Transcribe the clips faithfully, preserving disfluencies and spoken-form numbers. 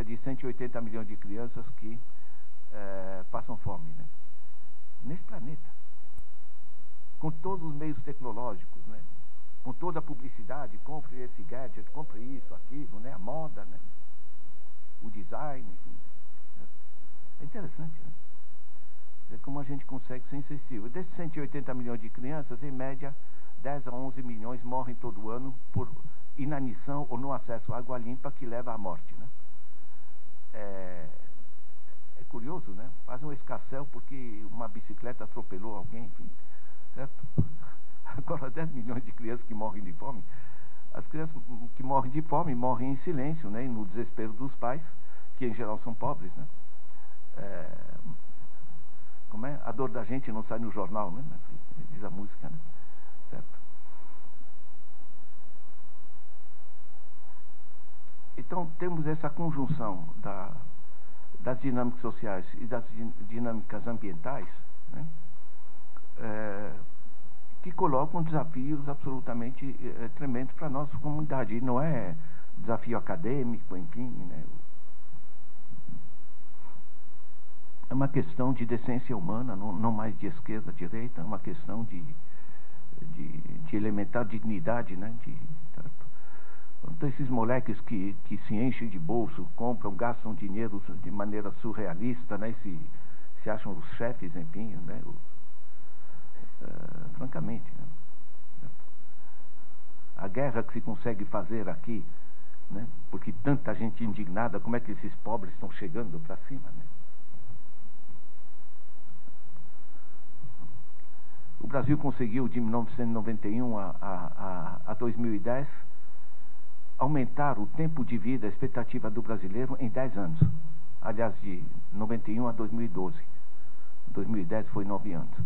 cerca de cento e oitenta milhões de crianças que eh, passam fome, né? Nesse planeta, com todos os meios tecnológicos, né? Com toda a publicidade, compre esse gadget, compre isso, aquilo, né? A moda, né? O design, enfim. É interessante, né? É como a gente consegue ser insensível. Desses cento e oitenta milhões de crianças, em média, dez a onze milhões morrem todo ano por inanição ou não acesso à água limpa, que leva à morte, né? É, é curioso, né? Faz um escarcéu porque uma bicicleta atropelou alguém, enfim, certo? Agora, dez milhões de crianças que morrem de fome. As crianças que morrem de fome morrem em silêncio, né? No desespero dos pais, que em geral são pobres, né? É, como é? A dor da gente não sai no jornal, né? Diz a música, né? Certo? Então, temos essa conjunção da, das dinâmicas sociais e das dinâmicas ambientais, né? É, que colocam desafios absolutamente é, tremendos para a nossa comunidade. E não é desafio acadêmico, enfim, né? É uma questão de decência humana, não, não mais de esquerda, direita, é uma questão de, de, de elementar dignidade, né? De, certo? Então, esses moleques que, que se enchem de bolso, compram, gastam dinheiro de maneira surrealista, né? Se, se acham os chefes, enfim, né? O, Uh, francamente, né? A guerra que se consegue fazer aqui, né? Porque tanta gente indignada, como é que esses pobres estão chegando para cima, né? O Brasil conseguiu de mil novecentos e noventa e um a, a, a, a dois mil e dez aumentar o tempo de vida, a expectativa do brasileiro em dez anos, aliás, de noventa e um a dois mil e doze, dois mil e dez foi nove anos.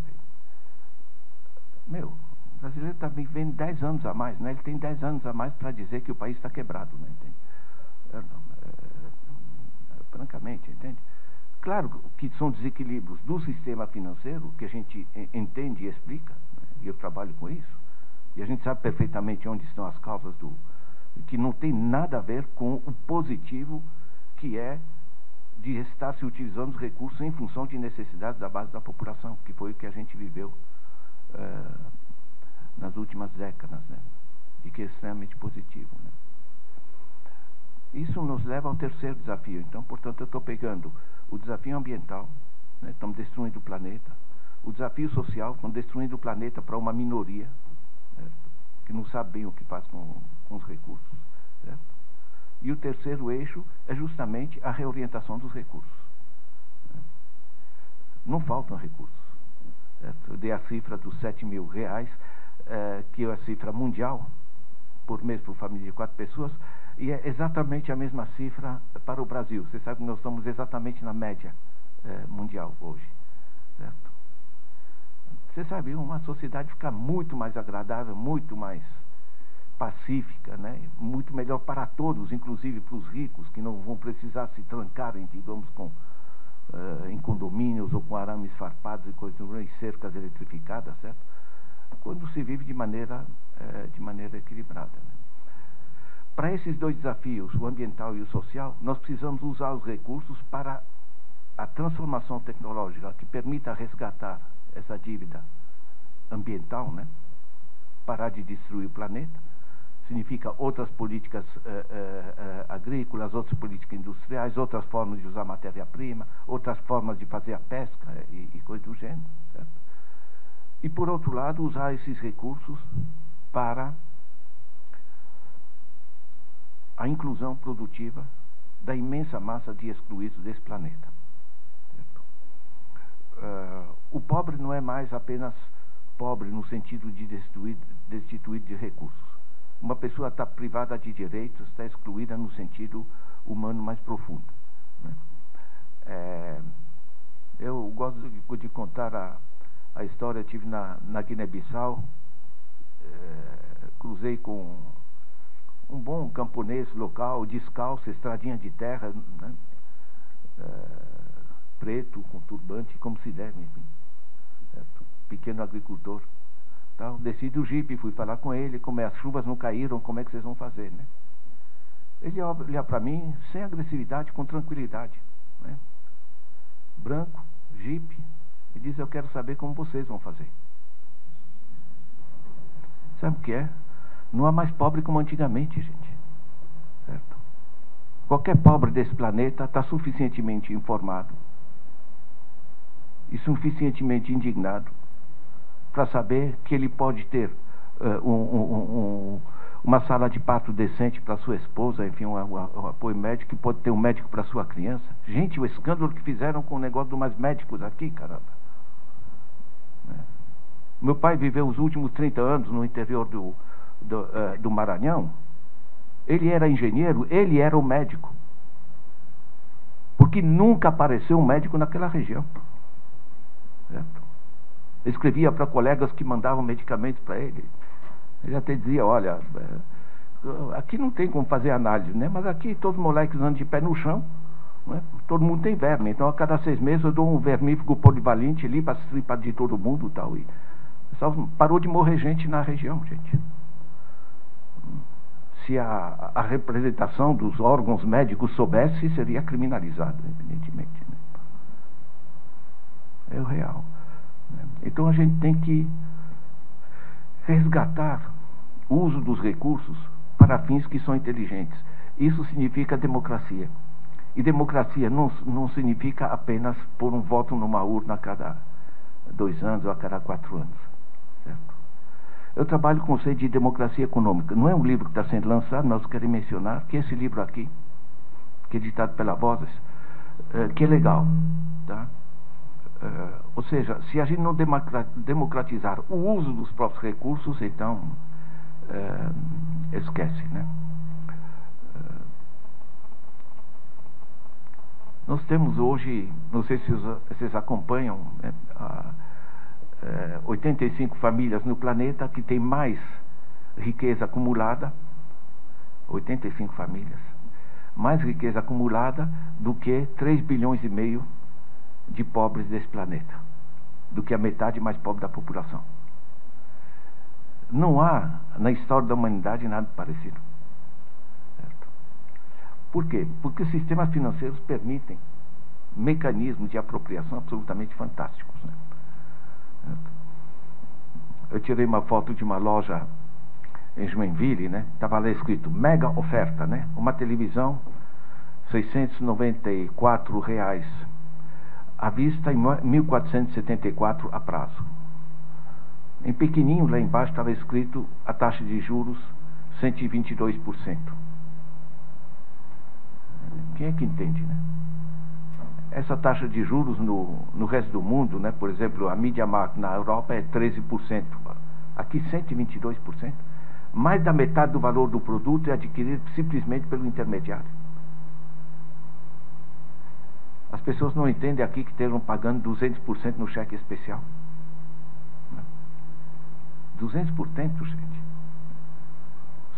Meu, o brasileiro está vivendo dez anos a mais, né? Ele tem dez anos a mais para dizer que o país está quebrado, né? Entende? É, é, é, francamente, entende? Claro que são desequilíbrios do sistema financeiro, que a gente entende e explica, né? E eu trabalho com isso, e a gente sabe perfeitamente onde estão as causas do... que não tem nada a ver com o positivo que é de estar se utilizando os recursos em função de necessidades da base da população, que foi o que a gente viveu nas últimas décadas, né? E que é extremamente positivo, né? Isso nos leva ao terceiro desafio. Então, portanto, eu estou pegando o desafio ambiental, né? Estamos destruindo o planeta. O desafio social, estamos destruindo o planeta para uma minoria, né? Que não sabe bem o que faz com, com os recursos, certo? E o terceiro eixo é justamente a reorientação dos recursos, né? Não faltam recursos. Eu dei a cifra dos sete mil reais, eh, que é a cifra mundial, por mês, por família de quatro pessoas, e é exatamente a mesma cifra para o Brasil. Você sabe que nós estamos exatamente na média eh, mundial hoje, certo? Você sabe, uma sociedade fica muito mais agradável, muito mais pacífica, né? Muito melhor para todos, inclusive para os ricos, que não vão precisar se trancarem, digamos, com... Uh, em condomínios ou com arames farpados e coisas, e cercas eletrificadas, certo? Quando se vive de maneira, uh, de maneira equilibrada, né? Para esses dois desafios, o ambiental e o social, nós precisamos usar os recursos para a transformação tecnológica que permita resgatar essa dívida ambiental, né? Parar de destruir o planeta. Significa outras políticas uh, uh, uh, agrícolas, outras políticas industriais, outras formas de usar matéria-prima, outras formas de fazer a pesca e, e coisas do gênero, certo? E, por outro lado, usar esses recursos para a inclusão produtiva da imensa massa de excluídos desse planeta, certo? Uh, o pobre não é mais apenas pobre no sentido de destituído, destituído de recursos. Uma pessoa está privada de direitos, está excluída no sentido humano mais profundo, né? É, eu gosto de, de contar a, a história. Eu tive na, na Guiné-Bissau, é, cruzei com um bom camponês local, descalço, estradinha de terra, né? É, preto, com turbante, como se deve, enfim, certo? Pequeno agricultor. Então, desci do jipe, fui falar com ele, como é, as chuvas não caíram, como é que vocês vão fazer, né? Ele olha para mim sem agressividade, com tranquilidade, né? Branco, jipe, e diz: eu quero saber como vocês vão fazer. Sabe o que é? Não há mais pobre como antigamente, gente. Certo? Qualquer pobre desse planeta está suficientemente informado e suficientemente indignado para saber que ele pode ter uh, um, um, um, uma sala de parto decente para sua esposa, enfim, um, um, um apoio médico, que pode ter um médico para sua criança. Gente, o escândalo que fizeram com o negócio dos mais médicos aqui, caramba. Né? Meu pai viveu os últimos trinta anos no interior do, do, uh, do Maranhão. Ele era engenheiro, ele era o médico. Porque nunca apareceu um médico naquela região. Certo? Escrevia para colegas que mandavam medicamentos para ele. Ele até dizia: olha, aqui não tem como fazer análise, né? Mas aqui todos os moleques andam de pé no chão, né? Todo mundo tem verme. Então a cada seis meses eu dou um vermífugo polivalente ali para estripar de todo mundo, tal, e só parou de morrer gente na região, gente. Se a, a representação dos órgãos médicos soubesse, seria criminalizado, evidentemente, né? É o real. Então a gente tem que resgatar o uso dos recursos para fins que são inteligentes. Isso significa democracia. E democracia não, não significa apenas pôr um voto numa urna a cada dois anos ou a cada quatro anos. Certo? Eu trabalho com o conceito de democracia econômica. Não é um livro que está sendo lançado, mas eu quero mencionar que esse livro aqui, que é editado pela Vozes, é, que é legal, tá? Uh, ou seja, se a gente não democratizar o uso dos próprios recursos, então uh, esquece, né? Uh, nós temos hoje, não sei se vocês acompanham, né, uh, uh, oitenta e cinco famílias no planeta que tem mais riqueza acumulada, oitenta e cinco famílias, mais riqueza acumulada do que três bilhões e meio de pobres desse planeta, do que a metade mais pobre da população. Não há na história da humanidade nada parecido. Certo? Por quê? Porque os sistemas financeiros permitem mecanismos de apropriação absolutamente fantásticos, né? Certo? Eu tirei uma foto de uma loja em Joinville, né? Estava lá escrito mega oferta, né? Uma televisão seiscentos e noventa e quatro reais à vista, em mil quatrocentos e setenta e quatro a prazo. Em pequenininho, lá embaixo, estava escrito a taxa de juros cento e vinte e dois por cento. Quem é que entende, né? Essa taxa de juros no, no resto do mundo, né? Por exemplo, a MediaMarkt na Europa é treze por cento. Aqui, cento e vinte e dois por cento. Mais da metade do valor do produto é adquirido simplesmente pelo intermediário. As pessoas não entendem aqui que estejam pagando duzentos por cento no cheque especial. duzentos por cento, gente.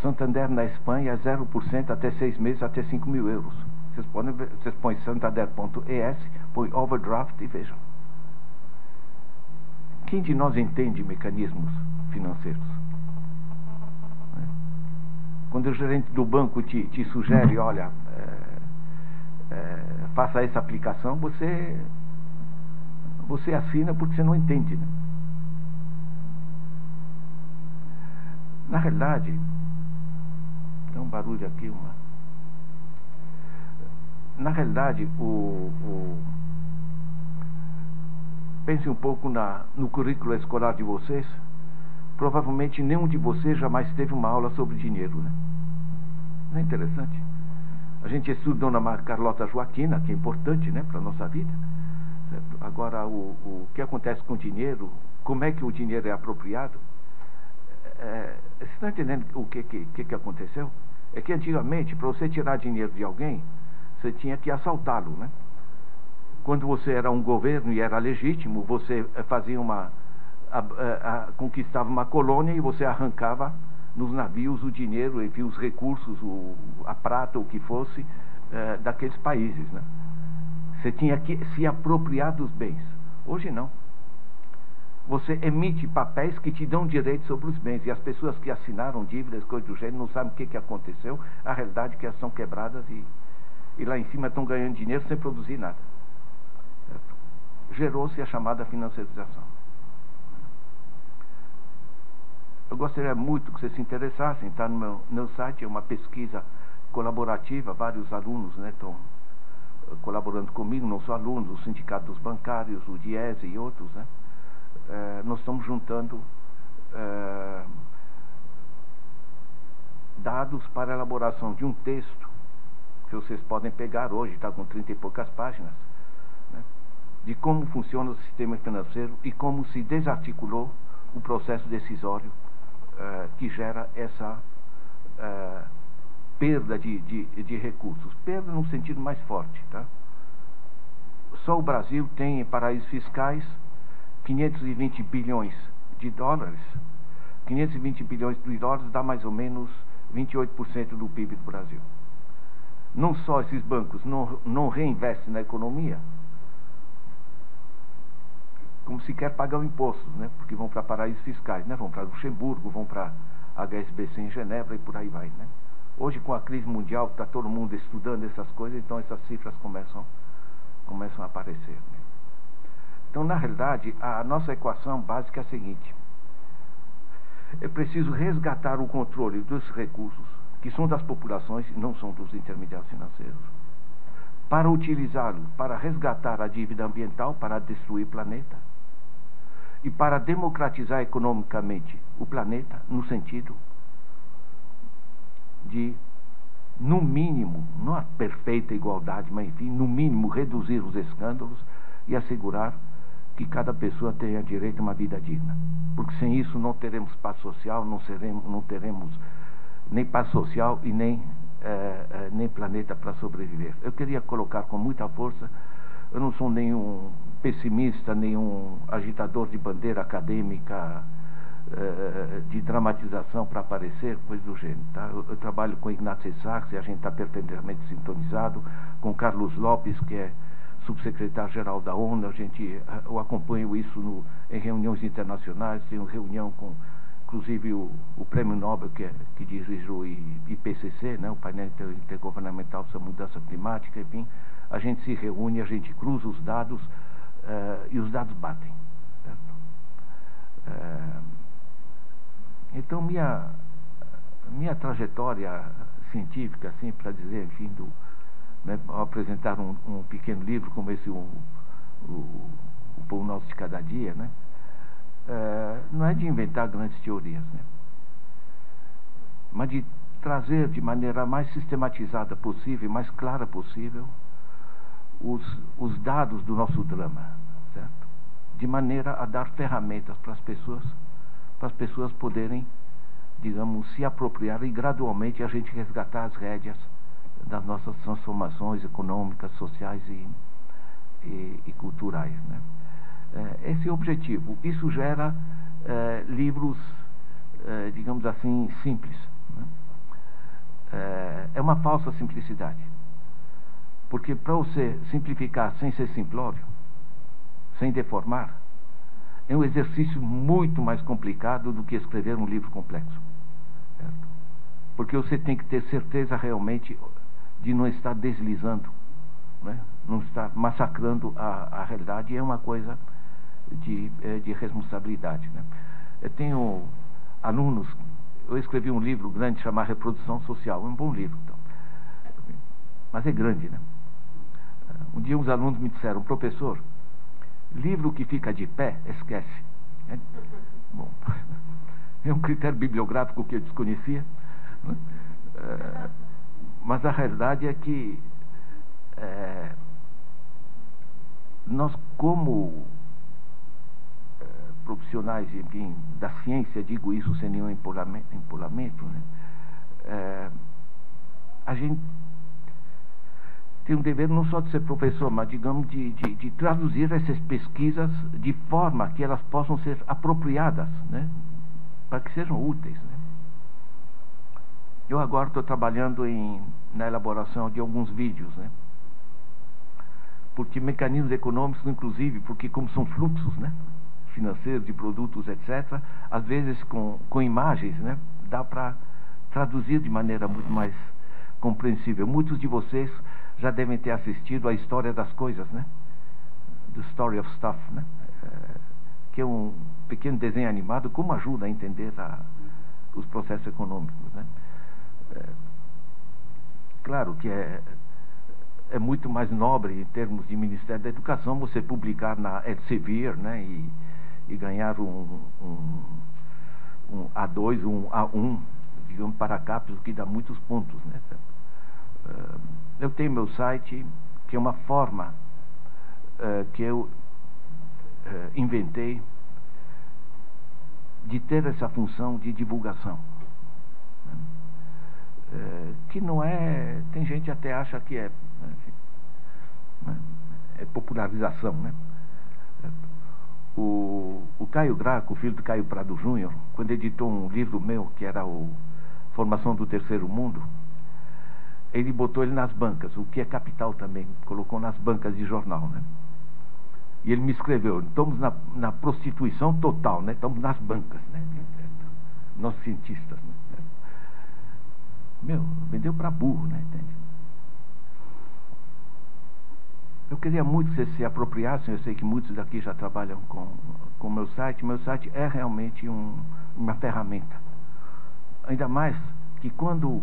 Santander na Espanha é zero por cento até seis meses, até cinco mil euros. Vocês podem ver, vocês põem santander ponto e s, põem overdraft e vejam. Quem de nós entende mecanismos financeiros? Quando o gerente do banco te, te sugere, olha... É, É, faça essa aplicação, você você assina porque você não entende, né? Na realidade, tem um barulho aqui, uma na realidade o, o pense um pouco na, no currículo escolar de vocês. Provavelmente nenhum de vocês jamais teve uma aula sobre dinheiro, né? Não é interessante? A gente estudou na Carlota Joaquina, que é importante, né, para a nossa vida. Certo? Agora, o, o que acontece com o dinheiro, como é que o dinheiro é apropriado? É, você está entendendo o que, que, que aconteceu? É que antigamente, para você tirar dinheiro de alguém, você tinha que assaltá-lo, né? Quando você era um governo e era legítimo, você fazia uma... A, a, a, conquistava uma colônia e você arrancava nos navios o dinheiro, enfim, os recursos, o, a prata, o que fosse, eh, daqueles países, né? Você tinha que se apropriar dos bens. Hoje não. você emite papéis que te dão direito sobre os bens, e as pessoas que assinaram dívidas, coisas do gênero, não sabem o que, que aconteceu, a realidade é que elas são quebradas e, e lá em cima estão ganhando dinheiro sem produzir nada. Gerou-se a chamada financiarização. Eu gostaria muito que vocês se interessassem, está no meu, meu site, é uma pesquisa colaborativa, vários alunos, né, estão colaborando comigo, não só alunos, o Sindicato dos Bancários, o Dieese e outros, né. É, nós estamos juntando é, dados para a elaboração de um texto que vocês podem pegar hoje, está com trinta e poucas páginas, né, de como funciona o sistema financeiro e como se desarticulou o processo decisório é, que gera essa é, perda de, de, de recursos, perda num sentido mais forte, tá? Só o Brasil tem em paraísos fiscais quinhentos e vinte bilhões de dólares. Quinhentos e vinte bilhões de dólares dá mais ou menos vinte e oito por cento do P I B do Brasil. Não só esses bancos não, não reinvestem na economia, como sequer pagam impostos, né? Porque vão para paraísos fiscais, né? Vão para Luxemburgo, vão para H S B C em Genebra e por aí vai, né? Hoje, com a crise mundial, está todo mundo estudando essas coisas, então essas cifras começam, começam a aparecer, né? Então, na realidade, a nossa equação básica é a seguinte: é preciso resgatar o controle dos recursos, que são das populações e não são dos intermediários financeiros, para utilizá-lo, para resgatar a dívida ambiental, para destruir o planeta, e para democratizar economicamente o planeta, no sentido de, no mínimo, não a perfeita igualdade, mas enfim, no mínimo, reduzir os escândalos e assegurar que cada pessoa tenha direito a uma vida digna. Porque sem isso não teremos paz social, não, seremos, não teremos nem paz social e nem, eh, eh, nem planeta para sobreviver. Eu queria colocar com muita força, eu não sou nenhum pessimista, nenhum agitador de bandeira acadêmica, eh, de dramatização para aparecer, coisa do gênero, tá? Eu, eu trabalho com Ignacy Sachs e a gente está perfeitamente sintonizado, com Carlos Lopes, que é subsecretário-geral da ONU, a gente, eu acompanho isso no, em reuniões internacionais, tenho reunião com, inclusive, o, o Prêmio Nobel que, é, que dirige o I P C C, né, o Painel Intergovernamental sobre a Mudança Climática, enfim, a gente se reúne, a gente cruza os dados uh, e os dados batem. Uh, então, minha, minha trajetória científica, assim, para dizer, enfim, do Né, ao apresentar um, um pequeno livro como esse, um, o, o Pão Nosso de Cada Dia, né, é, não é de inventar grandes teorias, né, mas de trazer de maneira mais sistematizada possível, mais clara possível, os, os dados do nosso drama, certo? De maneira a dar ferramentas para as pessoas, para as pessoas poderem, digamos, se apropriar e gradualmente a gente resgatar as rédeas das nossas transformações econômicas, sociais e, e, e culturais, né? É, esse é o objetivo. Isso gera é, livros, é, digamos assim, simples, né? É, é uma falsa simplicidade, porque para você simplificar sem ser simplório, sem deformar, é um exercício muito mais complicado do que escrever um livro complexo, certo? Porque você tem que ter certeza realmente de não estar deslizando, né? Não estar massacrando a, a realidade, é uma coisa de, de responsabilidade, né? Eu tenho alunos, eu escrevi um livro grande chamado Reprodução Social, é um bom livro, então, mas é grande, né? Um dia uns alunos me disseram: professor, livro que fica de pé, esquece. É, bom, é um critério bibliográfico que eu desconhecia, né? É, mas a realidade é que é, nós, como é, profissionais, enfim, da ciência, digo isso sem nenhum empolamento, né, é, a gente tem um dever não só de ser professor, mas, digamos, de, de, de traduzir essas pesquisas de forma que elas possam ser apropriadas, né, para que sejam úteis, né? Eu agora estou trabalhando em, na elaboração de alguns vídeos, né? Porque mecanismos econômicos, inclusive, porque como são fluxos, né? financeiro, de produtos, etcétera, às vezes com, com imagens, né, dá para traduzir de maneira muito mais compreensível. Muitos de vocês já devem ter assistido a História das Coisas, né? The Story of Stuff, né? É, que é um pequeno desenho animado, como ajuda a entender a, os processos econômicos, né? É, claro que é, é muito mais nobre em termos de Ministério da Educação você publicar na Elsevier, né? E, e ganhar um, um, um A dois, um A um, digamos, para Capes, o que dá muitos pontos, né? Eu tenho meu site, que é uma forma uh, que eu uh, inventei de ter essa função de divulgação, né? Uh, que não é... tem gente até acha que é, né? É popularização, né? O, o Caio Graco, filho do Caio Prado Júnior, quando editou um livro meu, que era o Formação do Terceiro Mundo, ele botou ele nas bancas, o que é capital também, colocou nas bancas de jornal, né? E ele me escreveu, estamos na, na prostituição total, né? Estamos nas bancas, né? Nós cientistas, né? Meu, vendeu para burro, né? Entende? Eu queria muito que vocês se apropriassem, eu sei que muitos daqui já trabalham com o meu site, meu site é realmente um, uma ferramenta. Ainda mais que quando...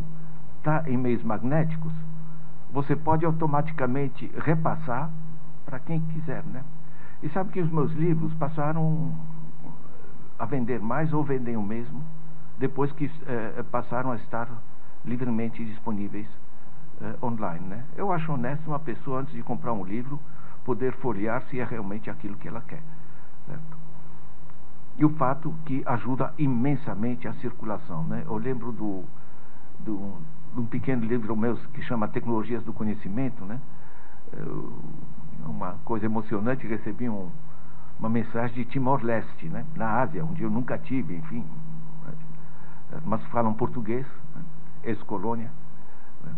está em meios magnéticos, você pode automaticamente repassar para quem quiser, né? E sabe que os meus livros passaram a vender mais ou vendem o mesmo depois que eh, passaram a estar livremente disponíveis eh, online, né? Eu acho honesto uma pessoa, antes de comprar um livro, poder folhear se é realmente aquilo que ela quer, certo? E o fato que ajuda imensamente a circulação, né? Eu lembro do, do de um pequeno livro meu que chama Tecnologias do Conhecimento, né? Eu, uma coisa emocionante, recebi um, uma mensagem de Timor-Leste, né? Na Ásia, onde eu nunca tive, enfim, mas falam português, né? Ex-colônia, né?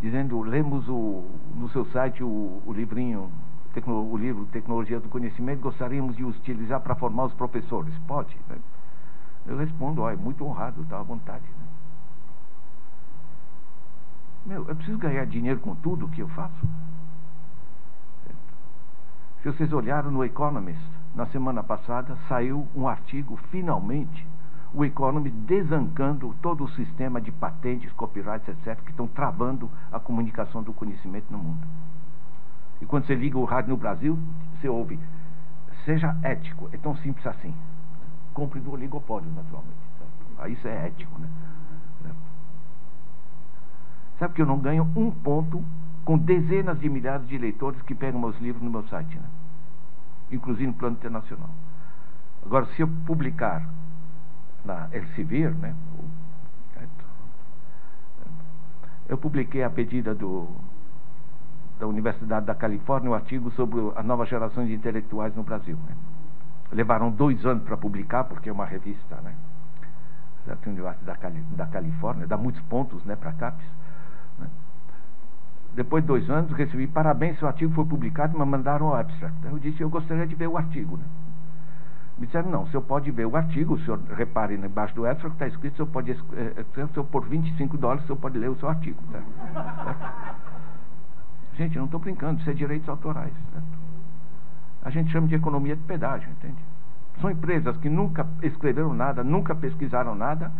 Dizendo, lemos o, no seu site o, o livrinho, tecno, o livro Tecnologia do Conhecimento, gostaríamos de utilizar para formar os professores, pode? Né? Eu respondo, ó, é muito honrado, está à vontade, né? Meu, eu preciso ganhar dinheiro com tudo que eu faço. Se vocês olharam no Economist, na semana passada, saiu um artigo, finalmente, o Economist desancando todo o sistema de patentes, copyrights, etcétera, que estão travando a comunicação do conhecimento no mundo. E quando você liga o rádio no Brasil, você ouve, seja ético, é tão simples assim. Compre do oligopólio, naturalmente. Certo? Aí isso é ético, né? Sabe que eu não ganho um ponto com dezenas de milhares de leitores que pegam meus livros no meu site, né? Inclusive no plano internacional. Agora, se eu publicar na Elsevier, né? Eu publiquei a pedida do, da Universidade da Califórnia um artigo sobre a nova geração de intelectuais no Brasil, né? Levaram dois anos para publicar, porque é uma revista, né? Da Universidade da Califórnia, dá muitos pontos, né, para Capes. Depois de dois anos, recebi parabéns, seu artigo foi publicado, mas mandaram o abstract. Eu disse, eu gostaria de ver o artigo, né? Me disseram, não, o senhor pode ver o artigo, o senhor repare embaixo do abstract, está escrito, o senhor pode, eh, o senhor por vinte e cinco dólares, o senhor pode ler o seu artigo, tá? Gente, eu não estou brincando, isso é direitos autorais, certo? A gente chama de economia de pedágio, entende? São empresas que nunca escreveram nada, nunca pesquisaram nada,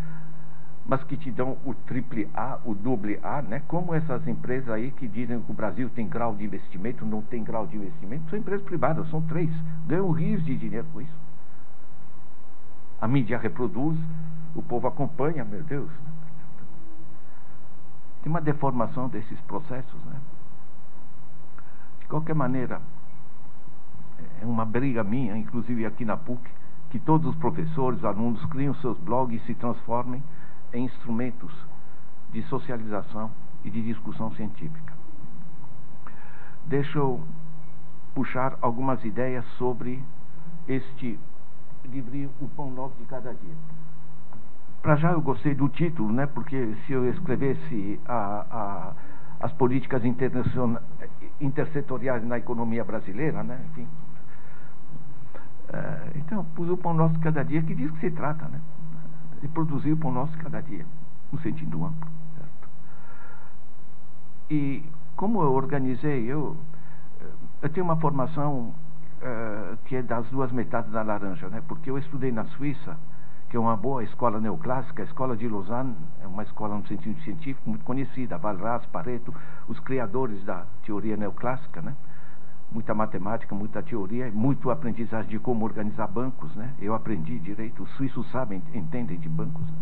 mas que te dão o triple A, o doble A, né? Como essas empresas aí que dizem que o Brasil tem grau de investimento, não tem grau de investimento, são empresas privadas, são três, ganham rios de dinheiro com isso. A mídia reproduz, o povo acompanha, meu Deus. Tem uma deformação desses processos, né? De qualquer maneira, é uma briga minha, inclusive aqui na P U C, que todos os professores, alunos criam seus blogs e se transformem em instrumentos de socialização e de discussão científica. Deixa eu puxar algumas ideias sobre este livrinho, O Pão Nosso de Cada Dia. Para já eu gostei do título, né? Porque se eu escrevesse a, a, as políticas intersetoriais na economia brasileira, né? Enfim, Uh, então, produzir o pão nosso de cada dia, que diz que se trata, né? De produzir o pão nosso de cada dia, no sentido amplo, certo? E como eu organizei, eu, eu tenho uma formação uh, que é das duas metades da laranja, né? Porque eu estudei na Suíça, que é uma boa escola neoclássica, a escola de Lausanne, é uma escola no sentido científico muito conhecida, Walras, Pareto, os criadores da teoria neoclássica, né? Muita matemática, muita teoria, muito aprendizagem de como organizar bancos, né? Eu aprendi direito, os suíços sabem, entendem de bancos, né?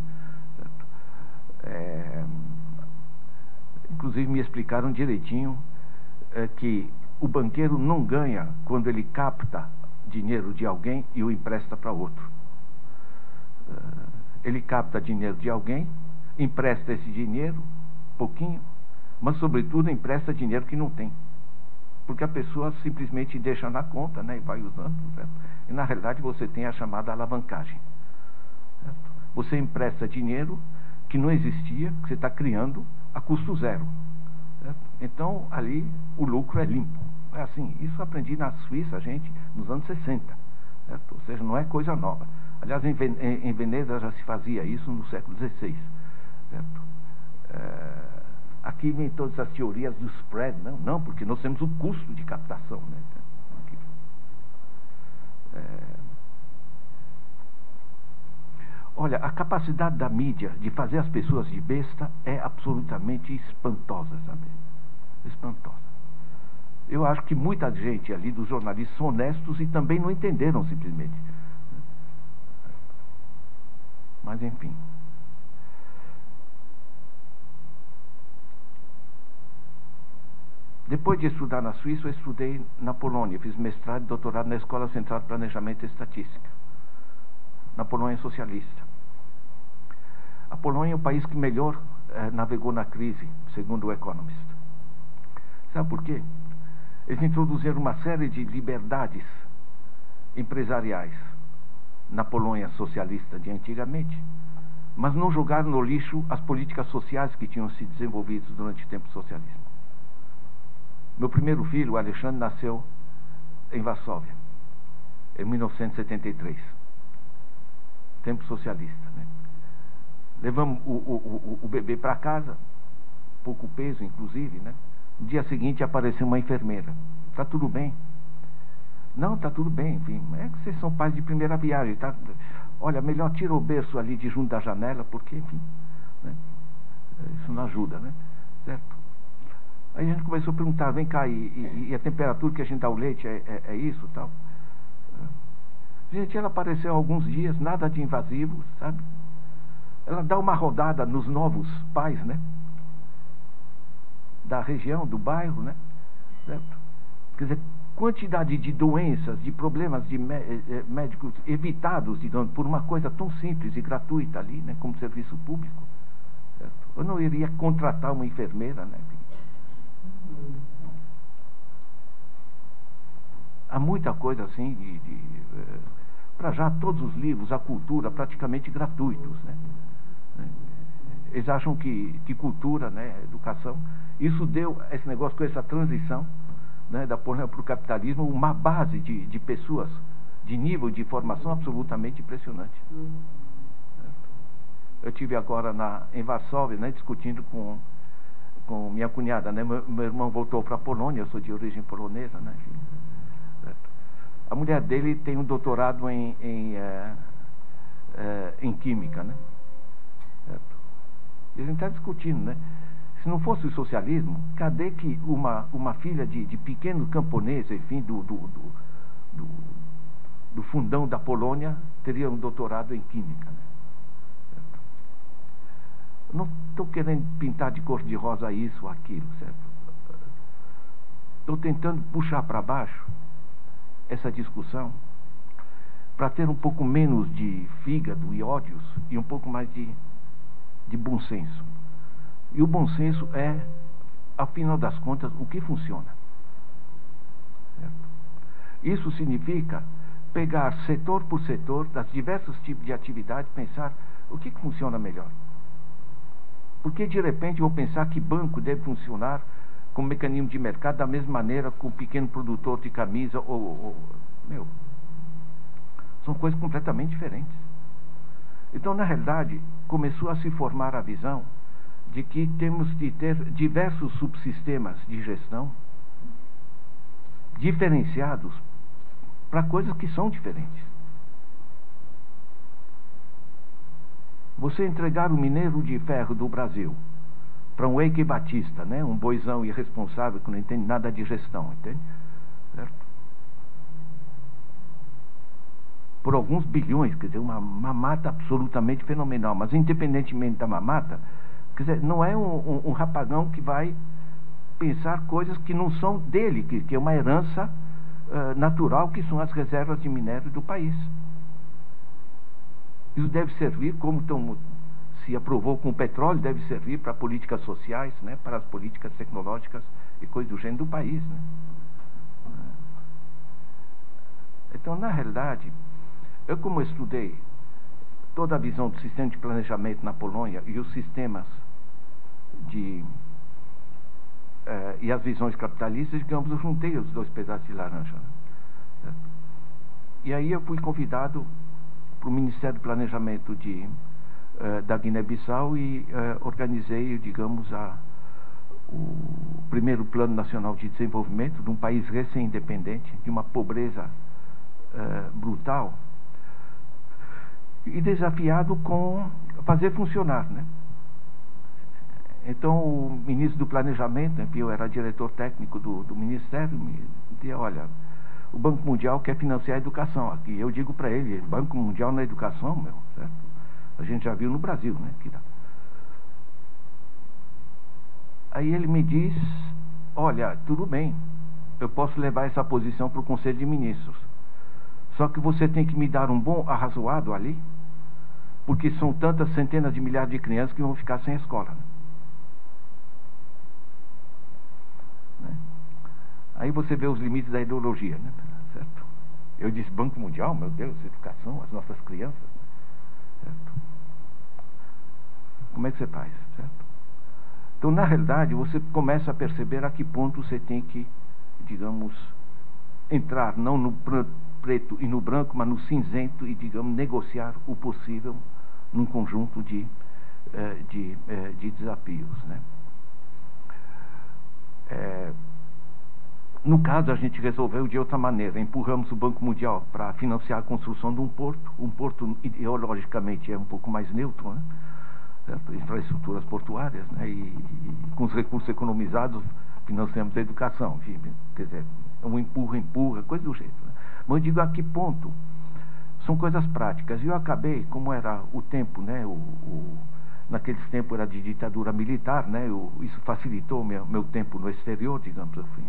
Certo? É, inclusive me explicaram direitinho é, que o banqueiro não ganha quando ele capta dinheiro de alguém e o empresta para outro. Ele capta dinheiro de alguém, empresta esse dinheiro, pouquinho, mas sobretudo empresta dinheiro que não tem, porque a pessoa simplesmente deixa na conta, né, e vai usando, certo? E na realidade você tem a chamada alavancagem, certo? Você empresta dinheiro que não existia, que você está criando a custo zero, certo? Então ali o lucro é limpo, é assim. Isso eu aprendi na Suíça, gente, nos anos sessenta, certo? Ou seja, não é coisa nova. Aliás, em, em, em Veneza já se fazia isso no século dezesseis, certo? É... Aqui vem todas as teorias do spread, não, não, porque nós temos o custo de captação, né? É... Olha, a capacidade da mídia de fazer as pessoas de besta é absolutamente espantosa, sabe? Espantosa. Eu acho que muita gente ali dos jornalistas são honestos e também não entenderam simplesmente. Mas enfim... Depois de estudar na Suíça, eu estudei na Polônia, fiz mestrado e doutorado na Escola Central de Planejamento e Estatística, na Polônia socialista. A Polônia é o país que melhor eh, navegou na crise, segundo o Economist. Sabe por quê? Eles introduziram uma série de liberdades empresariais na Polônia socialista de antigamente, mas não jogaram no lixo as políticas sociais que tinham se desenvolvido durante o tempo socialista. Meu primeiro filho, o Alexandre, nasceu em Varsóvia, em mil novecentos e setenta e três. Tempo socialista, né? Levamos o, o, o, o bebê para casa, pouco peso, inclusive, né? No dia seguinte apareceu uma enfermeira. Tá tudo bem? Não, tá tudo bem, enfim. É que vocês são pais de primeira viagem, tá? Olha, melhor tira o berço ali de junto da janela, porque, enfim, né? Isso não ajuda, né? Certo? Aí a gente começou a perguntar, vem cá, e, e, e a temperatura que a gente dá o leite é, é, é isso, tal? Gente, ela apareceu há alguns dias, nada de invasivo, sabe? Ela dá uma rodada nos novos pais, né? Da região, do bairro, né? Certo? Quer dizer, quantidade de doenças, de problemas de mé médicos evitados, digamos, por uma coisa tão simples e gratuita ali, né? Como serviço público, certo? Eu não iria contratar uma enfermeira, né? Há muita coisa assim de, de, eh, para já todos os livros, a cultura, praticamente gratuitos, né? Eles acham que, que cultura, né, educação, isso deu esse negócio com essa transição, né, da Polônia para o capitalismo, uma base de, de pessoas de nível de formação absolutamente impressionante. Eu tive agora na, em Varsóvia, né, discutindo com com minha cunhada, né? Meu, meu irmão voltou para a Polônia, eu sou de origem polonesa, né? Certo. A mulher dele tem um doutorado em, em, eh, eh, em química, né? Certo. E a gente está discutindo, né? Se não fosse o socialismo, cadê que uma, uma filha de, de pequeno camponês, enfim, do, do, do, do, do fundão da Polônia, teria um doutorado em química, né? Não estou querendo pintar de cor de rosa isso ou aquilo, certo? Estou tentando puxar para baixo essa discussão para ter um pouco menos de fígado e ódios e um pouco mais de, de bom senso. E o bom senso é, afinal das contas, o que funciona, certo? Isso significa pegar setor por setor das diversos tipos de atividade e pensar o que, que funciona melhor. Porque de repente eu vou pensar que banco deve funcionar como mecanismo de mercado da mesma maneira que o pequeno produtor de camisa ou, ou, ou... Meu, São coisas completamente diferentes. Então, na realidade, começou a se formar a visão de que temos de ter diversos subsistemas de gestão diferenciados para coisas que são diferentes. Você entregar o mineiro de ferro do Brasil para um Eike Batista, né? Um boizão irresponsável que não entende nada de gestão, entende? Certo? Por alguns bilhões, quer dizer, uma mamata absolutamente fenomenal, mas independentemente da mamata, quer dizer, não é um, um, um rapagão que vai pensar coisas que não são dele, que, que é uma herança uh, natural, que são as reservas de minério do país. Isso deve servir, como tão, se aprovou com o petróleo, deve servir para políticas sociais, né, para as políticas tecnológicas e coisas do gênero do país, né? Então, na realidade, eu, como estudei toda a visão do sistema de planejamento na Polônia e os sistemas de eh, e as visões capitalistas, digamos, eu juntei os dois pedaços de laranja, né? E aí eu fui convidado para o Ministério do Planejamento de, eh, da Guiné-Bissau e eh, organizei, digamos, a, o primeiro Plano Nacional de Desenvolvimento de um país recém-independente, de uma pobreza eh, brutal, e desafiado com fazer funcionar, né? Então, o ministro do Planejamento, enfim, eu era diretor técnico do, do Ministério, me dizia: olha, o Banco Mundial quer financiar a educação aqui. Eu digo para ele: Banco Mundial na educação, meu, certo? A gente já viu no Brasil, né? Que dá. Aí ele me diz: olha, tudo bem, eu posso levar essa posição para o Conselho de Ministros, só que você tem que me dar um bom arrazoado ali, porque são tantas centenas de milhares de crianças que vão ficar sem escola, né? Né? Aí você vê os limites da ideologia, né? Certo? Eu disse: Banco Mundial, meu Deus, educação, as nossas crianças, né? Certo? Como é que você faz? Certo? Então, na realidade, você começa a perceber a que ponto você tem que, digamos, entrar não no preto e no branco, mas no cinzento, e, digamos, negociar o possível num conjunto de, de, de desafios, né? É, no caso, a gente resolveu de outra maneira. Empurramos o Banco Mundial para financiar a construção de um porto. Um porto ideologicamente é um pouco mais neutro, né? Certo? Infraestruturas portuárias, né? E, e com os recursos economizados financiamos a educação. Quer dizer, um empurra, empurra, coisa do jeito, né? Mas eu digo a que ponto são coisas práticas. E eu acabei, como era o tempo, né? O, o, naqueles tempos era de ditadura militar, né? Eu, isso facilitou meu, meu tempo no exterior, digamos assim.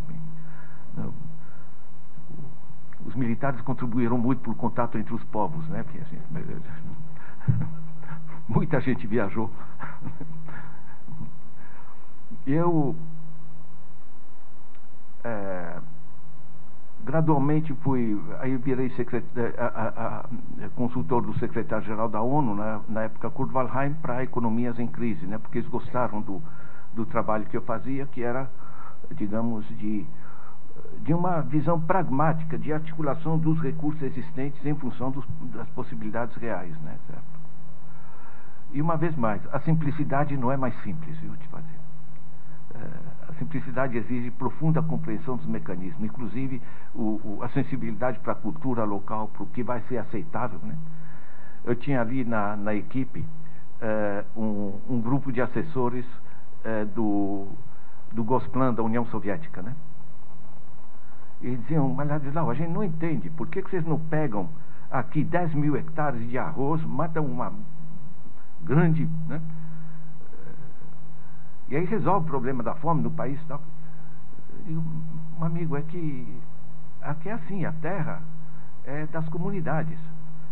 Os militares contribuíram muito para o contato entre os povos, né? Porque a gente, muita gente viajou. Eu é, gradualmente fui, aí virei secret, a, a, a, consultor do secretário-geral da ONU, na, na época Kurt Waldheim, para economias em crise, né? Porque eles gostaram do, do trabalho que eu fazia, que era, digamos, de de uma visão pragmática de articulação dos recursos existentes em função dos, das possibilidades reais, né? Certo? E uma vez mais, a simplicidade não é mais simples, viu, de fazer. É, a simplicidade exige profunda compreensão dos mecanismos, inclusive o, o, a sensibilidade para a cultura local, para o que vai ser aceitável, né? Eu tinha ali na, na equipe é, um, um grupo de assessores é, do, do Gosplan da União Soviética, né? Eles diziam: mas lá de lá, a gente não entende, por que, que vocês não pegam aqui dez mil hectares de arroz, matam uma grande, né? E aí resolve o problema da fome no país e tal. Eu digo: meu amigo, é que aqui é assim, a terra é das comunidades.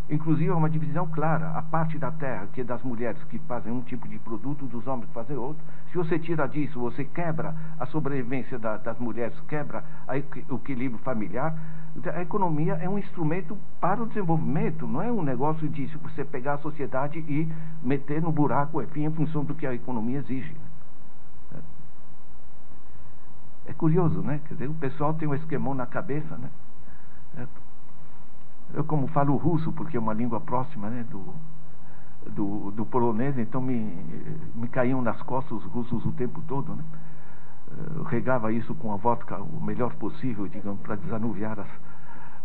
Inclusive é uma divisão clara, a parte da terra que é das mulheres que fazem um tipo de produto, dos homens que fazem outro. Se você tira disso, você quebra a sobrevivência da, das mulheres, quebra a, o equilíbrio familiar. A economia é um instrumento para o desenvolvimento, não é um negócio de você pegar a sociedade e meter no buraco, enfim, em função do que a economia exige. É curioso, né? Quer dizer, o pessoal tem um esquemão na cabeça, né? Certo? Eu, como falo russo, porque é uma língua próxima, né, do, do, do polonês, então me, me caíam nas costas os russos o tempo todo, né? Eu regava isso com a vodka o melhor possível, digamos, para desanuviar as,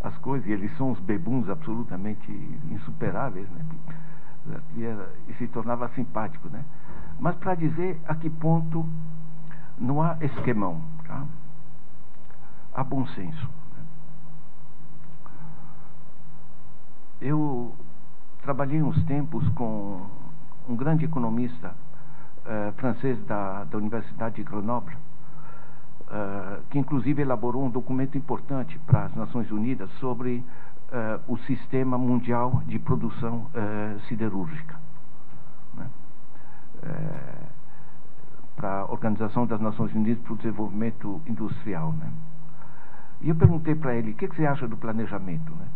as coisas. E eles são uns bebuns absolutamente insuperáveis, né? E, era, e se tornava simpático, né? Mas para dizer a que ponto não há esquemão, tá? Há bom senso. Eu trabalhei uns tempos com um grande economista eh, francês da, da Universidade de Grenoble, eh, que inclusive elaborou um documento importante para as Nações Unidas sobre eh, o sistema mundial de produção eh, siderúrgica, né? eh, para a Organização das Nações Unidas para o Desenvolvimento Industrial, né? E eu perguntei para ele, o que, que você acha do planejamento, né?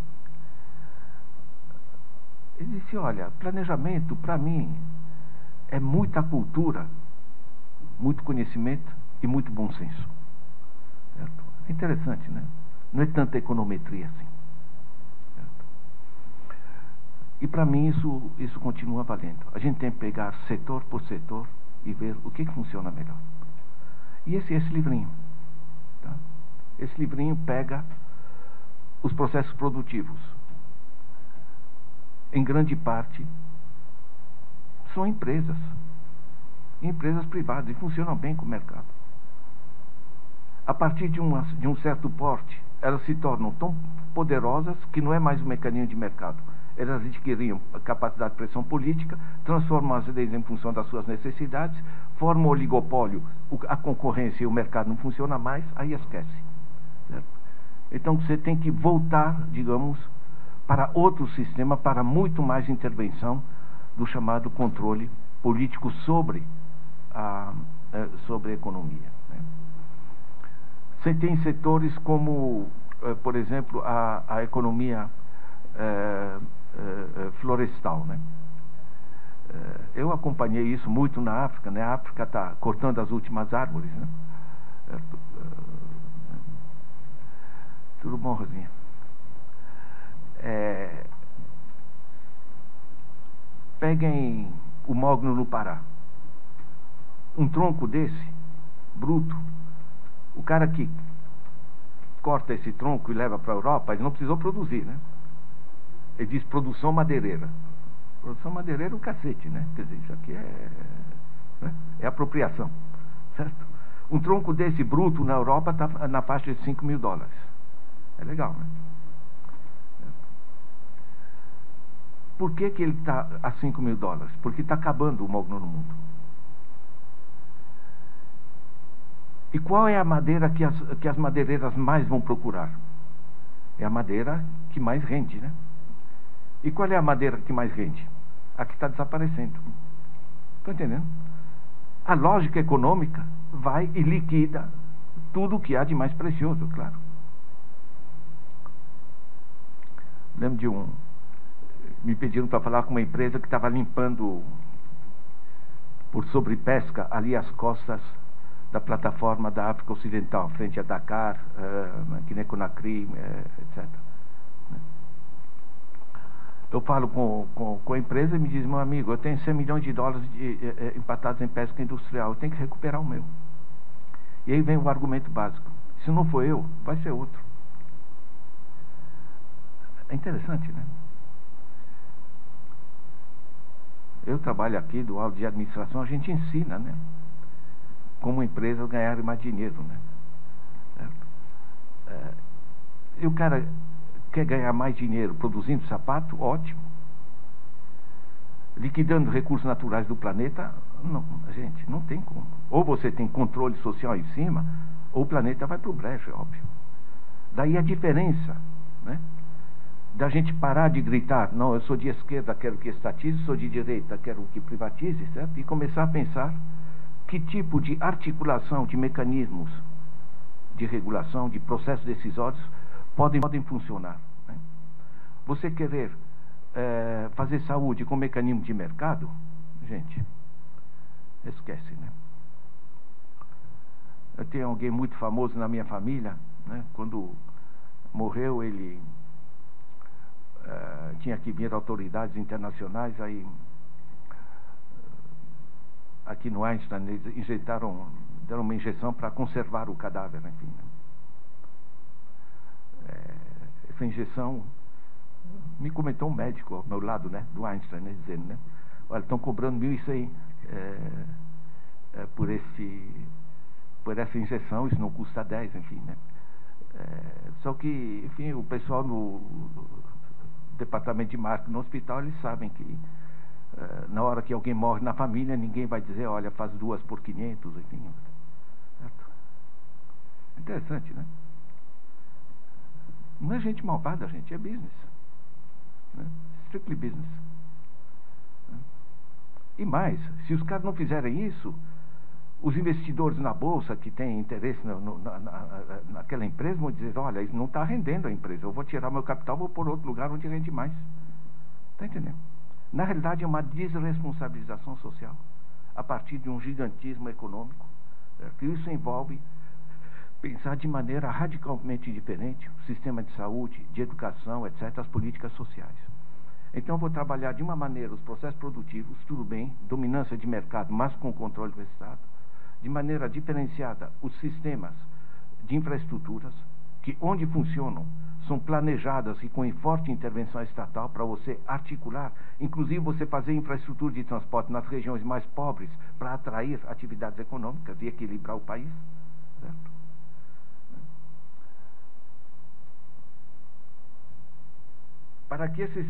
Ele disse, olha, planejamento, para mim, é muita cultura, muito conhecimento e muito bom senso. Certo? É interessante, né? Não é tanta econometria assim. Certo? E para mim isso, isso continua valendo. A gente tem que pegar setor por setor e ver o que, que funciona melhor. E esse é esse livrinho. Tá? Esse livrinho pega os processos produtivos. Em grande parte, são empresas, empresas privadas, e funcionam bem com o mercado. A partir de, uma, de um certo porte, elas se tornam tão poderosas que não é mais um mecanismo de mercado. Elas adquiriam capacidade de pressão política, transformam as leis em função das suas necessidades, formam oligopólio, a concorrência e o mercado não funcionam mais, aí esquece. Certo? Então você tem que voltar, digamos, para outro sistema, para muito mais intervenção do chamado controle político sobre a, sobre a economia, né? Você tem setores como, por exemplo, a, a economia é, é, florestal, né? Eu acompanhei isso muito na África, né? A África está cortando as últimas árvores, né? Tudo bom, Rosinha? É, peguem o mogno no Pará. Um tronco desse, bruto, o cara que corta esse tronco e leva para a Europa, ele não precisou produzir, né? Ele diz produção madeireira. Produção madeireira é um cacete, né? Quer dizer, isso aqui é, né? É apropriação, certo? Um tronco desse bruto na Europa está na faixa de cinco mil dólares. É legal, né? Por que, que ele está a cinco mil dólares? Porque está acabando o mogno no mundo. E qual é a madeira que as, que as madeireiras mais vão procurar? É a madeira que mais rende, né? E qual é a madeira que mais rende? A que está desaparecendo. Estão entendendo? A lógica econômica vai e liquida tudo o que há de mais precioso, claro. Lembro de um... Me pediram para falar com uma empresa que estava limpando por sobrepesca ali as costas da plataforma da África Ocidental, frente a Dakar, Guiné-Conakry, uh, uh, etcétera. Eu falo com, com, com a empresa e me diz, meu amigo, eu tenho cem milhões de dólares de, eh, empatados em pesca industrial, eu tenho que recuperar o meu. E aí vem o argumento básico, se não for eu, vai ser outro. É interessante, né? Eu trabalho aqui do aula de administração, a gente ensina, né? Como empresas ganharem mais dinheiro, né? Certo? É, e o cara quer ganhar mais dinheiro produzindo sapato? Ótimo. Liquidando recursos naturais do planeta? Não, gente, não tem como. Ou você tem controle social em cima, ou o planeta vai para o brejo, é óbvio. Daí a diferença, né? Da gente parar de gritar, não, eu sou de esquerda, quero que estatize, sou de direita, quero que privatize, certo? E começar a pensar que tipo de articulação de mecanismos de regulação, de processos decisórios podem, podem funcionar, né? Você querer é, fazer saúde com mecanismo de mercado, gente, esquece, né? Eu tenho alguém muito famoso na minha família, né? Quando morreu ele... uh, tinha que vir autoridades internacionais, aí aqui no Einstein eles injetaram, deram uma injeção para conservar o cadáver, enfim, né? É, essa injeção, me comentou um médico ao meu lado, né, do Einstein, né, dizendo, né, olha, estão cobrando mil e cem é, é, por esse, por essa injeção, isso não custa dez, enfim, né. É, só que, enfim, o pessoal no departamento de marketing no hospital, eles sabem que é, na hora que alguém morre na família, ninguém vai dizer, olha, faz duas por quinhentos, enfim, certo? Interessante, né? Não é gente malvada, gente, é business, né? Strictly business, né? E mais, se os caras não fizerem isso, os investidores na bolsa que têm interesse no, no, na, na, naquela empresa vão dizer, olha, isso não está rendendo a empresa, eu vou tirar meu capital, vou pôr outro lugar onde rende mais. Está entendendo? Na realidade é uma desresponsabilização social a partir de um gigantismo econômico, certo? Isso envolve pensar de maneira radicalmente diferente o sistema de saúde, de educação, etcétera, as políticas sociais. Então, eu vou trabalhar de uma maneira os processos produtivos, tudo bem, dominância de mercado, mas com controle do Estado, de maneira diferenciada os sistemas de infraestruturas, que onde funcionam, são planejadas e com forte intervenção estatal para você articular, inclusive você fazer infraestrutura de transporte nas regiões mais pobres para atrair atividades econômicas e equilibrar o país, certo? Para que essas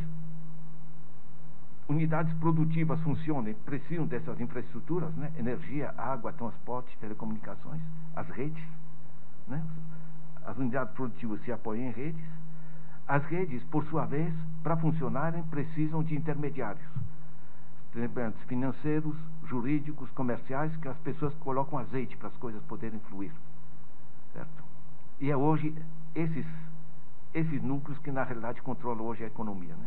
unidades produtivas funcionem, precisam dessas infraestruturas, né? Energia, água, transporte, telecomunicações, as redes, né? As unidades produtivas se apoiam em redes. As redes, por sua vez, para funcionarem, precisam de intermediários, intermediários financeiros, jurídicos, comerciais, que as pessoas colocam azeite para as coisas poderem fluir, certo? E é hoje esses esses núcleos que na realidade controlam hoje a economia, né?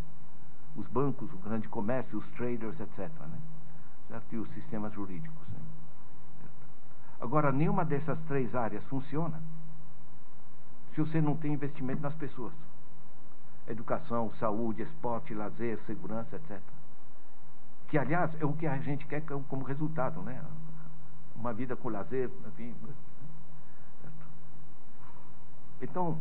Os bancos, o grande comércio, os traders, etcétera, né? Certo? E os sistemas jurídicos, né? Certo? Agora, nenhuma dessas três áreas funciona se você não tem investimento nas pessoas. Educação, saúde, esporte, lazer, segurança, etcétera. Que, aliás, é o que a gente quer como resultado, né? Uma vida com lazer, enfim. Certo? Então,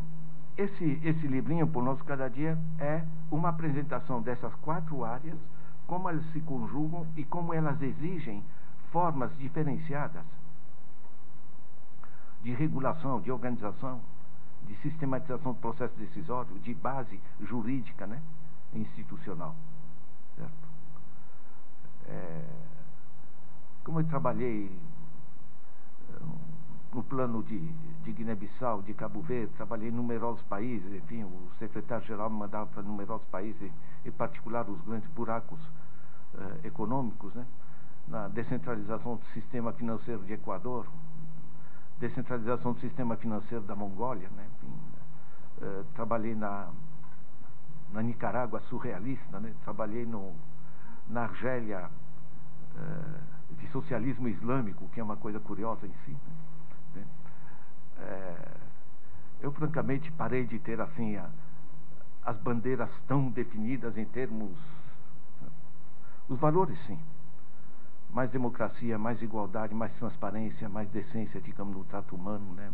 Esse, esse livrinho, Por Nosso Cada Dia, é uma apresentação dessas quatro áreas, como elas se conjugam e como elas exigem formas diferenciadas de regulação, de organização, de sistematização do processo decisório, de base jurídica, né, institucional, certo? É, como eu trabalhei no plano de, de Guiné-Bissau, de Cabo Verde, trabalhei em numerosos países, enfim, o secretário-geral me mandava para numerosos países, em particular os grandes buracos eh, econômicos, né? Na descentralização do sistema financeiro de Equador, descentralização do sistema financeiro da Mongólia, né? Enfim, eh, trabalhei na, na Nicarágua surrealista, né? Trabalhei no, na Argélia eh, de socialismo islâmico, que é uma coisa curiosa em si, né? É, eu francamente parei de ter assim a, as bandeiras tão definidas em termos, os valores sim, mais democracia, mais igualdade, mais transparência, mais decência, digamos, no trato humano, né?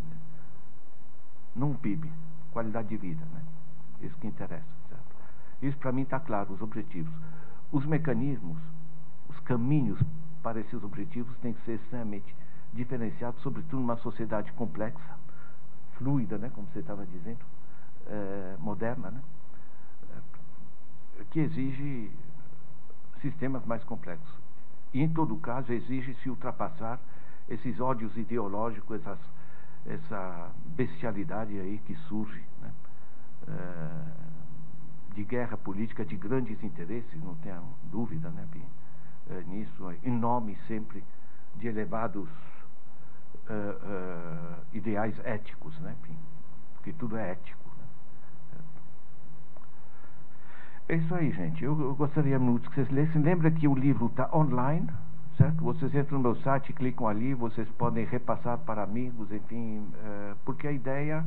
Não P I B, qualidade de vida, né? Isso que interessa, certo? Isso para mim está claro, os objetivos, os mecanismos, os caminhos para esses objetivos têm que ser extremamente diferenciado, sobretudo numa sociedade complexa, fluida, né, como você estava dizendo, é, moderna, né, que exige sistemas mais complexos. E, em todo caso, exige-se ultrapassar esses ódios ideológicos, essas, essa bestialidade aí que surge, né, é, de guerra política, de grandes interesses, não tenha dúvida, né, é, nisso, em nome sempre de elevados Uh, uh, ideais éticos, né? Porque tudo é ético, né? É isso aí, gente. Eu, eu gostaria muito que vocês lessem. Lembra que o livro está online, certo? Vocês entram no meu site, clicam ali, vocês podem repassar para amigos, enfim, uh, porque a ideia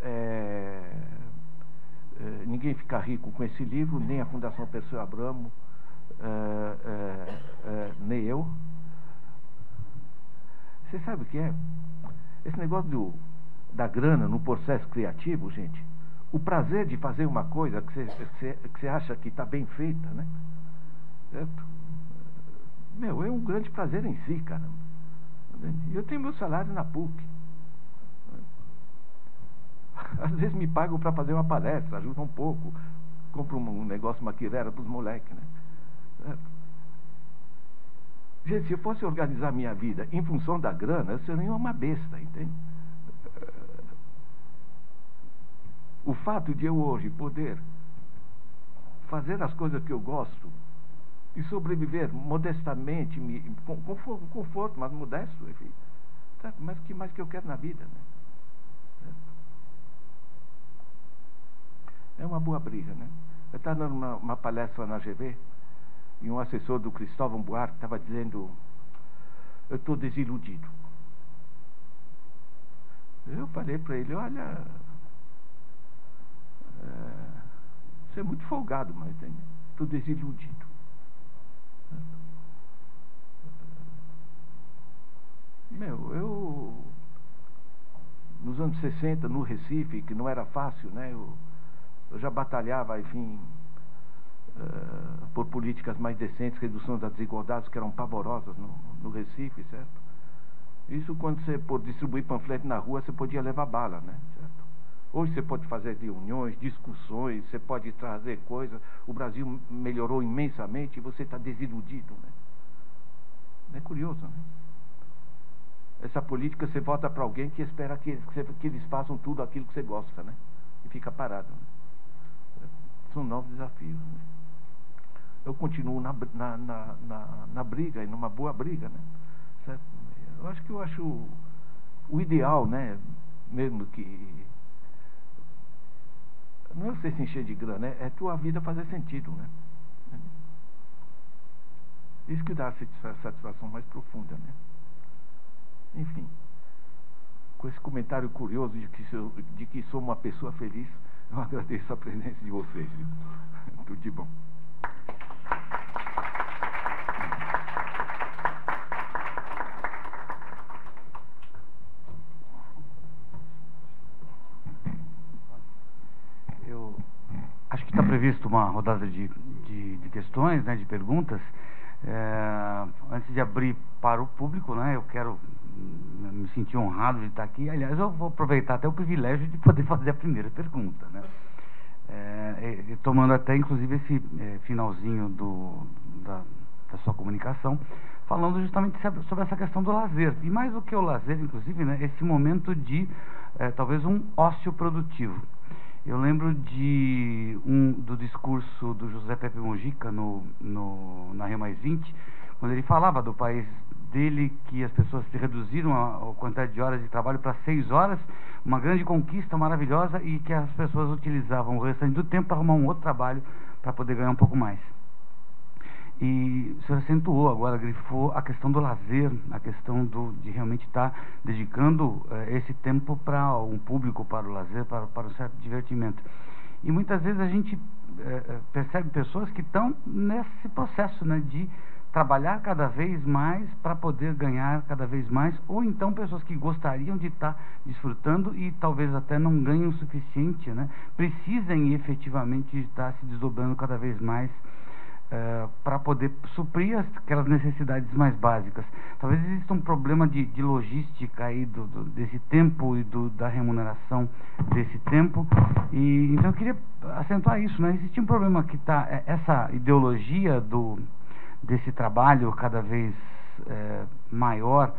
é, eh, ninguém fica rico com esse livro, nem a Fundação Perseu Abramo, eh, eh, eh, nem eu. Você sabe o que é? Esse negócio do, da grana no processo criativo, gente, o prazer de fazer uma coisa que você que você acha que está bem feita, né? Certo? Meu, é um grande prazer em si, caramba. Eu tenho meu salário na P U C. Às vezes me pagam para fazer uma palestra, ajuda um pouco. Compro um negócio, uma quirera para os moleques, né? Certo? Gente, se eu fosse organizar minha vida em função da grana, eu seria uma besta, entende? O fato de eu hoje poder fazer as coisas que eu gosto e sobreviver modestamente, me, com, com conforto, mas modesto, enfim. Certo? Mas o que mais que eu quero na vida, né? Certo? É uma boa briga, né? Eu estava dando uma, uma palestra na G V e um assessor do Cristóvão Buarque estava dizendo: eu estou desiludido. Eu falei para ele: olha, é, você é muito folgado, mas estou desiludido. Meu, eu, nos anos sessenta, no Recife, que não era fácil, né, eu, eu já batalhava, enfim, uh, por políticas mais decentes, redução das desigualdades que eram pavorosas no, no Recife, certo? Isso quando você, por distribuir panfleto na rua, você podia levar bala, né, certo? Hoje você pode fazer reuniões, discussões, você pode trazer coisas, o Brasil melhorou imensamente e você está desiludido, né? É curioso, né? Essa política, você vota para alguém que espera que eles, que eles façam tudo aquilo que você gosta, né? E fica parado, né? São novos desafios, né? Eu continuo na, na, na, na, na briga, e numa boa briga, né? Certo? Eu acho que eu acho o ideal, né? Mesmo que... não é você se encher de grana, é, é tua vida fazer sentido, né? Isso que dá a satisfação mais profunda, né? Enfim, com esse comentário curioso de que, sou, de que sou uma pessoa feliz, eu agradeço a presença de vocês. Tudo de bom. Eu acho que está previsto uma rodada de, de, de questões, né, de perguntas. É, antes de abrir para o público, né, eu quero me sentir honrado de estar aqui. Aliás, eu vou aproveitar até o privilégio de poder fazer a primeira pergunta, né? É, e, tomando até inclusive esse é, finalzinho do, da, da sua comunicação, falando justamente sobre essa questão do lazer, e mais do que o lazer, inclusive, né, esse momento de é, talvez um ócio produtivo. Eu lembro de um, do discurso do José Pepe Mujica no, no, na Rio Mais vinte, quando ele falava do país dele, que as pessoas se reduziram a, a quantidade de horas de trabalho para seis horas, uma grande conquista maravilhosa, e que as pessoas utilizavam o restante do tempo para arrumar um outro trabalho para poder ganhar um pouco mais. E o senhor acentuou agora, grifou a questão do lazer, a questão do, de realmente estar dedicando eh, esse tempo para um público, para o lazer, para, para um certo divertimento. E muitas vezes a gente eh, percebe pessoas que estão nesse processo, né, de trabalhar cada vez mais para poder ganhar cada vez mais, ou então pessoas que gostariam de estar desfrutando e talvez até não ganhem o suficiente, né, precisem efetivamente estar se desdobrando cada vez mais Uh, para poder suprir as, aquelas necessidades mais básicas. Talvez exista um problema de, de logística aí do, do, desse tempo e do, da remuneração desse tempo. E, então eu queria acentuar isso, né? Existe um problema que está... É, essa ideologia do, desse trabalho cada vez é, maior,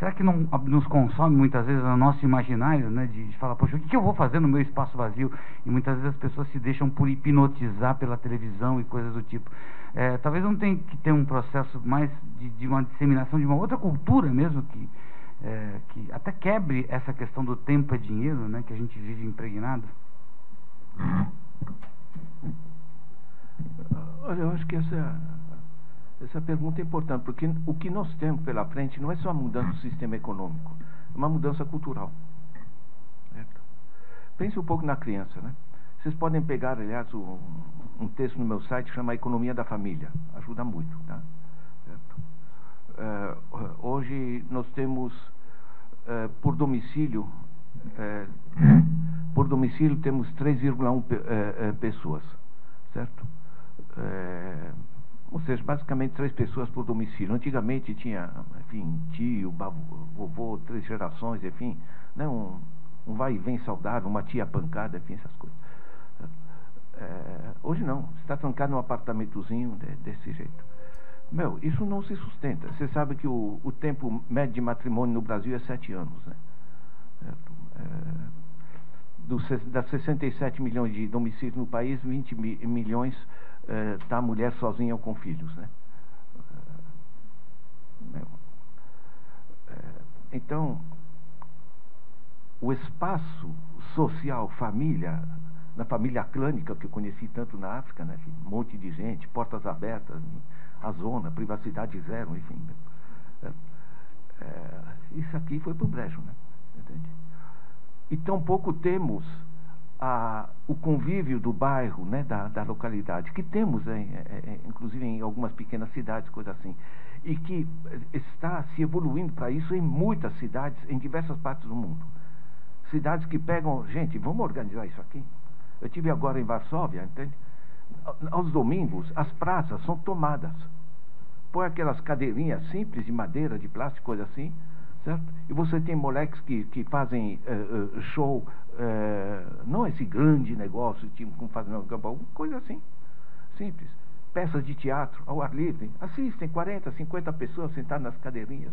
será que não nos consome muitas vezes no nosso imaginário, né? De, de falar, poxa, o que eu vou fazer no meu espaço vazio? E muitas vezes as pessoas se deixam por hipnotizar pela televisão e coisas do tipo. É, talvez não tenha que ter um processo mais de, de uma disseminação de uma outra cultura mesmo, que, é, que até quebre essa questão do tempo é dinheiro, né, que a gente vive impregnado. Olha, eu acho que essa, essa pergunta é importante, porque o que nós temos pela frente não é só a mudança do sistema econômico, é uma mudança cultural. Pense um pouco na criança, né? Vocês podem pegar, aliás, o, um texto no meu site que chama Economia da Família. Ajuda muito, tá? Certo? Uh, hoje nós temos uh, por domicílio, uh, por domicílio temos três vírgula um pe uh, uh, pessoas, certo? Uh, ou seja, basicamente três pessoas por domicílio. Antigamente tinha, enfim, tio, bavo, vovô, três gerações, enfim, né? um, um vai e vem saudável, uma tia pancada, enfim, essas coisas. É, hoje não, está trancado num apartamentozinho de, desse jeito. Meu, isso não se sustenta. Você sabe que o, o tempo médio de matrimônio no Brasil é sete anos, né? É, do, das sessenta e sete milhões de domicílios no país, vinte milhões está é, a mulher sozinha ou com filhos, né? É, meu, é, então, o espaço social, família, na família clânica, que eu conheci tanto na África, né? Um monte de gente, portas abertas, a zona, privacidade zero, enfim. É, é, isso aqui foi pro brejo, né? Entende? E tampouco temos a, o convívio do bairro, né? Da, da localidade, que temos, é, é, inclusive, em algumas pequenas cidades, coisa assim, e que está se evoluindo para isso em muitas cidades, em diversas partes do mundo. Cidades que pegam, gente, vamos organizar isso aqui. Eu estive agora em Varsóvia, entende? Aos domingos, as praças são tomadas. Põe aquelas cadeirinhas simples de madeira, de plástico, coisa assim, certo? E você tem moleques que, que fazem uh, uh, show, uh, não esse grande negócio, tipo, como fazem coisa assim, simples. Peças de teatro ao ar livre, assistem quarenta, cinquenta pessoas sentadas nas cadeirinhas.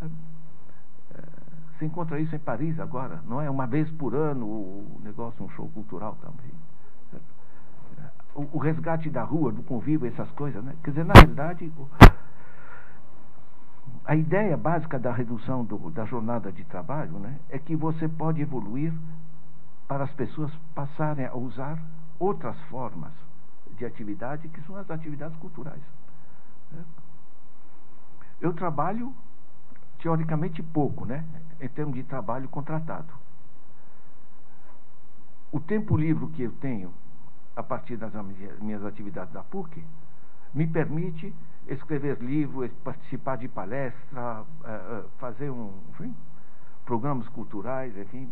Uh, Você encontra isso em Paris agora, não é? Uma vez por ano o negócio, um show cultural também. O, o resgate da rua, do convívio, essas coisas, né? Quer dizer, na verdade, o, a ideia básica da redução do, da jornada de trabalho, né, é que você pode evoluir para as pessoas passarem a usar outras formas de atividade, que são as atividades culturais. Eu trabalho teoricamente pouco, né? Em termos de trabalho contratado. O tempo livre que eu tenho a partir das minhas atividades da P U C me permite escrever livros, participar de palestra, fazer um, enfim, programas culturais, enfim.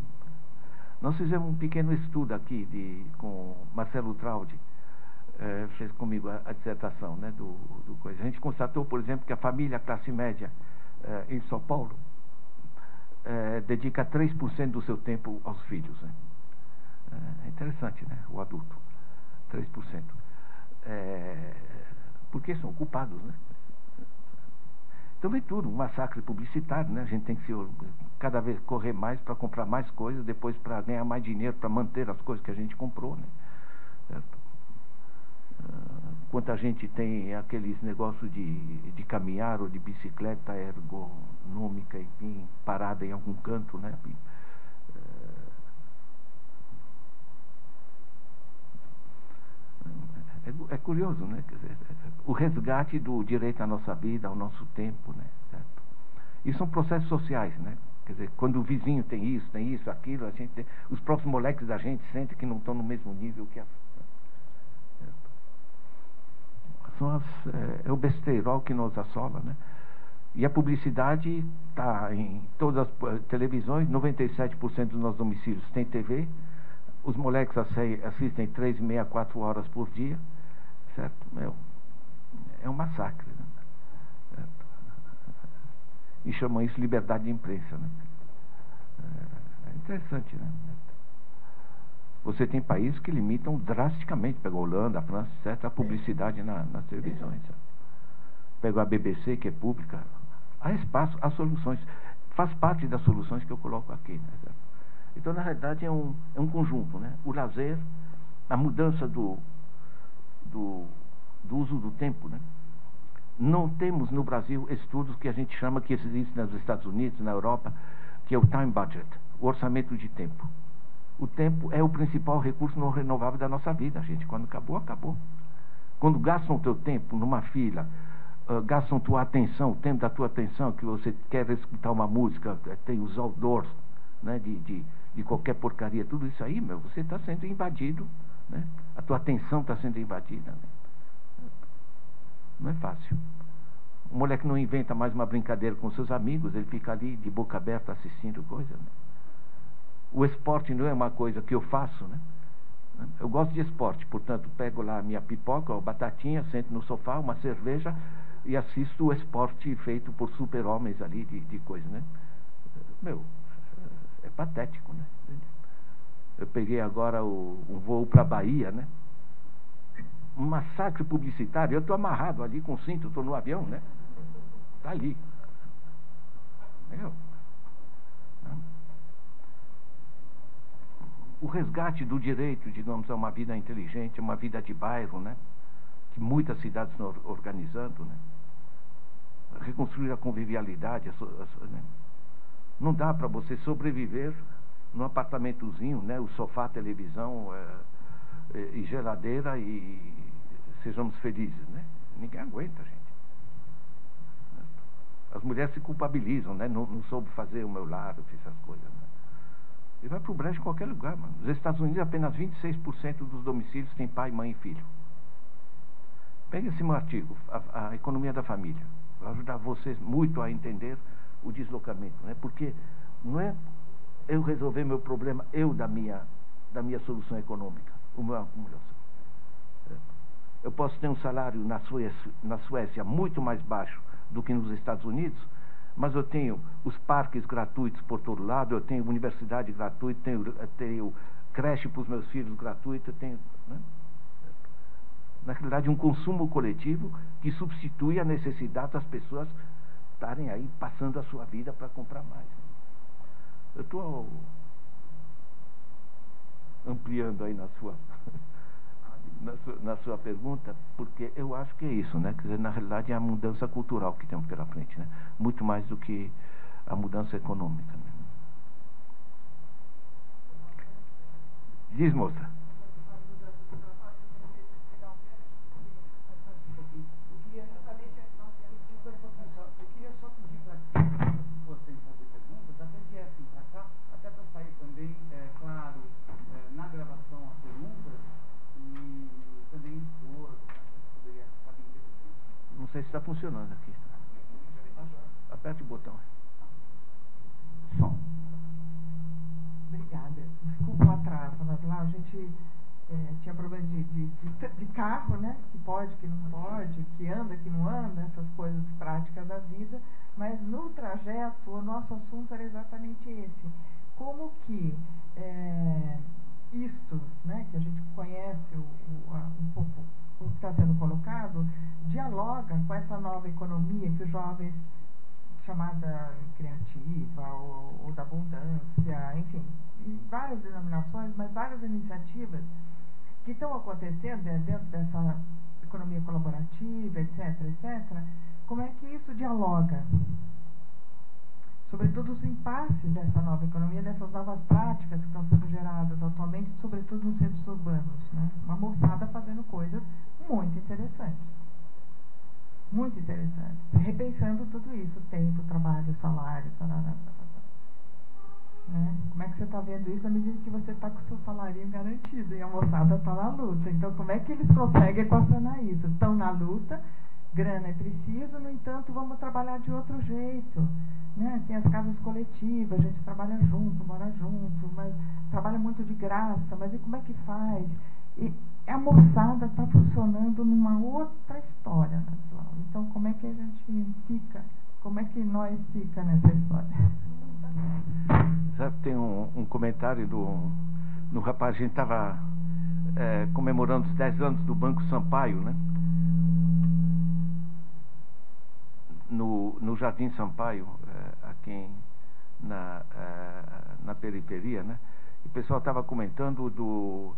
Nós fizemos um pequeno estudo aqui de, com Marcelo Traude, eh, fez comigo a, a dissertação, né, do, do coisa. A gente constatou, por exemplo, que a família classe média É, em São Paulo, é, dedica três por cento do seu tempo aos filhos, né? É interessante, né? O adulto, três por cento. É, porque são ocupados, né? Então vem tudo, um massacre publicitário, né? A gente tem que se, cada vez correr mais para comprar mais coisas, depois para ganhar mais dinheiro, para manter as coisas que a gente comprou, né? Certo? Enquanto a gente tem aqueles negócios de, de caminhar ou de bicicleta ergonômica, enfim, parada em algum canto, né? É, é curioso, né? Quer dizer, o resgate do direito à nossa vida, ao nosso tempo, né? Certo? E são processos sociais, né? Quer dizer, quando o vizinho tem isso, tem isso, aquilo, a gente tem, os próprios moleques da gente sentem que não estão no mesmo nível que as... São as, é, é o besteirol que nos assola, né? E a publicidade está em todas as televisões, noventa e sete por cento dos nossos domicílios tem T V, os moleques assistem três, meia, quatro horas por dia, certo? Meu, é um massacre, né? Certo? E chamam isso liberdade de imprensa, né? É interessante, né? Você tem países que limitam drasticamente, pega a Holanda, a França, etcétera, a publicidade na, nas televisões. Pega a B B C, que é pública. Há espaço, há soluções. Faz parte das soluções que eu coloco aqui, né? Então, na realidade, é um, é um conjunto, né? O lazer, a mudança do, do, do uso do tempo, né? Não temos no Brasil estudos que a gente chama, que existem nos Estados Unidos, na Europa, que é o time budget, o orçamento de tempo. O tempo é o principal recurso não renovável da nossa vida, gente. Quando acabou, acabou. Quando gastam o teu tempo numa fila, uh, gastam tua atenção, o tempo da tua atenção, que você quer escutar uma música, tem os outdoors, né, de, de, de qualquer porcaria, tudo isso aí, meu, você está sendo invadido, né? A tua atenção está sendo invadida, né? Não é fácil. O moleque não inventa mais uma brincadeira com seus amigos, ele fica ali de boca aberta assistindo coisa, né? O esporte não é uma coisa que eu faço, né? Eu gosto de esporte, portanto, pego lá a minha pipoca ou batatinha, sento no sofá, uma cerveja e assisto o esporte feito por super-homens ali de, de coisa, né? Meu, é patético, né? Eu peguei agora o, um voo para a Bahia, né? Um massacre publicitário, eu estou amarrado ali com cinto, estou no avião, né? Está ali. Entendeu? O resgate do direito, digamos, a uma vida inteligente, uma vida de bairro, né? Que muitas cidades estão organizando, né? Reconstruir a convivialidade, a so, a so, né? Não dá para você sobreviver num apartamentozinho, né? O sofá, televisão é, é, e geladeira e sejamos felizes, né? Ninguém aguenta, gente. As mulheres se culpabilizam, né? Não, não soube fazer o meu lado, fiz essas coisas, né? Ele vai para o brejo em qualquer lugar, mano. Nos Estados Unidos, apenas vinte e seis por cento dos domicílios tem pai, mãe e filho. Pega esse meu artigo, a, a economia da família. Vai ajudar vocês muito a entender o deslocamento, né? Porque não é eu resolver meu problema, eu da minha, da minha solução econômica, uma acumulação. Eu posso ter um salário na Suécia, na Suécia muito mais baixo do que nos Estados Unidos, mas eu tenho os parques gratuitos por todo lado, eu tenho universidade gratuita, tenho, tenho creche para os meus filhos gratuita, tenho, né? Na realidade, um consumo coletivo que substitui a necessidade das pessoas estarem aí passando a sua vida para comprar mais. Eu estou ampliando aí na sua, na sua, na sua pergunta, porque eu acho que é isso, né? Quer dizer, na realidade é a mudança cultural que temos pela frente, né? Muito mais do que a mudança econômica, né? Diz, moça. Está funcionando aqui. Aperte o botão. Som. Obrigada. Desculpa o atraso, mas lá a gente é, tinha problema de, de, de, de carro, né? Que pode, que não pode, que anda, que não anda, essas coisas práticas da vida. Mas no trajeto, o nosso assunto era exatamente esse. Como que é, isto, né? Que a gente conhece o, o, a, um pouco o que está sendo colocado, dialoga com essa nova economia que os jovens, chamada criativa ou, ou da abundância, enfim, várias denominações, mas várias iniciativas que estão acontecendo dentro dessa economia colaborativa, etc, etc. Como é que isso dialoga? Sobretudo os impasses dessa nova economia, dessas novas práticas que estão sendo geradas atualmente, sobretudo nos centros urbanos, né? Uma moçada fazendo coisas muito interessantes. Muito interessantes. Repensando tudo isso, tempo, trabalho, salário, tarará, tarará, né? Como é que você está vendo isso na medida que você está com o seu salário garantido e a moçada está na luta? Então, como é que eles conseguem equacionar isso? Estão na luta, grana é preciso, no entanto, vamos trabalhar de outro jeito, né? Tem as casas coletivas, a gente trabalha junto, mora junto, mas trabalha muito de graça, mas e como é que faz? E a moçada está funcionando numa outra história, né? Então, como é que a gente fica? Como é que nós fica nessa história? Sabe, tem um, um comentário do, do rapaz, a gente estava é, comemorando os dez anos do Banco Sampaio, né? No, no Jardim Sampaio, é, aqui na, é, na periferia, né? E o pessoal estava comentando do,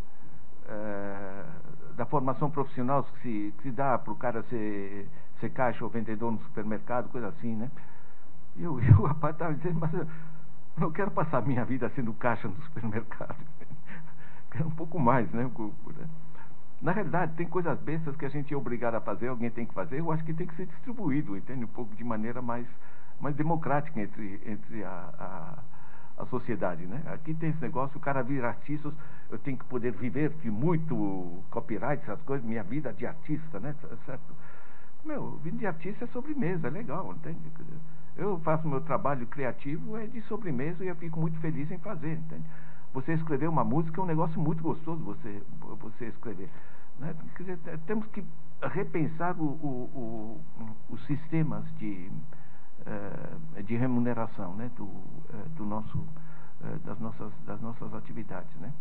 é, da formação profissional que se, que se dá para o cara ser, ser caixa ou vendedor no supermercado, coisa assim, né? E eu, eu, o rapaz estava dizendo, mas eu não quero passar minha vida sendo caixa no supermercado. Quero um pouco mais, né? Na realidade, tem coisas bestas que a gente é obrigado a fazer, alguém tem que fazer, eu acho que tem que ser distribuído, entende? Um pouco de maneira mais, mais democrática entre, entre a, a sociedade, né? Aqui tem esse negócio, o cara vira artista, eu tenho que poder viver de muito copyright, essas coisas, minha vida de artista, né? Certo? Meu, vida de artista é sobremesa, é legal, entende? Eu faço meu trabalho criativo, é de sobremesa e eu fico muito feliz em fazer, entende? Você escrever uma música é um negócio muito gostoso, você, você escrever, né? Quer dizer, temos que repensar o, o, o, os sistemas de, uh, de remuneração, né? do, uh, do nosso, uh, das, nossas, das nossas atividades, né?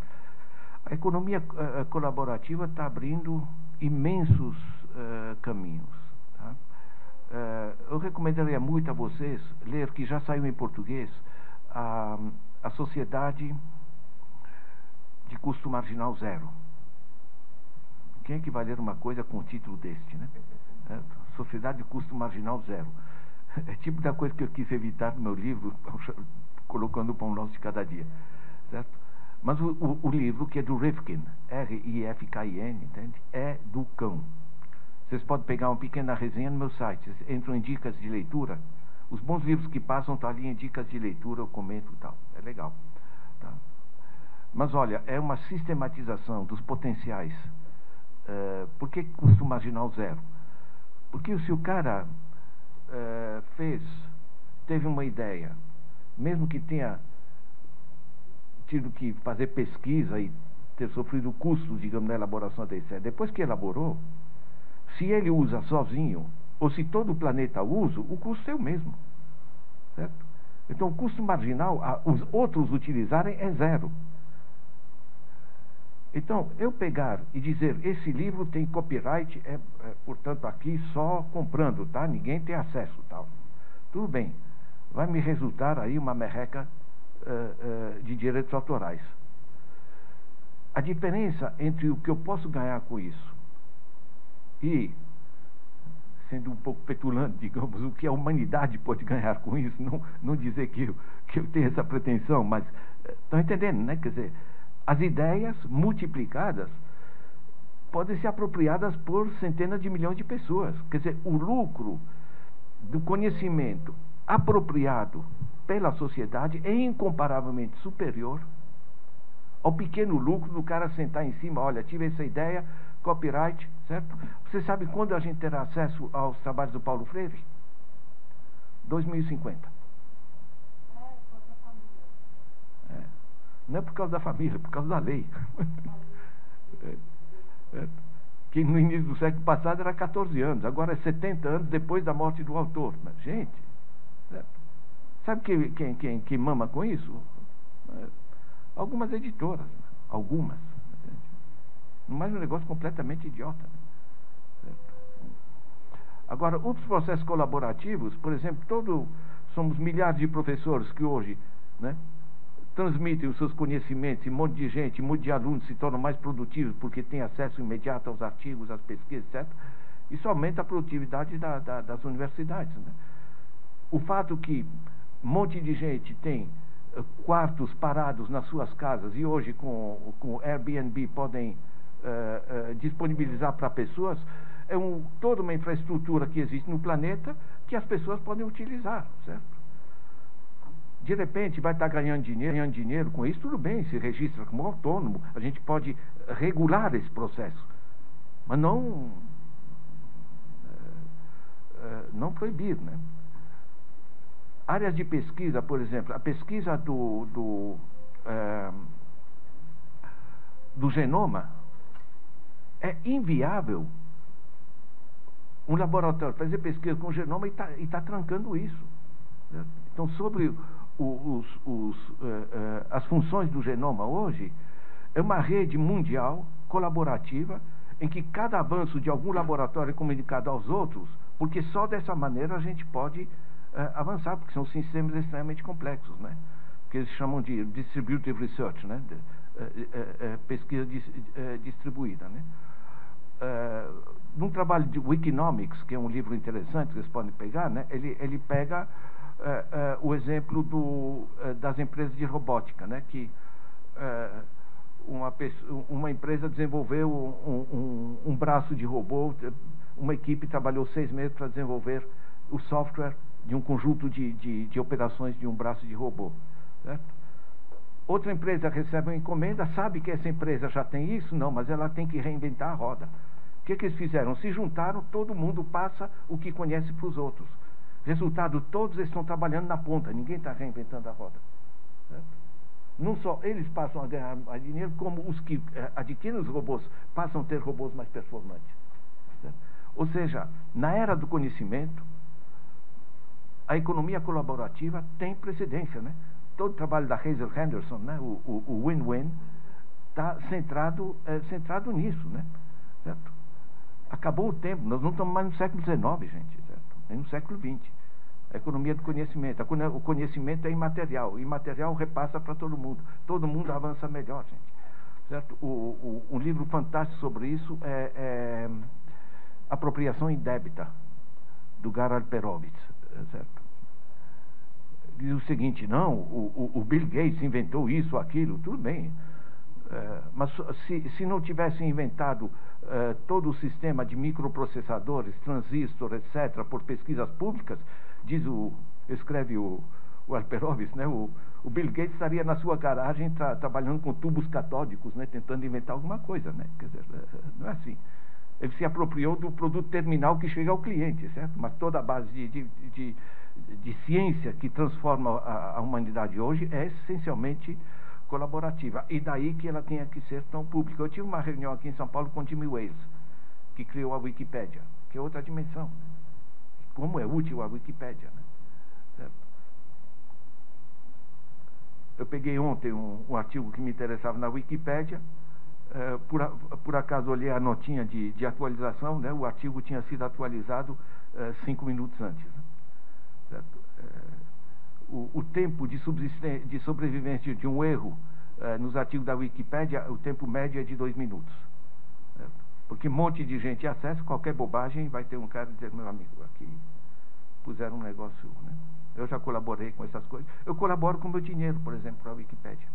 A economia uh, colaborativa está abrindo imensos uh, caminhos, tá? Uh, eu recomendaria muito a vocês ler, que já saiu em português, a, a Sociedade de Custo Marginal Zero. Quem é que vai ler uma coisa com o título deste, né? É, Sociedade de Custo Marginal Zero. É tipo da coisa que eu quis evitar no meu livro, colocando o pão nosso de cada dia, certo? Mas o, o, o livro, que é do Rifkin, R I F K I N, entende? É do cão. Vocês podem pegar uma pequena resenha no meu site, vocês entram em dicas de leitura, os bons livros que passam estão ali em dicas de leitura, eu comento e tal, é legal, tá? Mas olha, é uma sistematização dos potenciais. Uh, por que custo marginal zero? Porque se o cara uh, fez, teve uma ideia, mesmo que tenha tido que fazer pesquisa e ter sofrido custos, digamos, na elaboração da ideia, depois que elaborou, se ele usa sozinho, ou se todo o planeta usa, o custo é o mesmo, certo? Então o custo marginal, a, os outros utilizarem, é zero. Então, eu pegar e dizer, esse livro tem copyright, é, é, portanto, aqui só comprando, tá? Ninguém tem acesso, tal. Tudo bem, vai me resultar aí uma merreca uh, uh, de direitos autorais. A diferença entre o que eu posso ganhar com isso e, sendo um pouco petulante, digamos, o que a humanidade pode ganhar com isso, não, não dizer que eu, que eu tenho essa pretensão, mas estão uh, entendendo, né? Quer dizer, as ideias multiplicadas podem ser apropriadas por centenas de milhões de pessoas. Quer dizer, o lucro do conhecimento apropriado pela sociedade é incomparavelmente superior ao pequeno lucro do cara sentar em cima, olha, tive essa ideia, copyright, certo? Você sabe quando a gente terá acesso aos trabalhos do Paulo Freire? dois mil e cinquenta. Não é por causa da família, é por causa da lei. é, é, que no início do século passado era quatorze anos, agora é setenta anos depois da morte do autor. Mas, gente, é, sabe quem, quem, quem, quem mama com isso? É, algumas editoras, algumas. É, mas um negócio completamente idiota. É, agora, outros processos colaborativos, por exemplo, todo, somos milhares de professores que hoje, né, transmitem os seus conhecimentos e um monte de gente, um monte de alunos se tornam mais produtivos porque tem acesso imediato aos artigos, às pesquisas, etcétera. Isso aumenta a produtividade da, da, das universidades, né? O fato que um monte de gente tem uh, quartos parados nas suas casas e hoje com o Airbnb podem uh, uh, disponibilizar para pessoas, é um, toda uma infraestrutura que existe no planeta que as pessoas podem utilizar, certo? De repente vai estar ganhando dinheiro, ganhando dinheiro com isso, tudo bem, se registra como autônomo, a gente pode regular esse processo, mas não, não proibir, né? Áreas de pesquisa, por exemplo, a pesquisa do, do, é, do genoma é inviável. Um laboratório fazer pesquisa com o genoma e está tá trancando isso, né? Então, sobre Os, os, uh, uh, as funções do genoma hoje, é uma rede mundial colaborativa em que cada avanço de algum laboratório é comunicado aos outros, porque só dessa maneira a gente pode uh, avançar, porque são sistemas extremamente complexos, né? Que eles chamam de distributive research, né? De, uh, uh, uh, pesquisa dis, uh, distribuída, né? Uh, num trabalho de Wikinomics, que é um livro interessante que vocês podem pegar, né? Ele, ele pega Uh, uh, o exemplo do, uh, das empresas de robótica, né? Que uh, uma, pessoa, uma empresa desenvolveu um, um, um braço de robô, uma equipe trabalhou seis meses para desenvolver o software de um conjunto de, de, de operações de um braço de robô, certo? Outra empresa recebe uma encomenda, sabe que essa empresa já tem isso? Não, mas ela tem que reinventar a roda. O que, que eles fizeram? Se juntaram, todo mundo passa o que conhece para os outros. Resultado, todos eles estão trabalhando na ponta, ninguém está reinventando a roda. Certo? Não só eles passam a ganhar mais dinheiro, como os que eh, adquirem os robôs passam a ter robôs mais performantes. Certo? Ou seja, na era do conhecimento, a economia colaborativa tem precedência, né? Todo o trabalho da Hazel Henderson, né, o win-win, está centrado, é, centrado nisso, né, certo? Acabou o tempo, nós não estamos mais no século dezenove, gente, certo? Nem no século vinte. A economia do conhecimento, a, o conhecimento é imaterial, o imaterial repassa para todo mundo, todo mundo avança melhor, gente, certo? O, o, um livro fantástico sobre isso é, é Apropriação Indébita, do Gar Alperovitz, certo? Diz o seguinte, não, o, o Bill Gates inventou isso, aquilo, tudo bem. É, mas se, se não tivessem inventado é, todo o sistema de microprocessadores, transistor, etcétera, por pesquisas públicas, diz o, escreve o, o Alperovitz, né, o, o Bill Gates estaria na sua garagem tra, trabalhando com tubos catódicos, né, tentando inventar alguma coisa, né? Quer dizer, não é assim. Ele se apropriou do produto terminal que chega ao cliente, certo? Mas toda a base de... de, de de ciência que transforma a, a humanidade hoje é essencialmente colaborativa, e daí que ela tenha que ser tão pública. Eu tive uma reunião aqui em São Paulo com Jimmy Wales, que criou a Wikipédia, que é outra dimensão, como é útil a Wikipédia, né? Certo? Eu peguei ontem um, um artigo que me interessava na Wikipédia, eh, por, a, por acaso olhei a notinha de, de atualização, né? O artigo tinha sido atualizado eh, cinco minutos antes, né? O, o tempo de, de sobrevivência de um erro eh, nos artigos da Wikipédia, o tempo médio é de dois minutos. Certo? Porque um monte de gente acessa qualquer bobagem, vai ter um cara dizer, meu amigo, aqui puseram um negócio, né? Eu já colaborei com essas coisas. Eu colaboro com meu dinheiro, por exemplo, para a Wikipédia.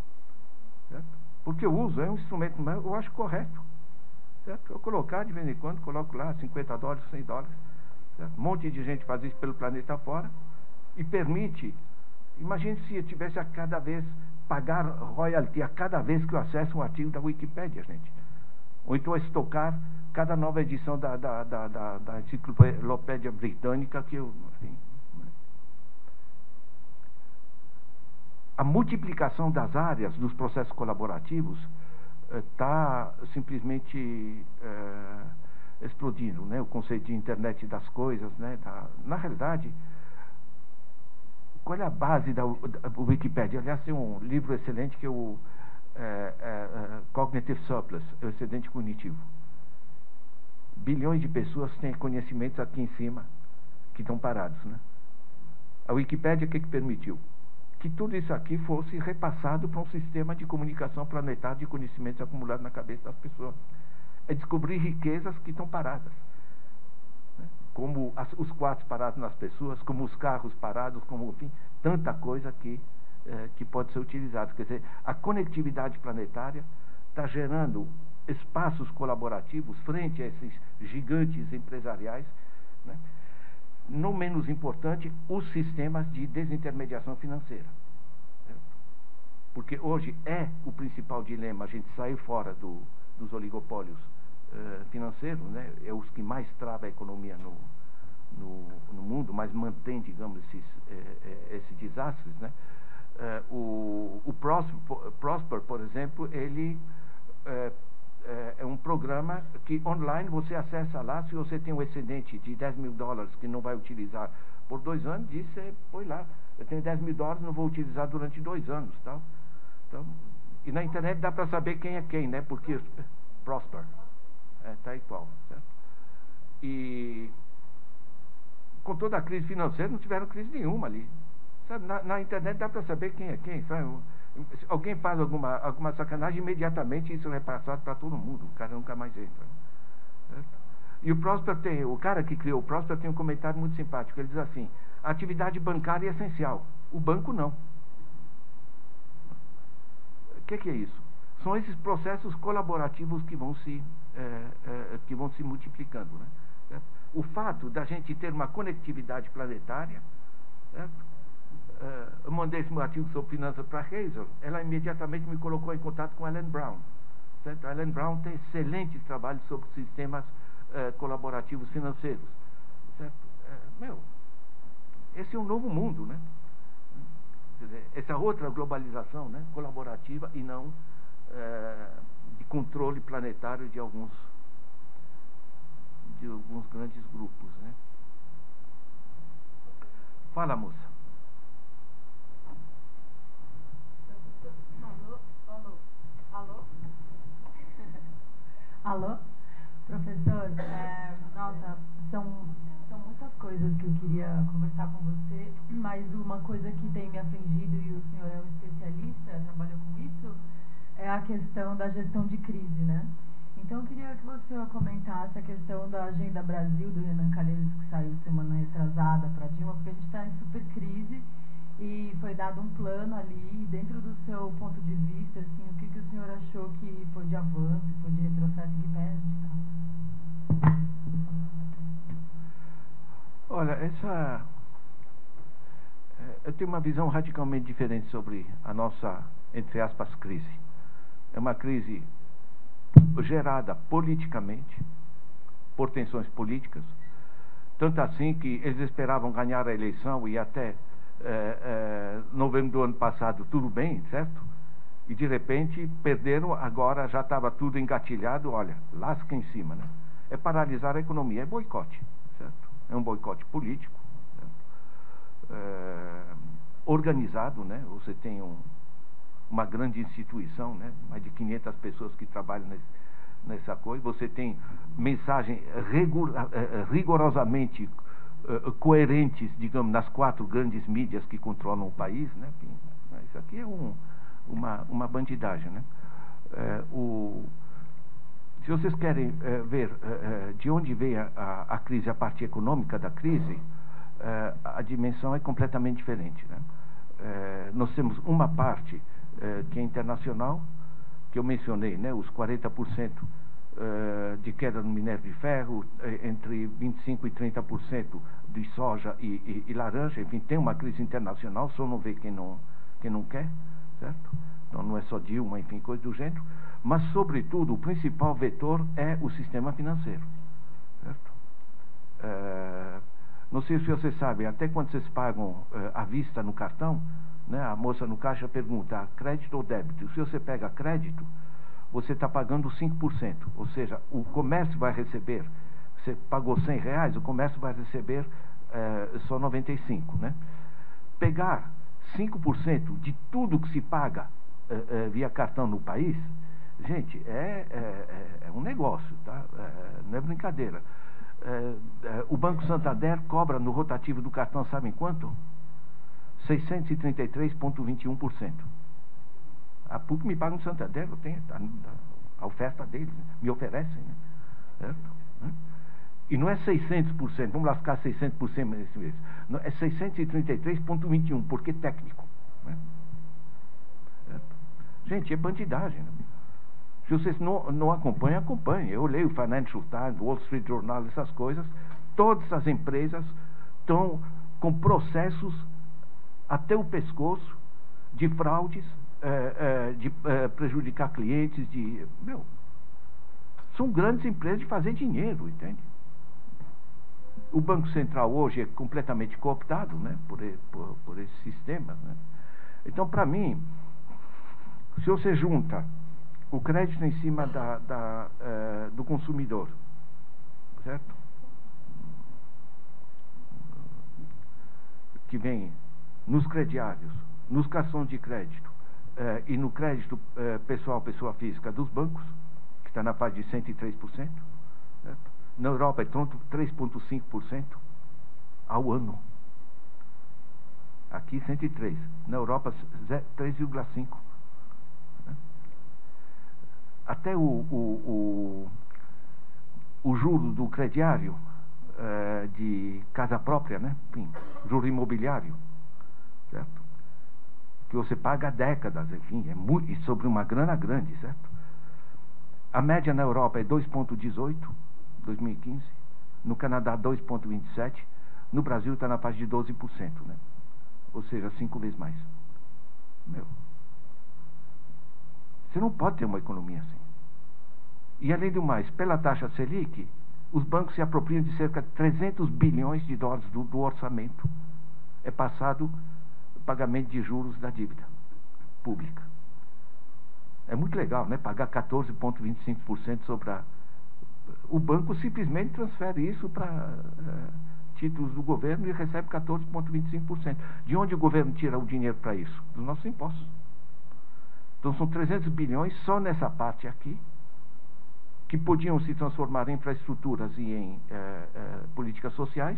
Certo? Porque eu uso, é um instrumento, eu acho correto. Certo? Eu colocar de vez em quando, coloco lá cinquenta dólares, cem dólares. Certo? Um monte de gente faz isso pelo planeta fora e permite... Imagine se eu tivesse a cada vez pagar royalty a cada vez que eu acesso um artigo da Wikipédia, gente. Ou então estocar cada nova edição da, da, da, da, da enciclopédia britânica que eu... Enfim. A multiplicação das áreas dos processos colaborativos está eh, simplesmente eh, explodindo, né? O conceito de internet das coisas, né? Da, na realidade... Qual é a base da, da, da Wikipédia? Aliás, tem um livro excelente que é o é, é, Cognitive Surplus, o excedente cognitivo. Bilhões de pessoas têm conhecimentos aqui em cima que estão parados, né? A Wikipédia, o que, que permitiu? Que tudo isso aqui fosse repassado para um sistema de comunicação planetária de conhecimentos acumulados na cabeça das pessoas. É descobrir riquezas que estão paradas. Como as, os quartos parados nas pessoas, como os carros parados, como, enfim, tanta coisa que, eh, que pode ser utilizada. Quer dizer, a conectividade planetária está gerando espaços colaborativos frente a esses gigantes empresariais, né? Não menos importante, os sistemas de desintermediação financeira. Certo? Porque hoje é o principal dilema a gente sair fora do, dos oligopólios financeiro, né? É os que mais trava a economia no, no, no mundo, mas mantém, digamos, esses, eh, esses desastres, né? Eh, o o Prosper, Prosper, por exemplo, ele eh, eh, é um programa que online você acessa lá, se você tem um excedente de dez mil dólares que não vai utilizar por dois anos, diz, você põe lá, eu tenho dez mil dólares, não vou utilizar durante dois anos, tá? Então, e na internet dá para saber quem é quem, né? Porque Prosper está é, igual, certo? E com toda a crise financeira não tiveram crise nenhuma ali, sabe? Na, na internet dá para saber quem é quem, sabe? Se alguém faz alguma, alguma sacanagem, imediatamente isso é repassado para todo mundo, o cara nunca mais entra, certo? E o Prosper tem, o cara que criou o Prosper tem um comentário muito simpático, ele diz assim, a atividade bancária é essencial, o banco não. O que, que é isso? São esses processos colaborativos que vão se É, é, que vão se multiplicando, né? Certo? O fato da gente ter uma conectividade planetária, certo? uh, mandei esse meu artigo sobre finanças para a Hazel, ela imediatamente me colocou em contato com a Ellen Brown. Certo? A Ellen Brown tem excelentes trabalhos sobre sistemas uh, colaborativos financeiros. Certo? Uh, meu, esse é um novo mundo, né? Quer dizer, essa outra globalização, né? Colaborativa e não uh, de controle planetário de alguns, de alguns grandes grupos, né? Fala, moça. Alô, alô, alô. Alô, professor. É, nossa, são, são muitas coisas que eu queria conversar com você, mas uma coisa que tem me afligido, e o senhor é um especialista, trabalhou com isso, é a questão da gestão de crise, né? Então, eu queria que você comentasse a questão da Agenda Brasil, do Renan Calheiros, que saiu semana retrasada para Dilma, porque a gente está em super crise e foi dado um plano ali, dentro do seu ponto de vista, assim, o que, que o senhor achou que foi de avanço, foi de retrocesso, que perde? Tá? Olha, essa... eu tenho uma visão radicalmente diferente sobre a nossa, entre aspas, crise. É uma crise gerada politicamente, por tensões políticas, tanto assim que eles esperavam ganhar a eleição e até eh, eh, novembro do ano passado tudo bem, certo? E de repente perderam, agora já estava tudo engatilhado, olha, lasca em cima, né? É paralisar a economia, é boicote, certo? É um boicote político, certo? Eh, organizado, né? Você tem um uma grande instituição, né? Mais de quinhentas pessoas que trabalham nesse, nessa coisa. Você tem mensagem regula, rigorosamente uh, coerentes, digamos, nas quatro grandes mídias que controlam o país, né? Isso aqui é um, uma, uma bandidagem, né? É, o, se vocês querem é, ver é, de onde veio a, a crise, a parte econômica da crise, é, a dimensão é completamente diferente, né? É, nós temos uma parte que é internacional, que eu mencionei, né, os quarenta por cento de queda no minério de ferro, entre vinte e cinco por cento e trinta por cento de soja e, e, e laranja, enfim, tem uma crise internacional, só não vê quem não, quem não quer, certo? Então não é só Dilma, enfim, coisa do gênero, mas sobretudo o principal vetor é o sistema financeiro, certo? É, não sei se vocês sabem, até quando vocês pagam é, à vista no cartão, né, a moça no caixa pergunta, crédito ou débito? Se você pega crédito, você está pagando cinco por cento, ou seja, o comércio vai receber, você pagou cem reais, o comércio vai receber eh, só noventa e cinco, né? Pegar cinco por cento de tudo que se paga eh, eh, via cartão no país, gente, é, é, é um negócio, tá? É, não é brincadeira. É, é, o Banco Santander cobra no rotativo do cartão, sabem quanto? seiscentos e trinta e três vírgula vinte e um por cento. A P U C me paga no Santander, eu tenho a, a oferta deles, né? Me oferecem, né? Certo? E não é seiscentos por cento, vamos lá ficar seiscentos por cento nesse mês. Não, é seiscentos e trinta e três vírgula vinte e um por cento, porque é técnico, né? Certo? Gente, é bandidagem, né? Se vocês não, não acompanham, acompanhem. Eu leio o Financial Times, Wall Street Journal, essas coisas. Todas as empresas estão com processos até o pescoço, de fraudes, eh, eh, de eh, prejudicar clientes, de... Meu, são grandes empresas de fazer dinheiro, entende? O Banco Central hoje é completamente cooptado, né, por, por, por esses sistemas, né? Então, para mim, se você junta o crédito em cima da, da, eh, do consumidor, certo? Que vem nos crediários, nos cartões de crédito eh, e no crédito eh, pessoal, pessoa física dos bancos, que está na fase de cento e três por cento, certo? Na Europa é três vírgula cinco por cento ao ano. Aqui cento e três por cento, na Europa três vírgula cinco por cento. Até o, o, o, o juro do crediário eh, de casa própria, né? Enfim, juro imobiliário, certo? Que você paga há décadas, enfim, é muito, e sobre uma grana grande, certo? A média na Europa é dois vírgula dezoito, dois mil e quinze, no Canadá dois vírgula vinte e sete, no Brasil está na faixa de doze por cento, né? ou seja, cinco vezes mais. Meu, você não pode ter uma economia assim. E além do mais, pela taxa Selic, os bancos se apropriam de cerca de trezentos bilhões de dólares do, do orçamento. É passado o pagamento de juros da dívida pública. É muito legal, né? Pagar quatorze vírgula vinte e cinco por cento sobre a... O banco simplesmente transfere isso para uh, títulos do governo e recebe quatorze vírgula vinte e cinco por cento. De onde o governo tira o dinheiro para isso? Dos nossos impostos. Então são trezentos bilhões só nessa parte aqui, que podiam se transformar em infraestruturas e em eh, eh, políticas sociais,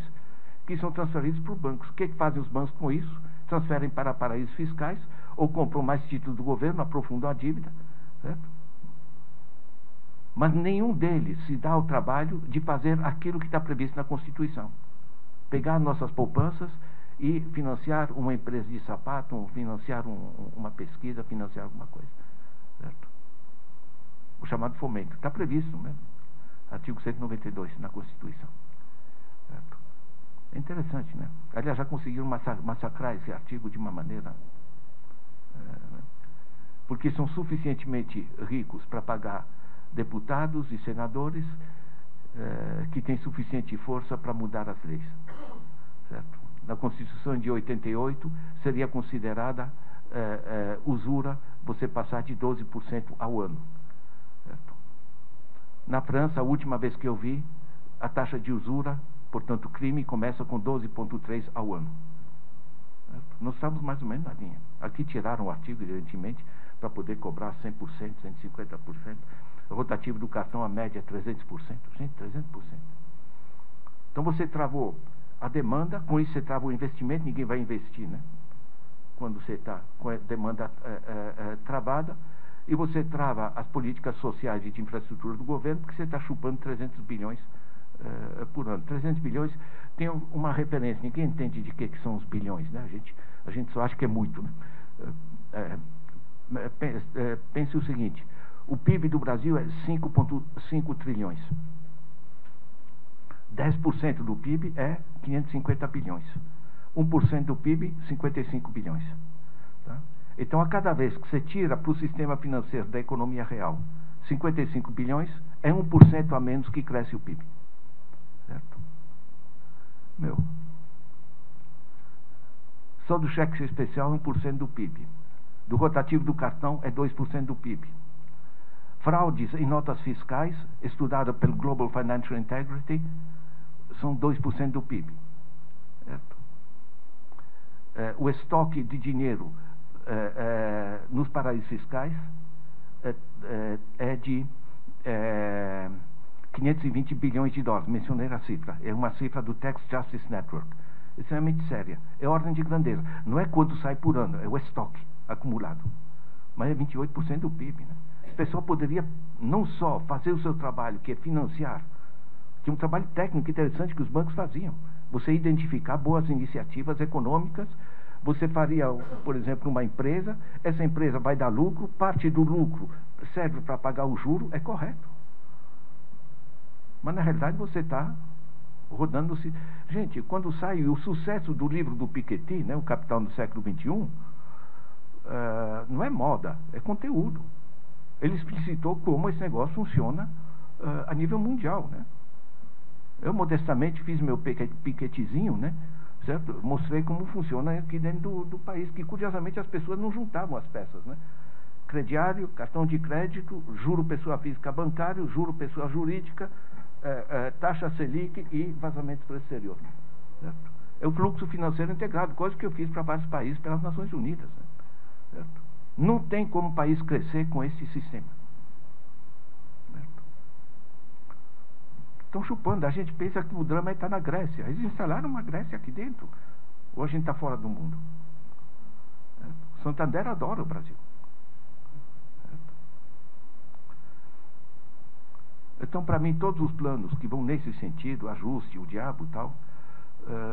que são transferidos para os bancos. O que, que fazem os bancos com isso? Transferem para paraísos fiscais ou compram mais títulos do governo, aprofundam a dívida, certo? Mas nenhum deles se dá ao trabalho de fazer aquilo que está previsto na Constituição. Pegar nossas poupanças e financiar uma empresa de sapato, ou financiar um, uma pesquisa, financiar alguma coisa, certo? O chamado fomento. Está previsto, né? Artigo cento e noventa e dois na Constituição. Certo? É interessante, né? Aliás, já conseguiram massacrar esse artigo de uma maneira... É, né? Porque são suficientemente ricos para pagar deputados e senadores é, que têm suficiente força para mudar as leis. Certo? Na Constituição de oitenta e oito, seria considerada é, é, usura você passar de doze por cento ao ano. Certo. Na França, a última vez que eu vi, a taxa de usura, portanto crime, começa com doze vírgula três ao ano. Certo. Nós estamos mais ou menos na linha. Aqui tiraram o artigo, evidentemente, para poder cobrar cem por cento, cento e cinquenta por cento. Rotativo do cartão, a média é trezentos por cento. Gente, trezentos por cento. Então você travou a demanda, com isso você trava o investimento, ninguém vai investir, né? Quando você está com a demanda é, é, é, travada, e você trava as políticas sociais e de infraestrutura do governo, porque você está chupando trezentos bilhões uh, por ano. trezentos bilhões tem uma referência, ninguém entende de que, que são os bilhões, né? A gente, a gente só acha que é muito, né? É, é, pense o seguinte, o P I B do Brasil é cinco vírgula cinco trilhões. dez por cento do P I B é quinhentos e cinquenta bilhões. um por cento do P I B, cinquenta e cinco bilhões. Tá? Então, a cada vez que você tira para o sistema financeiro da economia real cinquenta e cinco bilhões, é um por cento a menos que cresce o P I B. Certo? Meu. Só do cheque especial é um por cento do P I B. Do rotativo do cartão é dois por cento do P I B. Fraudes em notas fiscais, estudada pelo Global Financial Integrity, são dois por cento do P I B. Certo? É, o estoque de dinheiro É, é, nos paraísos fiscais é, é, é de é, quinhentos e vinte bilhões de dólares. Mencionei a cifra, é uma cifra do Tax Justice Network, extremamente séria, é ordem de grandeza, não é quanto sai por ano, é o estoque acumulado, mas é vinte e oito por cento do P I B, né? O pessoal poderia não só fazer o seu trabalho, que é financiar, que é um trabalho técnico interessante que os bancos faziam, você identificar boas iniciativas econômicas. Você faria, por exemplo, uma empresa, essa empresa vai dar lucro, parte do lucro serve para pagar o juro, é correto. Mas, na realidade, você está rodando-se... Gente, quando sai o sucesso do livro do Piketty, né, O Capital no Século vinte e um, uh, não é moda, é conteúdo. Ele explicitou como esse negócio funciona uh, a nível mundial, né? Eu, modestamente, fiz meu Pikettyzinho, né? Certo? Mostrei como funciona aqui dentro do, do país, que curiosamente as pessoas não juntavam as peças, né? Crediário, cartão de crédito, juro pessoa física bancário, juro pessoa jurídica, eh, eh, taxa Selic e vazamento para o exterior, certo? É o fluxo financeiro integrado, coisa que eu fiz para vários países pelas Nações Unidas, né? Certo? Não tem como o país crescer com esse sistema, certo? Estão chupando, a gente pensa que o drama está na Grécia. Eles instalaram uma Grécia aqui dentro. Hoje a gente está fora do mundo. Certo? Santander adora o Brasil. Certo? Então, para mim, todos os planos que vão nesse sentido, ajuste, o diabo e tal,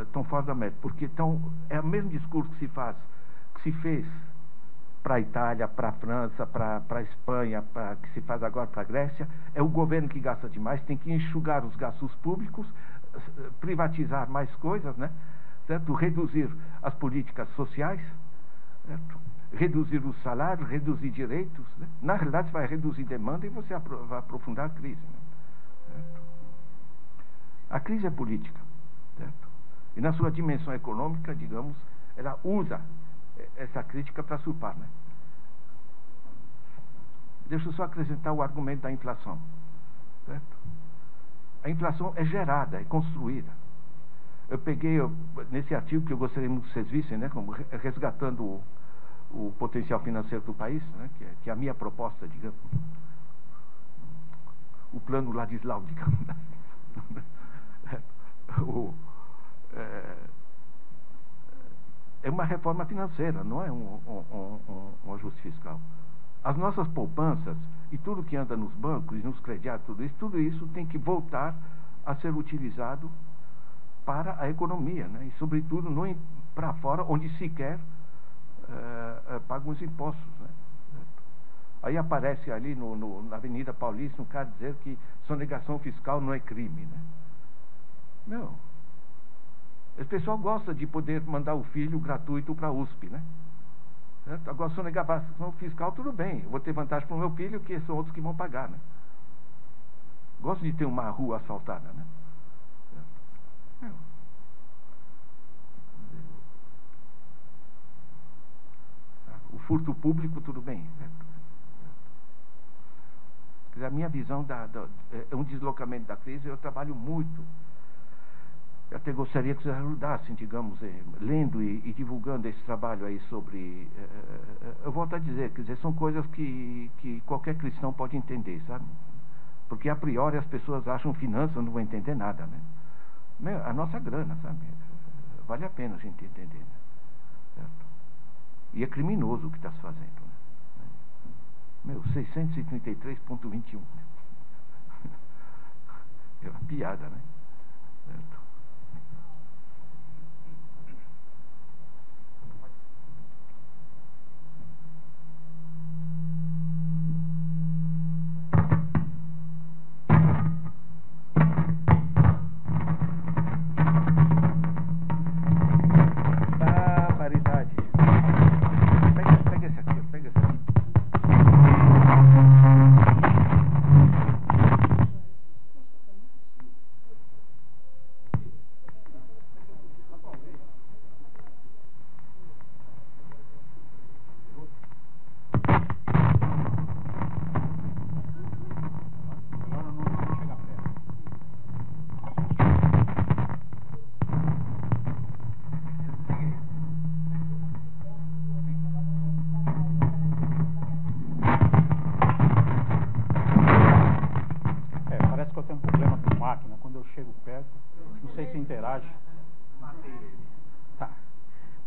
estão uh, fora da meta. Porque tão, é o mesmo discurso que se faz, que se fez para a Itália, para a França, para a Espanha, pra, que se faz agora para a Grécia. É o governo que gasta demais, tem que enxugar os gastos públicos, privatizar mais coisas, né? certo? Reduzir as políticas sociais, certo? Reduzir o salário, reduzir direitos, né? Na realidade vai reduzir demanda e você apro- vai aprofundar a crise, né? Certo? A crise é política, certo? E na sua dimensão econômica, digamos, ela usa essa crítica para surpar, né? Deixa eu só acrescentar o argumento da inflação, certo? A inflação é gerada, é construída. Eu peguei, eu, nesse artigo que eu gostaria muito que vocês vissem, né, como resgatando o, o potencial financeiro do país, né, que, é, que é a minha proposta, digamos, o plano Ladislau, digamos. o, é, é uma reforma financeira, não é um, um, um, um ajuste fiscal. As nossas poupanças e tudo que anda nos bancos e nos crediários, tudo isso, tudo isso tem que voltar a ser utilizado para a economia, né? E sobretudo para fora, onde sequer uh, uh, pagam os impostos, né? Aí aparece ali no, no, na Avenida Paulista um cara dizer que sonegação fiscal não é crime, né? Não. Esse pessoal gosta de poder mandar o filho gratuito para a U S P, né? Certo? Agora, sonegação fiscal, tudo bem, eu vou ter vantagem para o meu filho, que são outros que vão pagar, né? Gosto de ter uma rua asfaltada, né? Certo? O furto público, tudo bem, certo? Certo? A minha visão da, da, é um deslocamento da crise. Eu trabalho muito, eu até gostaria que vocês ajudassem, digamos, eh, lendo e, e divulgando esse trabalho aí sobre... Eh, eu volto a dizer, quer dizer, são coisas que, que qualquer cristão pode entender, sabe? Porque a priori as pessoas acham finanças, não vão entender nada, né? Meu, a nossa grana, sabe? Vale a pena a gente entender, né? Certo? E é criminoso o que está se fazendo, né? Meu, seiscentos e trinta e três ponto vinte e um, né? É uma piada, né? Certo?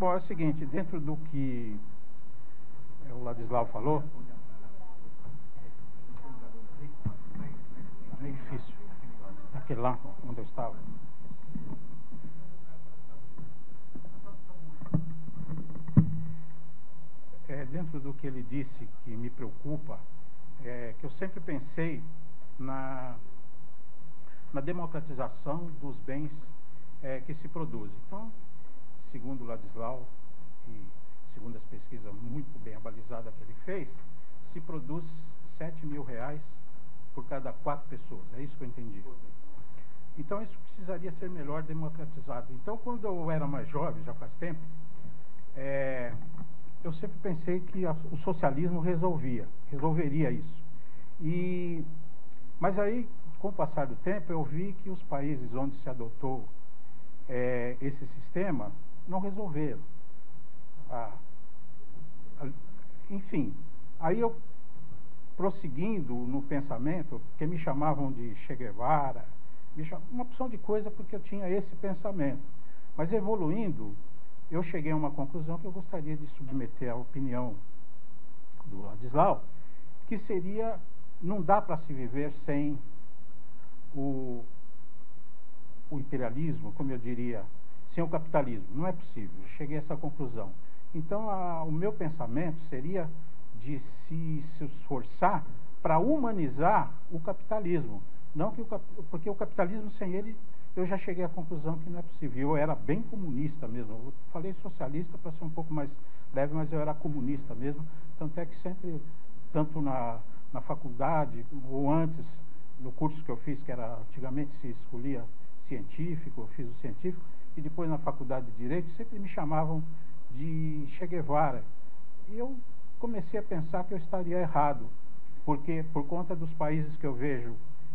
É o seguinte, dentro do que o Ladislau falou, é meio difícil, aquele lá onde eu estava. É, dentro do que ele disse que me preocupa, é que eu sempre pensei na, na democratização dos bens é, que se produzem. Então, segundo Ladislau, e segundo as pesquisas muito bem abalizadas que ele fez, se produz sete mil reais por cada quatro pessoas. É isso que eu entendi. Então, isso precisaria ser melhor democratizado. Então, quando eu era mais jovem, já faz tempo, é, eu sempre pensei que a, o socialismo resolvia, resolveria isso. E, mas aí, com o passar do tempo, eu vi que os países onde se adotou é, esse sistema não resolveram. Ah, enfim, aí eu, prosseguindo no pensamento, porque me chamavam de Che Guevara, me cham... uma opção de coisa, porque eu tinha esse pensamento. Mas evoluindo, eu cheguei a uma conclusão que eu gostaria de submeter à opinião do Ladislau, que seria, não dá para se viver sem o, o imperialismo, como eu diria, sem o capitalismo, não é possível. Cheguei a essa conclusão. Então, a, o meu pensamento seria de se, se esforçar para humanizar o capitalismo. Não que o, porque o capitalismo sem ele eu já cheguei à conclusão que não é possível. Eu era bem comunista mesmo. Eu falei socialista para ser um pouco mais leve, mas eu era comunista mesmo. Tanto é que sempre, tanto na, na faculdade ou antes, no curso que eu fiz, que era antigamente se escolhia científico, eu fiz o científico, e depois na faculdade de Direito, sempre me chamavam de Che Guevara. E eu comecei a pensar que eu estaria errado, porque por conta dos países que eu vejo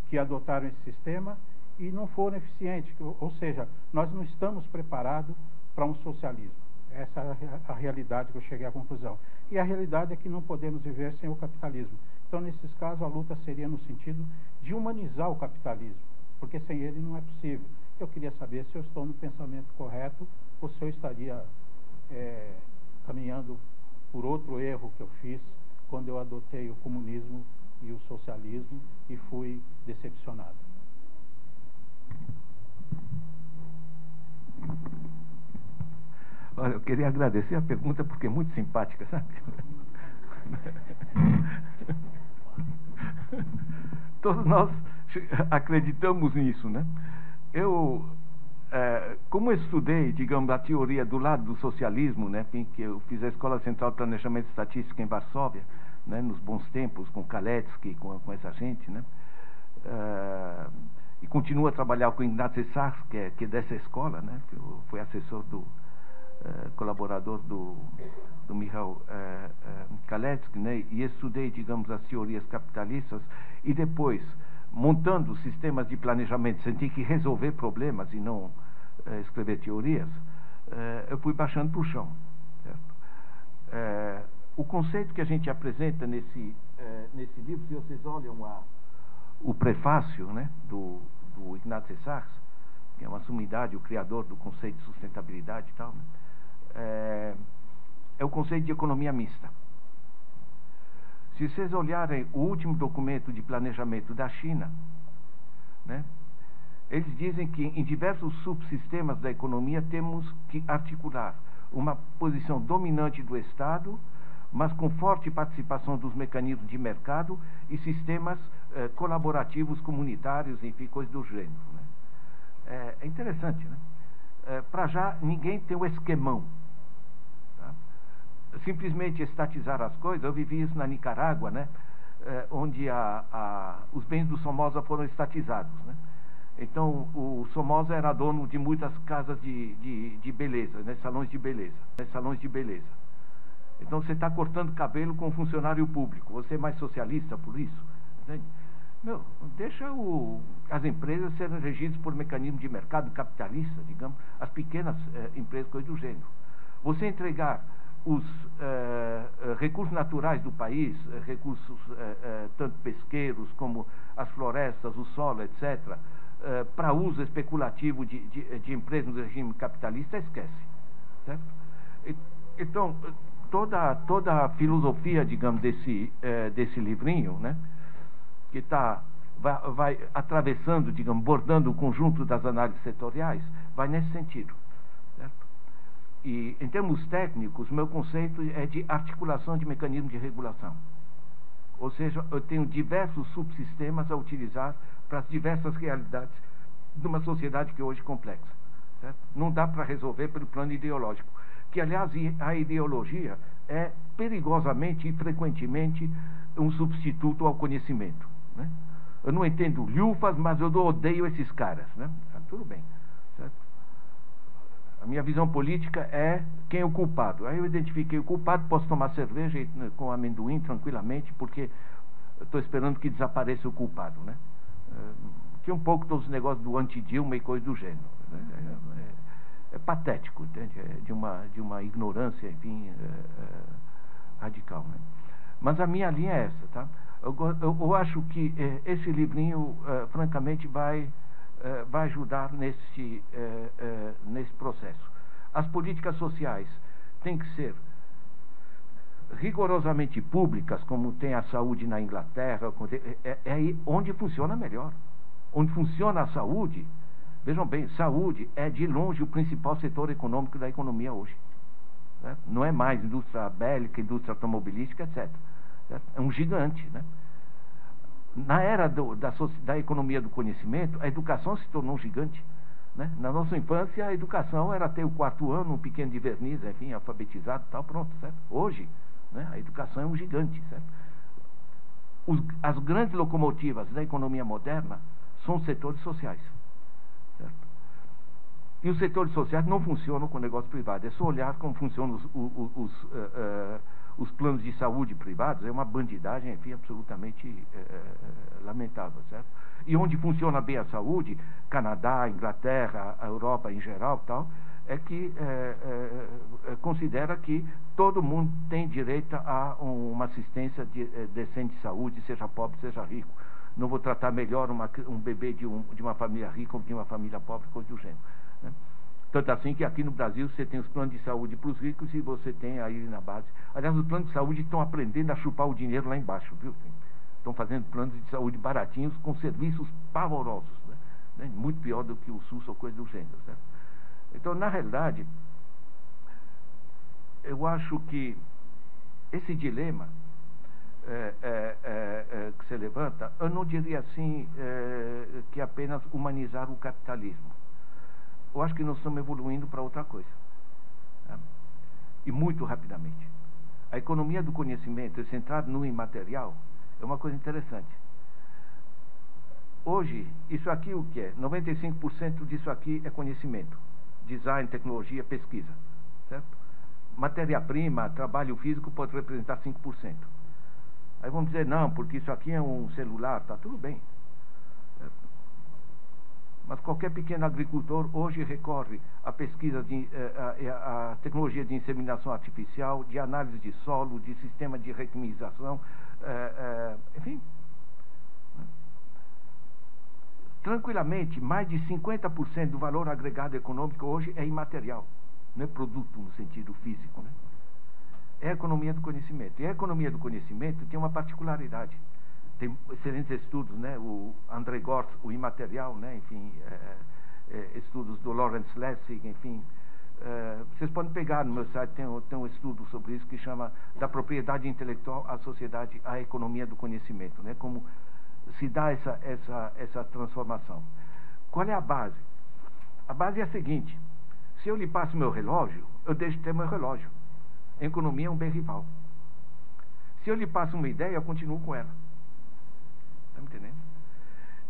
que adotaram esse sistema e não foram eficientes, ou seja, nós não estamos preparados para um socialismo. Essa é a realidade que eu cheguei à conclusão. E a realidade é que não podemos viver sem o capitalismo. Então, nesses casos, a luta seria no sentido de humanizar o capitalismo, porque sem ele não é possível. Eu queria saber se eu estou no pensamento correto ou se eu estaria é, caminhando por outro erro que eu fiz quando eu adotei o comunismo e o socialismo e fui decepcionado. Olha, eu queria agradecer a pergunta porque é muito simpática, sabe? Todos nós acreditamos nisso, né? Eu, é, como eu estudei, digamos, a teoria do lado do socialismo, né? Em que eu fiz a Escola Central de Planejamento e Estatística em Varsóvia, né? Nos bons tempos, com Kalecki, com, com essa gente, né? É, e continuo a trabalhar com Ignacy Sachs, que é, que é dessa escola, né? Que eu fui assessor do... Uh, colaborador do, do Mikhail uh, uh, Kalecki, né? E estudei, digamos, as teorias capitalistas e depois, montando sistemas de planejamento, senti que resolver problemas e não uh, escrever teorias, uh, eu fui baixando para o chão, certo? Uh, o conceito que a gente apresenta nesse, uh, nesse livro, se vocês olham a, o prefácio, né? do, do Ignacy Sachs, que é uma sumidade, o criador do conceito de sustentabilidade e tal, né? É, é o conceito de economia mista. Se vocês olharem o último documento de planejamento da China, né, eles dizem que em diversos subsistemas da economia temos que articular uma posição dominante do Estado, mas com forte participação dos mecanismos de mercado e sistemas eh, colaborativos comunitários, enfim, coisas do gênero, né? É, é interessante, né? É, para já, ninguém tem o esquemão, tá? Simplesmente estatizar as coisas. Eu vivi isso na Nicarágua, né? É, onde a, a, os bens do Somoza foram estatizados, né? Então, o Somoza era dono de muitas casas de, de, de beleza, né? Salões de beleza, né? Salões de beleza. Então, você está cortando cabelo com um funcionário público. Você é mais socialista por isso, entende? Meu, deixa o, as empresas serem regidas por mecanismo de mercado capitalista, digamos, as pequenas eh, empresas, coisa do gênero. Você entregar os eh, recursos naturais do país, eh, recursos eh, eh, tanto pesqueiros como as florestas, o solo, etcétera, eh, para uso especulativo de, de, de empresas no regime capitalista, esquece, certo? E, então, toda, toda a filosofia, digamos, desse, eh, desse livrinho, né? Que tá, vai, vai atravessando, digamos, bordando o conjunto das análises setoriais, vai nesse sentido, certo? E, em termos técnicos, meu conceito é de articulação de mecanismos de regulação. Ou seja, eu tenho diversos subsistemas a utilizar para as diversas realidades de uma sociedade que hoje é complexa, certo? Não dá para resolver pelo plano ideológico, que, aliás, a ideologia é perigosamente e frequentemente um substituto ao conhecimento, né? Eu não entendo lhufas, mas eu odeio esses caras, né? Ah, tudo bem, certo? A minha visão política é quem é o culpado. Aí eu identifiquei o culpado, posso tomar cerveja com amendoim tranquilamente, porque estou esperando que desapareça o culpado, né? Que um pouco todos os negócios do anti-Dilma e coisa do gênero, né? É, é, é patético, entende? É de uma, de uma ignorância, enfim, é, é, radical, né? Mas a minha linha é essa, tá? Eu, eu, eu acho que eh, esse livrinho, eh, francamente, vai, eh, vai ajudar nesse, eh, eh, nesse processo. As políticas sociais têm que ser rigorosamente públicas, como tem a saúde na Inglaterra, é, é onde funciona melhor. Onde funciona a saúde, vejam bem, saúde é de longe o principal setor econômico da economia hoje. Certo? Não é mais indústria bélica, indústria automobilística, etcétera. Certo? É um gigante, né? Na era do, da, da economia do conhecimento, a educação se tornou um gigante. Né? Na nossa infância, a educação era ter o quarto ano, um pequeno de verniz, enfim, alfabetizado e tal, pronto, certo? Hoje, né, a educação é um gigante, certo? Os, as grandes locomotivas da economia moderna são os setores sociais, certo? E os setores sociais não funcionam com o negócio privado, é só olhar como funcionam os, os, os, uh, uh, os planos de saúde privados, é uma bandidagem, enfim, absolutamente uh, lamentável, certo? E onde funciona bem a saúde, Canadá, Inglaterra, a Europa em geral, tal, é que é, é, considera que todo mundo tem direito a um, uma assistência de, é, decente de saúde, seja pobre, seja rico. Não vou tratar melhor uma, um bebê de, um, de uma família rica ou de uma família pobre, coisa do gênero. Né? Tanto assim que aqui no Brasil você tem os planos de saúde para os ricos e você tem aí na base... Aliás, os planos de saúde estão aprendendo a chupar o dinheiro lá embaixo, viu? Estão fazendo planos de saúde baratinhos com serviços pavorosos, né? Muito pior do que o SUS ou coisa do gênero, certo? Então, na realidade, eu acho que esse dilema é, é, é, é, que se levanta, eu não diria assim é, que apenas humanizar o capitalismo. Eu acho que nós estamos evoluindo para outra coisa, né? E muito rapidamente. A economia do conhecimento é centrada no imaterial. É uma coisa interessante. Hoje, isso aqui o que é? noventa e cinco por cento disso aqui é conhecimento. Design, tecnologia, pesquisa. Certo? Matéria-prima, trabalho físico pode representar cinco por cento. Aí vamos dizer, não, porque isso aqui é um celular, tá tudo bem. Certo? Mas qualquer pequeno agricultor hoje recorre à pesquisa, de, à, à, à tecnologia de inseminação artificial, de análise de solo, de sistema de requimização, É, é, enfim, tranquilamente, mais de cinquenta por cento do valor agregado econômico hoje é imaterial, não é produto no sentido físico, né? É a economia do conhecimento. E a economia do conhecimento tem uma particularidade. Tem excelentes estudos, né? O André Gortz, o imaterial, né? Enfim, é, é, estudos do Lawrence Lessig, enfim. Uh, vocês podem pegar no meu site, tem, tem um estudo sobre isso que chama da propriedade intelectual à sociedade, à economia do conhecimento, né? Como se dá essa, essa, essa transformação. Qual é a base? A base é a seguinte: se eu lhe passo meu relógio, eu deixo de ter meu relógio. A economia é um bem rival. Se eu lhe passo uma ideia, eu continuo com ela. Está me entendendo?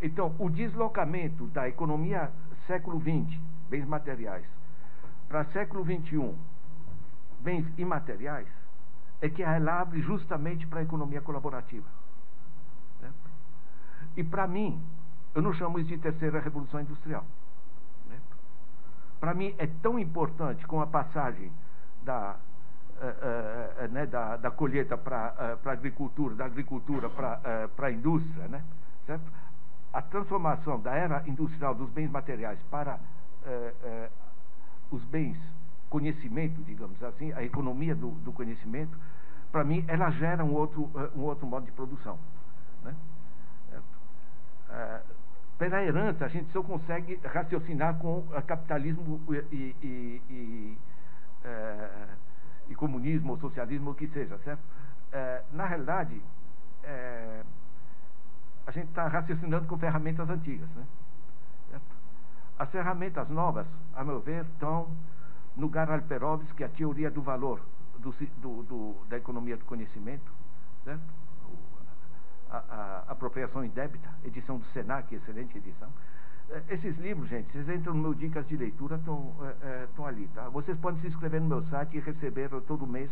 Então, o deslocamento da economia século vinte, bens materiais, para século vinte e um, bens imateriais, é que ela abre justamente para a economia colaborativa. Certo? E para mim, eu não chamo isso de terceira revolução industrial. Para mim é tão importante como a passagem da, uh, uh, né, da, da colheita para uh, para a agricultura, da agricultura para uh, para a indústria, né? Certo? A transformação da era industrial dos bens materiais para uh, uh, os bens, conhecimento, digamos assim, a economia do, do conhecimento, para mim, ela gera um outro, um outro modo de produção, né? Ah, pela herança, a gente só consegue raciocinar com o capitalismo e, e, e, e, é, e comunismo, ou socialismo, o que seja, certo? É, na realidade, é, a gente está raciocinando com ferramentas antigas, né? As ferramentas novas, a meu ver, estão no Gar Alperovitz, que é a teoria do valor do, do, do, da economia do conhecimento, certo? A, a, a apropriação indébita, edição do Senac, excelente edição. Esses livros, gente, vocês entram no meu Dicas de Leitura, estão é, é, ali, tá? Vocês podem se inscrever no meu site e receber todo mês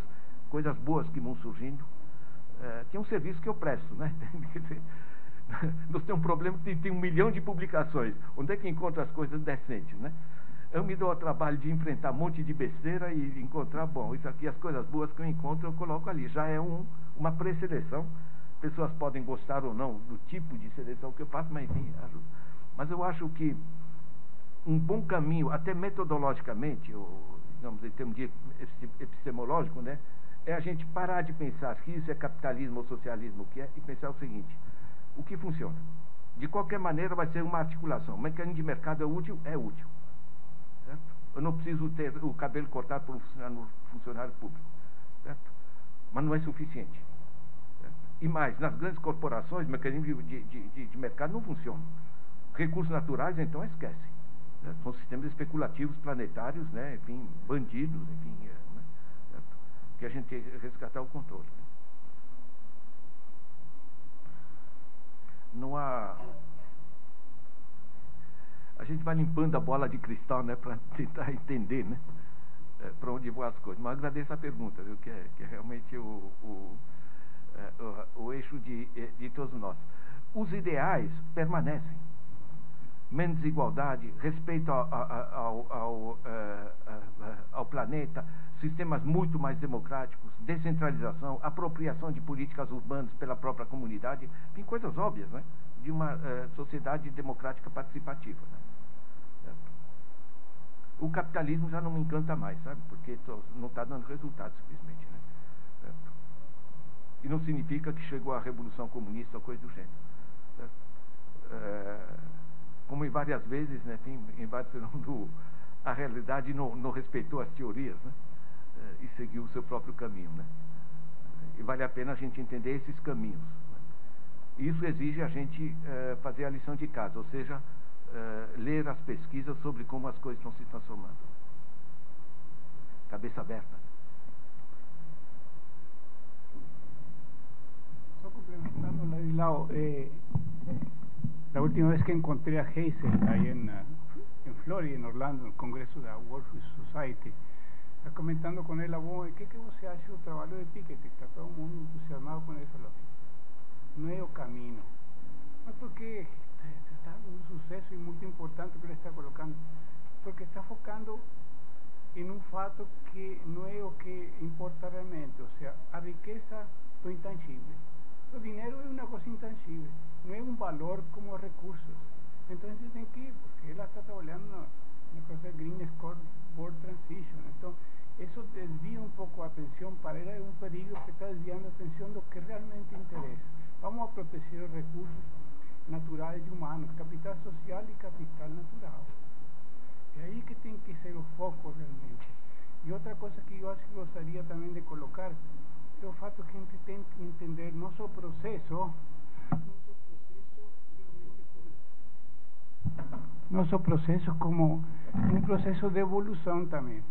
coisas boas que vão surgindo. É, que é um serviço que eu presto, né? Nós temos um problema que tem um milhão de publicações. Onde é que encontra as coisas decentes, né? Eu me dou ao trabalho de enfrentar um monte de besteira e encontrar, bom, isso aqui, as coisas boas que eu encontro, eu coloco ali. Já é um, uma pré-seleção. Pessoas podem gostar ou não do tipo de seleção que eu faço, mas enfim, ajuda. Mas eu acho que um bom caminho, até metodologicamente, ou, digamos, em termos de epistemológico, né? É a gente parar de pensar que isso é capitalismo ou socialismo, o que é, e pensar o seguinte: o que funciona? De qualquer maneira vai ser uma articulação. O mecanismo de mercado é útil? É útil. Certo? Eu não preciso ter o cabelo cortado por um funcionário, funcionário público. Certo? Mas não é suficiente. Certo? E mais, nas grandes corporações, o mecanismo de, de, de, de mercado não funciona. Recursos naturais, então, esquece. né? São sistemas especulativos planetários, né? Enfim, bandidos, enfim, né? Certo? Que a gente tem que resgatar o controle. Né? Não há... A gente vai limpando a bola de cristal, né? Para tentar entender, né? É, para onde vão as coisas. Mas agradeço a pergunta, viu? Que é, que é realmente o, o, é, o, o eixo de, de todos nós. Os ideais permanecem. Menos igualdade, respeito ao, ao, ao, ao planeta, sistemas muito mais democráticos, descentralização, apropriação de políticas urbanas pela própria comunidade, tem coisas óbvias, né? De uma uh, sociedade democrática participativa, né? O capitalismo já não me encanta mais, sabe? Porque tô, não está dando resultado, simplesmente, né? Certo? E não significa que chegou a Revolução Comunista ou coisa do gênero. Certo? Uh, como em várias vezes, né, tem, em vários fenômenos, a realidade não, não respeitou as teorias, né, e seguiu o seu próprio caminho, né. E vale a pena a gente entender esses caminhos, né. Isso exige a gente eh, fazer a lição de casa, ou seja, eh, ler as pesquisas sobre como as coisas estão se transformando. Cabeça aberta. Só complementando, Lau, eh... la última vez que encontré a Hazel ahí en, en Florida, en Orlando, en el Congreso de la World Society, está comentando con él a vos, ¿qué que vos se hace el trabajo de Piketty? Está todo el mundo entusiasmado con eso. Nuevo camino. No es porque está un suceso y muy importante que le está colocando, porque está focando en un fato que no es lo que importa realmente, o sea, a riqueza lo intangible. El dinero es una cosa intangible, no es un valor como recursos. Entonces dicen que, porque él está trabajando una, una cosa de Green Scoreboard Transition, entonces eso desvía un poco la atención, para él es un peligro que está desviando la atención de lo que realmente interesa. Vamos a proteger los recursos naturales y humanos, capital social y capital natural. Es ahí que tiene que ser el foco realmente. Y otra cosa que yo gustaría también de colocar, el fato que a gente tiene que entender nuestro proceso, nuestro proceso como un proceso de evolución también.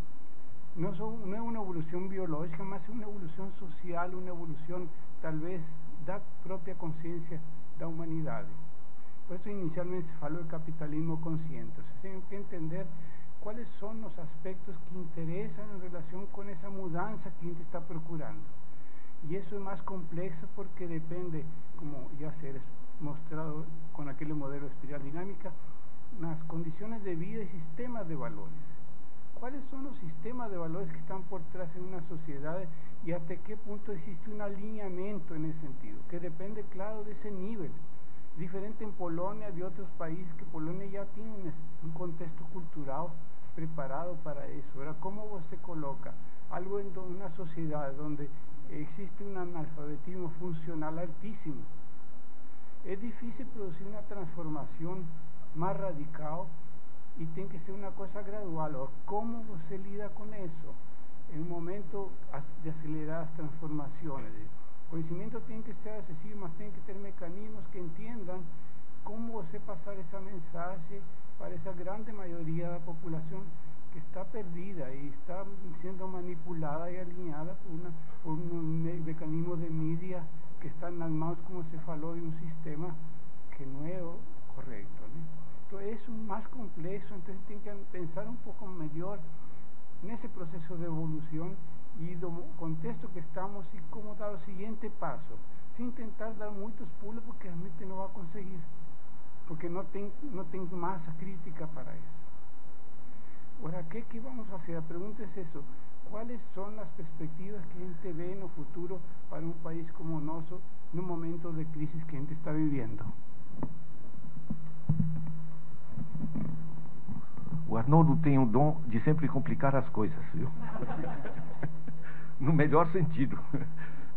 No, son, no es una evolución biológica, más es una evolución social, una evolución tal vez da propia conciencia da humanidad. Por eso inicialmente se habló del capitalismo consciente. O sea, tienen que entender cuáles son los aspectos que interesan en relación con esa mudanza que a gente está procurando. Y eso es más complejo porque depende, como ya se ha mostrado con aquel modelo de espiral dinámica, las condiciones de vida y sistemas de valores. ¿Cuáles son los sistemas de valores que están por detrás en una sociedad y hasta qué punto existe un alineamiento en ese sentido? Que depende, claro, de ese nivel. Diferente en Polonia de otros países, que Polonia ya tiene un contexto cultural preparado para eso. Ahora, ¿cómo vos se coloca algo en una sociedad donde existe un analfabetismo funcional altísimo? Es difícil producir una transformación más radical y tiene que ser una cosa gradual. O ¿cómo se lida con eso en un momento de aceleradas transformaciones? El conocimiento tiene que ser accesible, más tiene que tener mecanismos que entiendan cómo se pasar ese mensaje para esa grande mayoría de la población que está perdida y está siendo manipulada y alineada por, una, por un me mecanismo de media que está en las manos, como se faló, de un sistema que no es correcto, ¿no? Entonces es más complejo, entonces tienen que pensar un poco mejor en ese proceso de evolución y del contexto que estamos y cómo dar el siguiente paso, sin intentar dar muchos pulos porque realmente no va a conseguir, porque no tengo no ten masa crítica para eso. Ahora, ¿qué, ¿qué vamos a hacer? La pregunta es eso. ¿Cuáles son las perspectivas que gente ve en el futuro para un país como el nuestro en un momento de crisis que gente está viviendo? O Arnoldo tem o dom de sempre complicar as coisas, viu? No melhor sentido.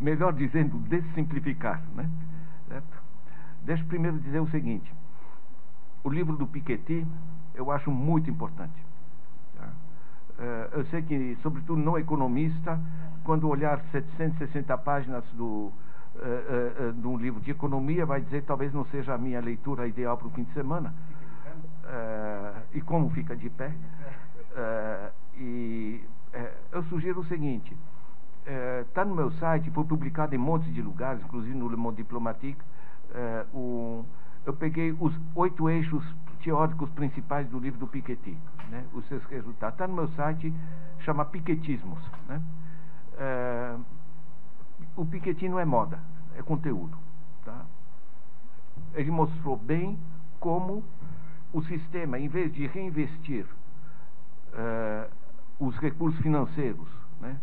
Melhor dizendo, dessimplificar, né? Certo? Deixa eu primeiro dizer o seguinte. O livro do Piketty eu acho muito importante. Eu sei que, sobretudo não economista, quando olhar setecentas e sessenta páginas do, uh, uh, de um livro de economia, vai dizer talvez não seja a minha leitura ideal para o fim de semana. Uh, e como fica de pé. Uh, e uh, eu sugiro o seguinte, está uh, no meu site, foi publicado em montes de lugares, inclusive no Le Monde Diplomatique, uh, um, eu peguei os oito eixos teóricos principais do livro do Piketty, né, os seus resultados. Está no meu site, chama Pikettismos, né? Uh, o Piketty não é moda, é conteúdo, tá? Ele mostrou bem como o sistema, em vez de reinvestir Uh, os recursos financeiros, né,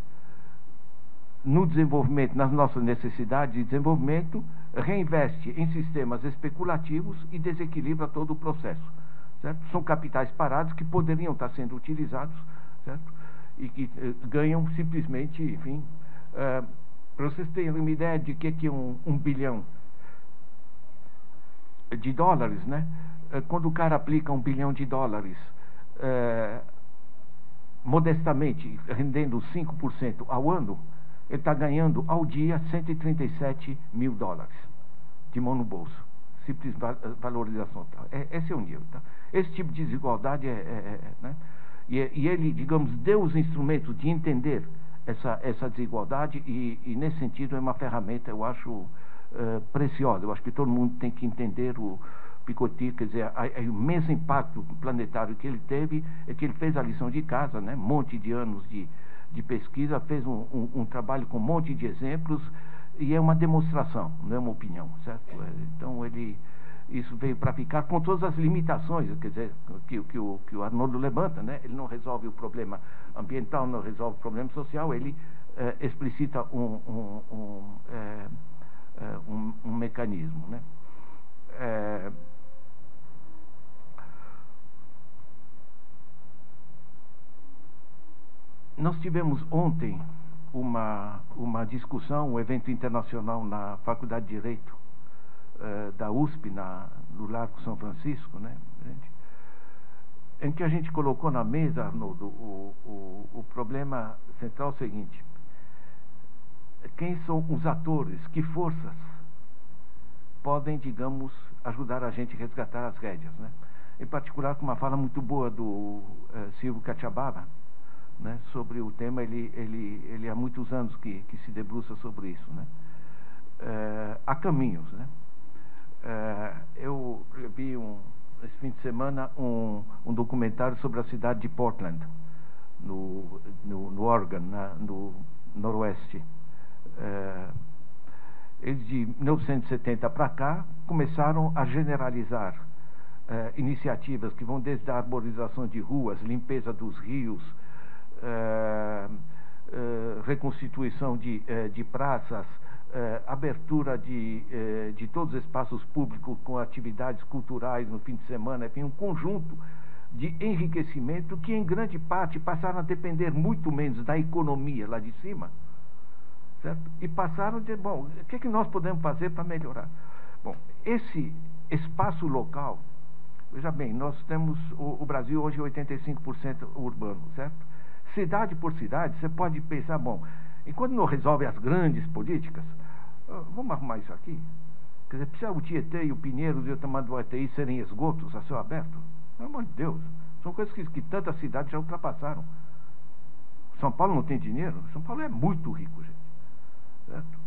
no desenvolvimento, nas nossas necessidades de desenvolvimento, reinveste em sistemas especulativos e desequilibra todo o processo, certo? São capitais parados que poderiam estar sendo utilizados, certo? E que uh, ganham simplesmente, enfim, uh, para vocês terem uma ideia de que que é um, um bilhão de dólares, né? Uh, quando o cara aplica um bilhão de dólares uh, modestamente, rendendo cinco por cento ao ano, ele está ganhando ao dia cento e trinta e sete mil dólares de mão no bolso. Simples valorização. Tá? É, esse é o nível. Tá? Esse tipo de desigualdade é... é, é né? e, e ele, digamos, deu os instrumentos de entender essa, essa desigualdade e, e, nesse sentido, é uma ferramenta, eu acho, uh, preciosa. Eu acho que todo mundo tem que entender o Piketty, quer dizer, o imenso impacto planetário que ele teve, é que ele fez a lição de casa, né? Um monte de anos de, de pesquisa, fez um, um, um trabalho com um monte de exemplos, e é uma demonstração, não é uma opinião, certo? Então, ele, isso veio para ficar com todas as limitações, quer dizer, que, que, o, que o Arnoldo levanta, né? Ele não resolve o problema ambiental, não resolve o problema social, ele eh, explicita um, um, um, eh, um, um mecanismo, né? Eh, Nós tivemos ontem uma, uma discussão, um evento internacional na Faculdade de Direito uh, da U S P, na, no Largo São Francisco, né, gente, em que a gente colocou na mesa, Arnoldo, o, o, o problema central seguinte: quem são os atores, que forças podem, digamos, ajudar a gente a resgatar as rédeas, né? Em particular, com uma fala muito boa do uh, Silvio Cachababa, né, sobre o tema. Ele, ele, ele há muitos anos que, que se debruça sobre isso, né? Uh, há caminhos, né? Uh, eu vi um, esse fim de semana um, um documentário sobre a cidade de Portland, no, no, no Oregon, na, no noroeste. Uh, eles, de mil novecentos e setenta para cá, começaram a generalizar uh, iniciativas que vão desde a arborização de ruas, limpeza dos rios, Uh, uh, reconstituição de, uh, de praças, uh, abertura de, uh, de todos os espaços públicos com atividades culturais no fim de semana, enfim, um conjunto de enriquecimento que, em grande parte, passaram a depender muito menos da economia lá de cima, certo? E passaram de, bom, o que é que nós podemos fazer para melhorar? Bom, esse espaço local, veja bem, nós temos o, o Brasil hoje oitenta e cinco por cento urbano, certo? Cidade por cidade, você pode pensar, bom, enquanto não resolve as grandes políticas, vamos arrumar isso aqui? Quer dizer, precisa o Tietê e o Pinheiros e o Tamanduateí serem esgotos a céu aberto? Pelo amor de Deus, são coisas que, que tantas cidades já ultrapassaram. São Paulo não tem dinheiro? São Paulo é muito rico, gente, certo?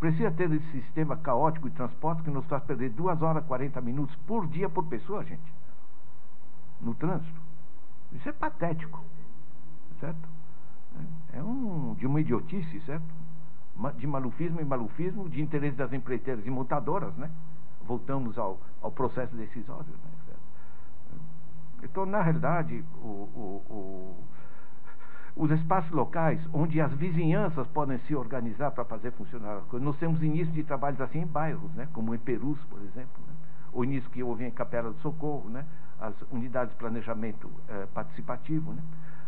Precisa ter esse sistema caótico de transporte que nos faz perder duas horas e quarenta minutos por dia por pessoa, gente, no trânsito. Isso é patético, certo? É um, de uma idiotice, certo? De malufismo e malufismo, de interesse das empreiteiras e montadoras, né? Voltamos ao, ao processo decisório, né? Certo? Então, na realidade, o, o, o, os espaços locais onde as vizinhanças podem se organizar para fazer funcionar as coisas. Nós temos início de trabalhos assim em bairros, né? Como em Perus, por exemplo, né? O início que houve em Capela do Socorro, né? As unidades de planejamento eh, participativo, né?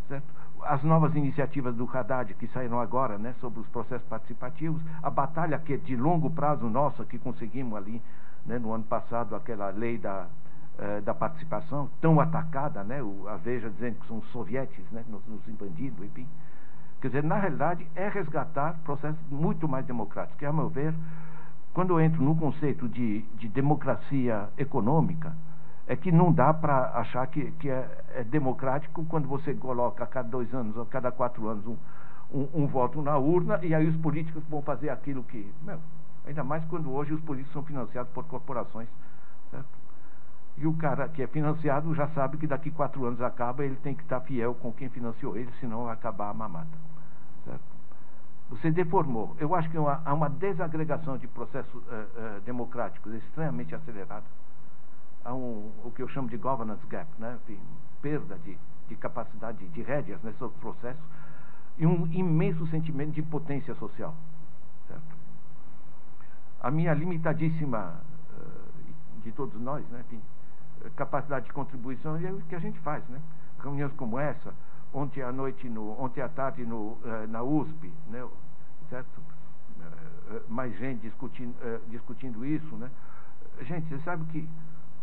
Certo? As novas iniciativas do Haddad que saíram agora, né, sobre os processos participativos, a batalha que é de longo prazo nossa, que conseguimos ali, né, no ano passado, aquela lei da, eh, da participação, tão atacada, né, o, a Veja dizendo que são os sovietes, né, nos, nos bandidos, enfim. Quer dizer, na realidade, é resgatar processos muito mais democráticos, que, a meu ver, quando eu entro no conceito de, de democracia econômica, é que não dá para achar que, que é, é democrático quando você coloca a cada dois anos ou a cada quatro anos um, um, um voto na urna e aí os políticos vão fazer aquilo que... Meu, ainda mais quando hoje os políticos são financiados por corporações, certo? E o cara que é financiado já sabe que daqui quatro anos acaba, ele tem que estar fiel com quem financiou ele, senão vai acabar a mamata, certo? Você deformou. Eu acho que uma, há uma desagregação de processos uh, uh, democráticos extremamente acelerada. Há um, o que eu chamo de governance gap, né? Enfim, perda de, de capacidade de rédeas nesses processos e um imenso sentimento de impotência social, certo? A minha limitadíssima, uh, de todos nós, né? Enfim, capacidade de contribuição é o que a gente faz, né? Reuniões como essa, ontem à noite, no, ontem à tarde no, uh, na U S P, né? Certo? Uh, mais gente discutindo, uh, discutindo isso, né? Gente, você sabe que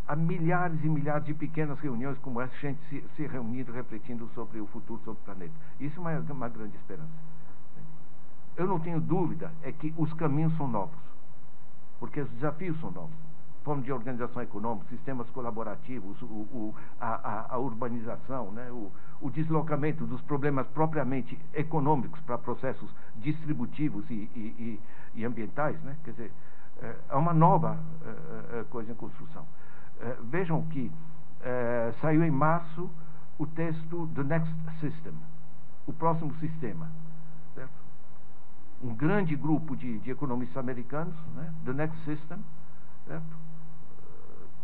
há milhares e milhares de pequenas reuniões como essa, gente se, se reunindo, refletindo sobre o futuro, sobre o planeta. Isso é uma, uma grande esperança. Eu não tenho dúvida é que os caminhos são novos, porque os desafios são novos. Forma de organização econômica, sistemas colaborativos, o, o, a, a, a urbanização, né? o, o deslocamento dos problemas propriamente econômicos para processos distributivos e, e, e, e ambientais, né? Quer dizer, é uma nova é, é, coisa em construção. É, vejam que é, saiu em março o texto The Next System, o próximo sistema, certo? Um grande grupo de, de economistas americanos, né? The Next System, certo?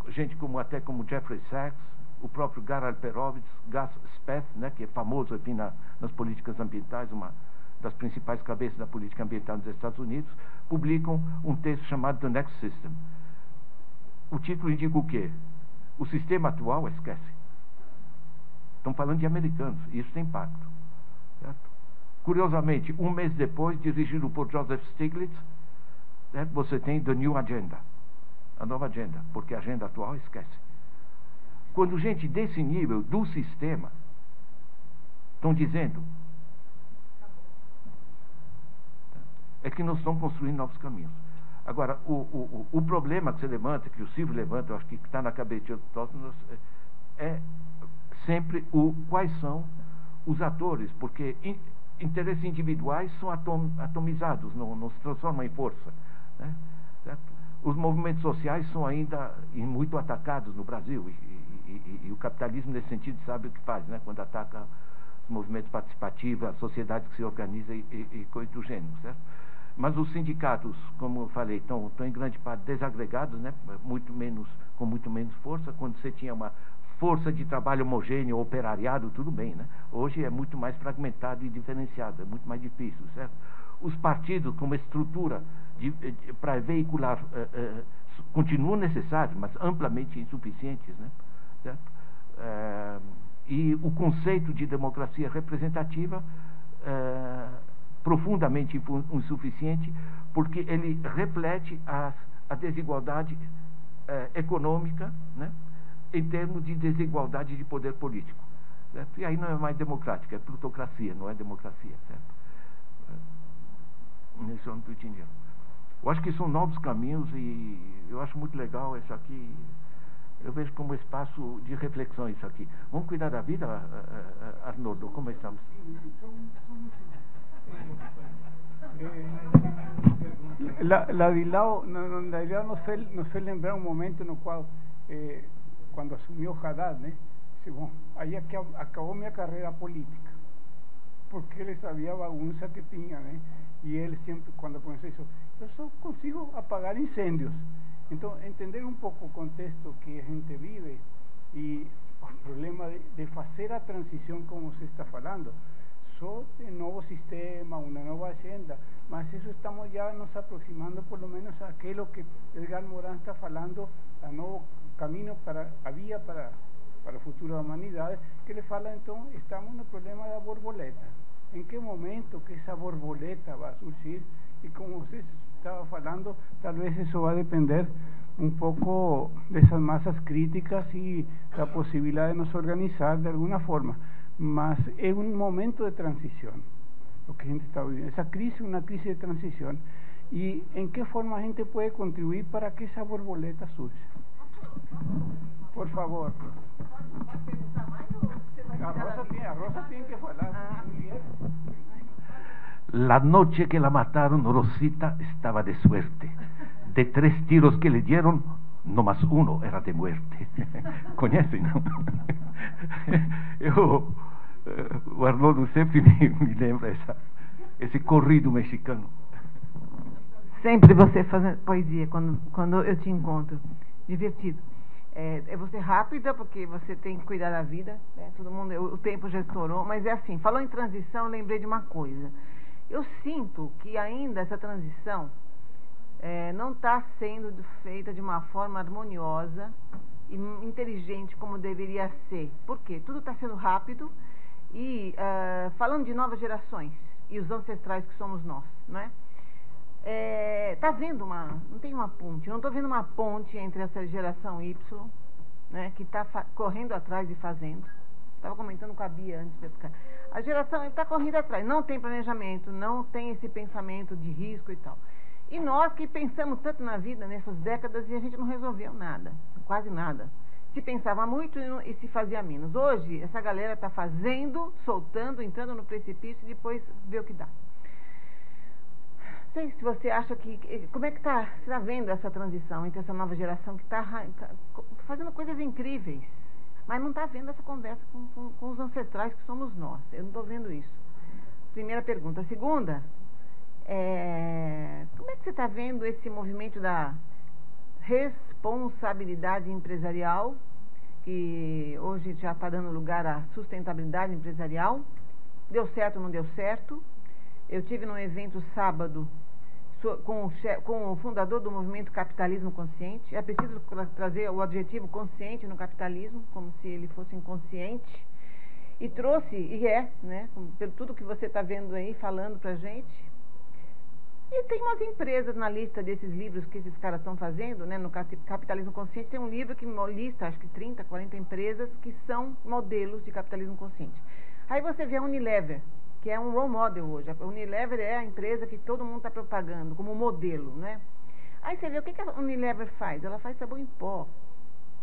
Gente como até como Jeffrey Sachs, o próprio Gar Alperovitz, Gas Speth, né, que é famoso enfim, na, nas políticas ambientais, uma das principais cabeças da política ambiental nos Estados Unidos, publicam um texto chamado The Next System. O título indica o quê? O sistema atual esquece. Estão falando de americanos, isso tem impacto, certo? Curiosamente, um mês depois, dirigido por Joseph Stiglitz, certo? Você tem The New Agenda, a nova agenda, porque a agenda atual esquece. Quando gente desse nível do sistema estão dizendo é que nós estamos construindo novos caminhos. Agora, o, o, o problema que você levanta, que o Silvio levanta, eu acho que está na cabeça de todos nós, é sempre o quais são os atores, porque in, interesses individuais são atom, atomizados, não, não se transformam em força, né? Certo? Os movimentos sociais são ainda muito atacados no Brasil e, e, e, e o capitalismo nesse sentido sabe o que faz, né? Quando ataca os movimentos participativos, a sociedade que se organiza e, e, e coisas do gênero, certo? Mas os sindicatos, como eu falei, estão, estão em grande parte desagregados, né? Muito menos, com muito menos força. Quando você tinha uma força de trabalho homogêneo, operariado, tudo bem, né? Hoje é muito mais fragmentado e diferenciado, é muito mais difícil, certo? Os partidos com uma estrutura para veicular uh, uh, continuam necessários, mas amplamente insuficientes, né? Certo? Uh, e o conceito de democracia representativa uh, profundamente insuficiente, porque ele reflete as, a desigualdade uh, econômica, né? Em termos de desigualdade de poder político, certo? E aí não é mais democrática, é plutocracia, não é democracia, certo? Eu acho que são novos caminhos e eu acho muito legal isso aqui. Eu vejo como espaço de reflexão isso aqui. Vamos cuidar da vida, Arnoldo? Como estamos? La, la Dilao nos fez, nos fez lembrar um momento no qual, eh, quando assumiu Haddad, né? Bom, aí acabou minha carreira política, porque ele sabia a bagunça que tinha, né? Y él siempre, cuando comenzó, eso, yo consigo apagar incendios. Entonces, entender un poco el contexto que la gente vive y el problema de, de hacer la transición como se está hablando. So, un nuevo sistema, una nueva agenda, más eso estamos ya nos aproximando por lo menos a aquello que Edgar Morán está hablando, a nuevo camino para, a vía para, para el futuro de la humanidad, que le fala entonces, estamos en el problema de la borboleta. ¿En qué momento que esa borboleta va a surgir? Y como usted estaba hablando, tal vez eso va a depender un poco de esas masas críticas y la posibilidad de nos organizar de alguna forma. Mas es un momento de transición, lo que la gente está viviendo. Esa crisis es una crisis de transición. ¿Y en qué forma la gente puede contribuir para que esa borboleta surja? Por favor. Pode, pode perguntar mais ou você vai a Rosa tiene, a Rosa tiene que falar. Ah. Muy bien. La noche que la mataron, Rosita estaba de suerte. De tres tiros que le dieron, no más uno era de muerte. Conhecem, não? Eu, uh, o Arnoldo sempre me, me lembra essa, esse corrido mexicano. Sempre você fazendo poesia, quando, quando eu te encontro. Divertido. É, eu vou ser rápida, porque você tem que cuidar da vida, né? Todo mundo, eu, o tempo já estourou, mas é assim, falou em transição, eu lembrei de uma coisa. Eu sinto que ainda essa transição é, não está sendo feita de uma forma harmoniosa e inteligente como deveria ser. Por quê? Tudo está sendo rápido e uh, falando de novas gerações e os ancestrais que somos nós, né? É, tá vendo uma, não tem uma ponte, não estou vendo uma ponte entre essa geração Y, né, que está correndo atrás e fazendo. Estava comentando com a Bia antes de ficar. A geração está correndo atrás, não tem planejamento, não tem esse pensamento de risco e tal. E nós que pensamos tanto na vida nessas décadas e a gente não resolveu nada, quase nada. Se pensava muito e, não, e se fazia menos. Hoje, essa galera está fazendo, soltando, entrando no precipício e depois vê o que dá. Não sei se você acha que... Como é que está tá vendo essa transição entre essa nova geração que está fazendo coisas incríveis, mas não está vendo essa conversa com, com, com os ancestrais que somos nós. Eu não estou vendo isso. Primeira pergunta. A segunda, é, como é que você está vendo esse movimento da responsabilidade empresarial, que hoje já está dando lugar à sustentabilidade empresarial? Deu certo ou não deu certo? Eu tive num evento sábado com o, chefe, com o fundador do movimento Capitalismo Consciente. É preciso trazer o adjetivo consciente no capitalismo, como se ele fosse inconsciente. E trouxe, e é, né, pelo tudo que você está vendo aí, falando para a gente. E tem umas empresas na lista desses livros que esses caras estão fazendo, né, no Capitalismo Consciente. Tem um livro que lista, acho que trinta, quarenta empresas que são modelos de capitalismo consciente. Aí você vê a Unilever, que é um role model hoje. A Unilever é a empresa que todo mundo está propagando como modelo, né? Aí você vê o que, que a Unilever faz? Ela faz sabão em pó,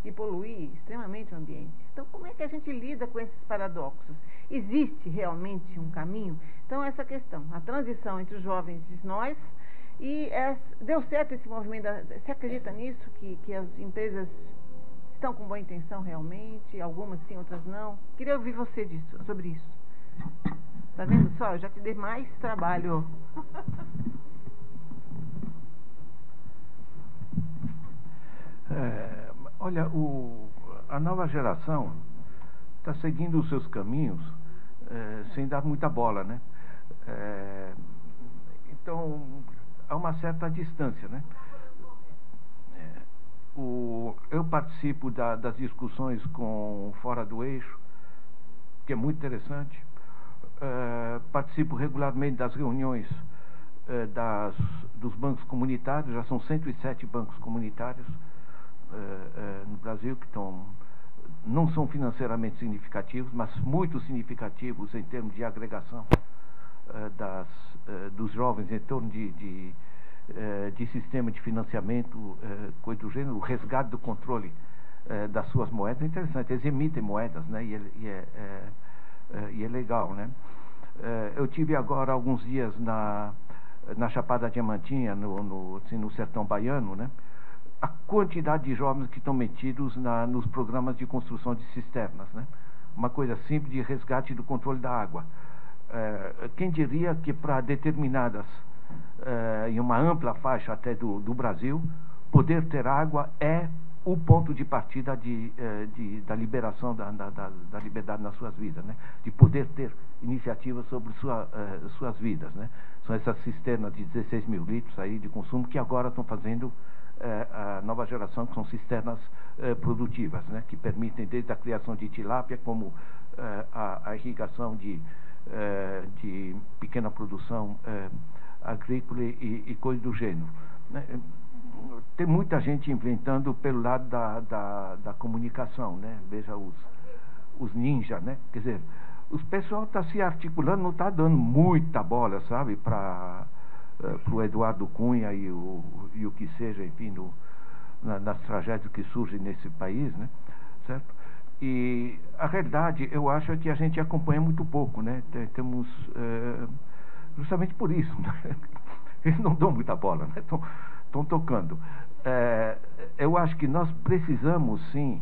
que polui extremamente o ambiente. Então, como é que a gente lida com esses paradoxos? Existe realmente um caminho? Então, essa questão, a transição entre os jovens e nós, e é, deu certo esse movimento, da, você acredita nisso? Que, que as empresas estão com boa intenção realmente, algumas sim, outras não? Queria ouvir você disso, sobre isso. Tá vendo só? Eu já te dei mais trabalho. É, olha, o, a nova geração está seguindo os seus caminhos é, sem dar muita bola, né? É, então, há uma certa distância, né? É, o, eu participo da, das discussões com Fora do Eixo, que é muito interessante. Uh, participo regularmente das reuniões uh, das, dos bancos comunitários. Já são cento e sete bancos comunitários uh, uh, no Brasil, que tão, não são financeiramente significativos, mas muito significativos em termos de agregação uh, das, uh, dos jovens em torno de, de, uh, de sistema de financiamento, uh, coisa do gênero, o resgate do controle uh, das suas moedas. É interessante, eles emitem moedas, né? E, e é, é, Uh, e é legal, né? Uh, eu tive agora alguns dias na, na Chapada Diamantina, no, no, assim, no sertão baiano, né? A quantidade de jovens que estão metidos na, nos programas de construção de cisternas, né? Uma coisa simples de resgate do controle da água. Uh, quem diria que para determinadas, uh, em uma ampla faixa até do, do Brasil, poder ter água é o ponto de partida de, de, da liberação, da, da, da liberdade nas suas vidas, né? De poder ter iniciativas sobre sua, uh, suas vidas, né? São essas cisternas de dezesseis mil litros aí de consumo que agora estão fazendo uh, a nova geração, que são cisternas uh, produtivas, né? Que permitem desde a criação de tilápia, como uh, a, a irrigação de, uh, de pequena produção uh, agrícola e, e coisa do gênero, né? Tem muita gente inventando pelo lado da, da, da comunicação, né? Veja os, os ninjas, né? Quer dizer, o pessoal está se articulando, não está dando muita bola, sabe? Para uh, o Eduardo Cunha e o, e o que seja, enfim, no, na, nas tragédias que surgem nesse país, né? Certo? E a realidade, eu acho, é que a gente acompanha muito pouco, né? Temos, é, justamente por isso, né? Eles não dão muita bola, né? Estão, estão tocando. É, eu acho que nós precisamos, sim,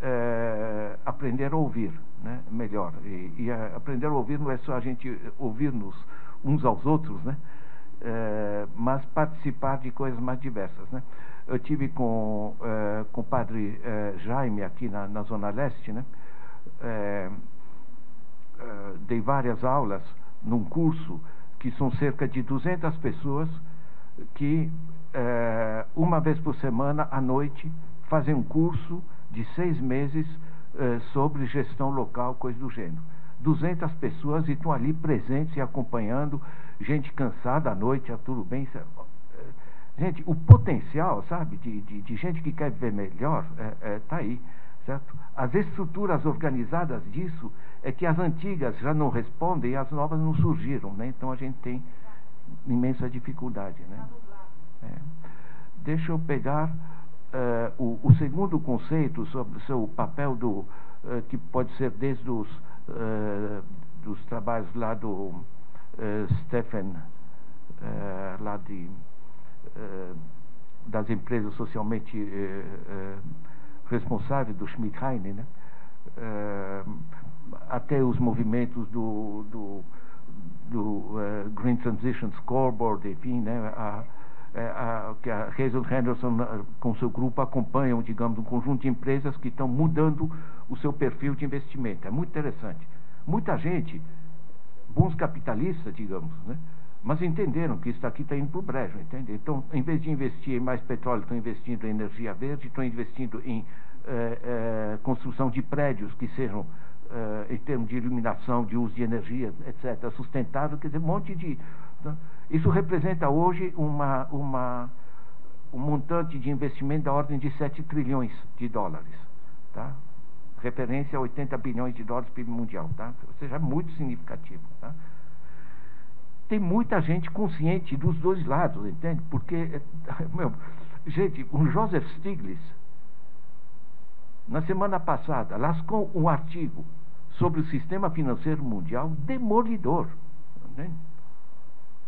é, aprender a ouvir, né? Melhor. E, e a, aprender a ouvir não é só a gente ouvir-nos uns aos outros, né? É, mas participar de coisas mais diversas, né? Eu tive com, é, com o padre é, Jaime aqui na, na Zona Leste, né? É, é, dei várias aulas num curso que são cerca de duzentas pessoas que, é, uma vez por semana, à noite, fazem um curso de seis meses é, sobre gestão local, coisa do gênero. duzentas pessoas e estão ali presentes e acompanhando, gente cansada à noite, ah, tudo bem. Gente, o potencial, sabe, de, de, de gente que quer viver melhor, está é, é, aí, certo? As estruturas organizadas disso é que as antigas já não respondem e as novas não surgiram, né? Então a gente tem imensa dificuldade, né? É. Deixa eu pegar uh, o, o segundo conceito sobre o seu papel do, uh, que pode ser desde os uh, dos trabalhos lá do uh, Stephen, uh, lá de, uh, das empresas socialmente uh, uh, responsáveis do Schmidheine, né? Uh, até os movimentos do, do, do uh, Green Transition Scoreboard, enfim, né? a, a, a, a Hazel Henderson com seu grupo acompanham, digamos, um conjunto de empresas que estão mudando o seu perfil de investimento. É muito interessante. Muita gente, bons capitalistas, digamos, né? Mas entenderam que isso aqui está indo para o brejo, entende? Então, em vez de investir em mais petróleo, estão investindo em energia verde, estão investindo em eh, eh, construção de prédios que sejam, Uh, em termos de iluminação, de uso de energia, etcétera, sustentável, quer dizer, um monte de... Né? Isso representa hoje uma, uma, um montante de investimento da ordem de sete trilhões de dólares, tá? Referência a oitenta bilhões de dólares P I B mundial, tá? Ou seja, é muito significativo, tá? Tem muita gente consciente dos dois lados, entende? Porque, meu, gente, o Joseph Stiglitz, na semana passada, lascou um artigo sobre o sistema financeiro mundial demolidor, né?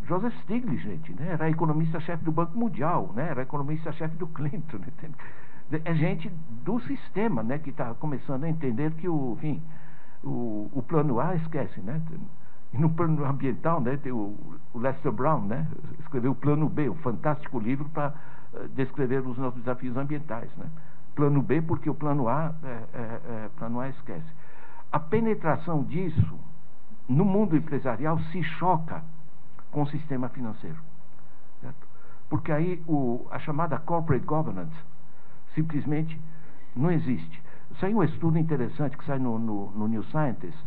Joseph Stiglitz, gente, né? Era economista-chefe do Banco Mundial, né? Era economista-chefe do Clinton, entende? É gente do sistema, né? Que está começando a entender que o, enfim, o, o plano A esquece, né? E no plano ambiental, né? Tem o, o Lester Brown, né? Escreveu o plano B, um fantástico livro para uh, descrever os nossos desafios ambientais, né? Plano B, porque o plano A, é, é, é, plano A esquece. A penetração disso no mundo empresarial se choca com o sistema financeiro, certo? Porque aí o, a chamada corporate governance simplesmente não existe. Saiu um estudo interessante que sai no, no, no New Scientist,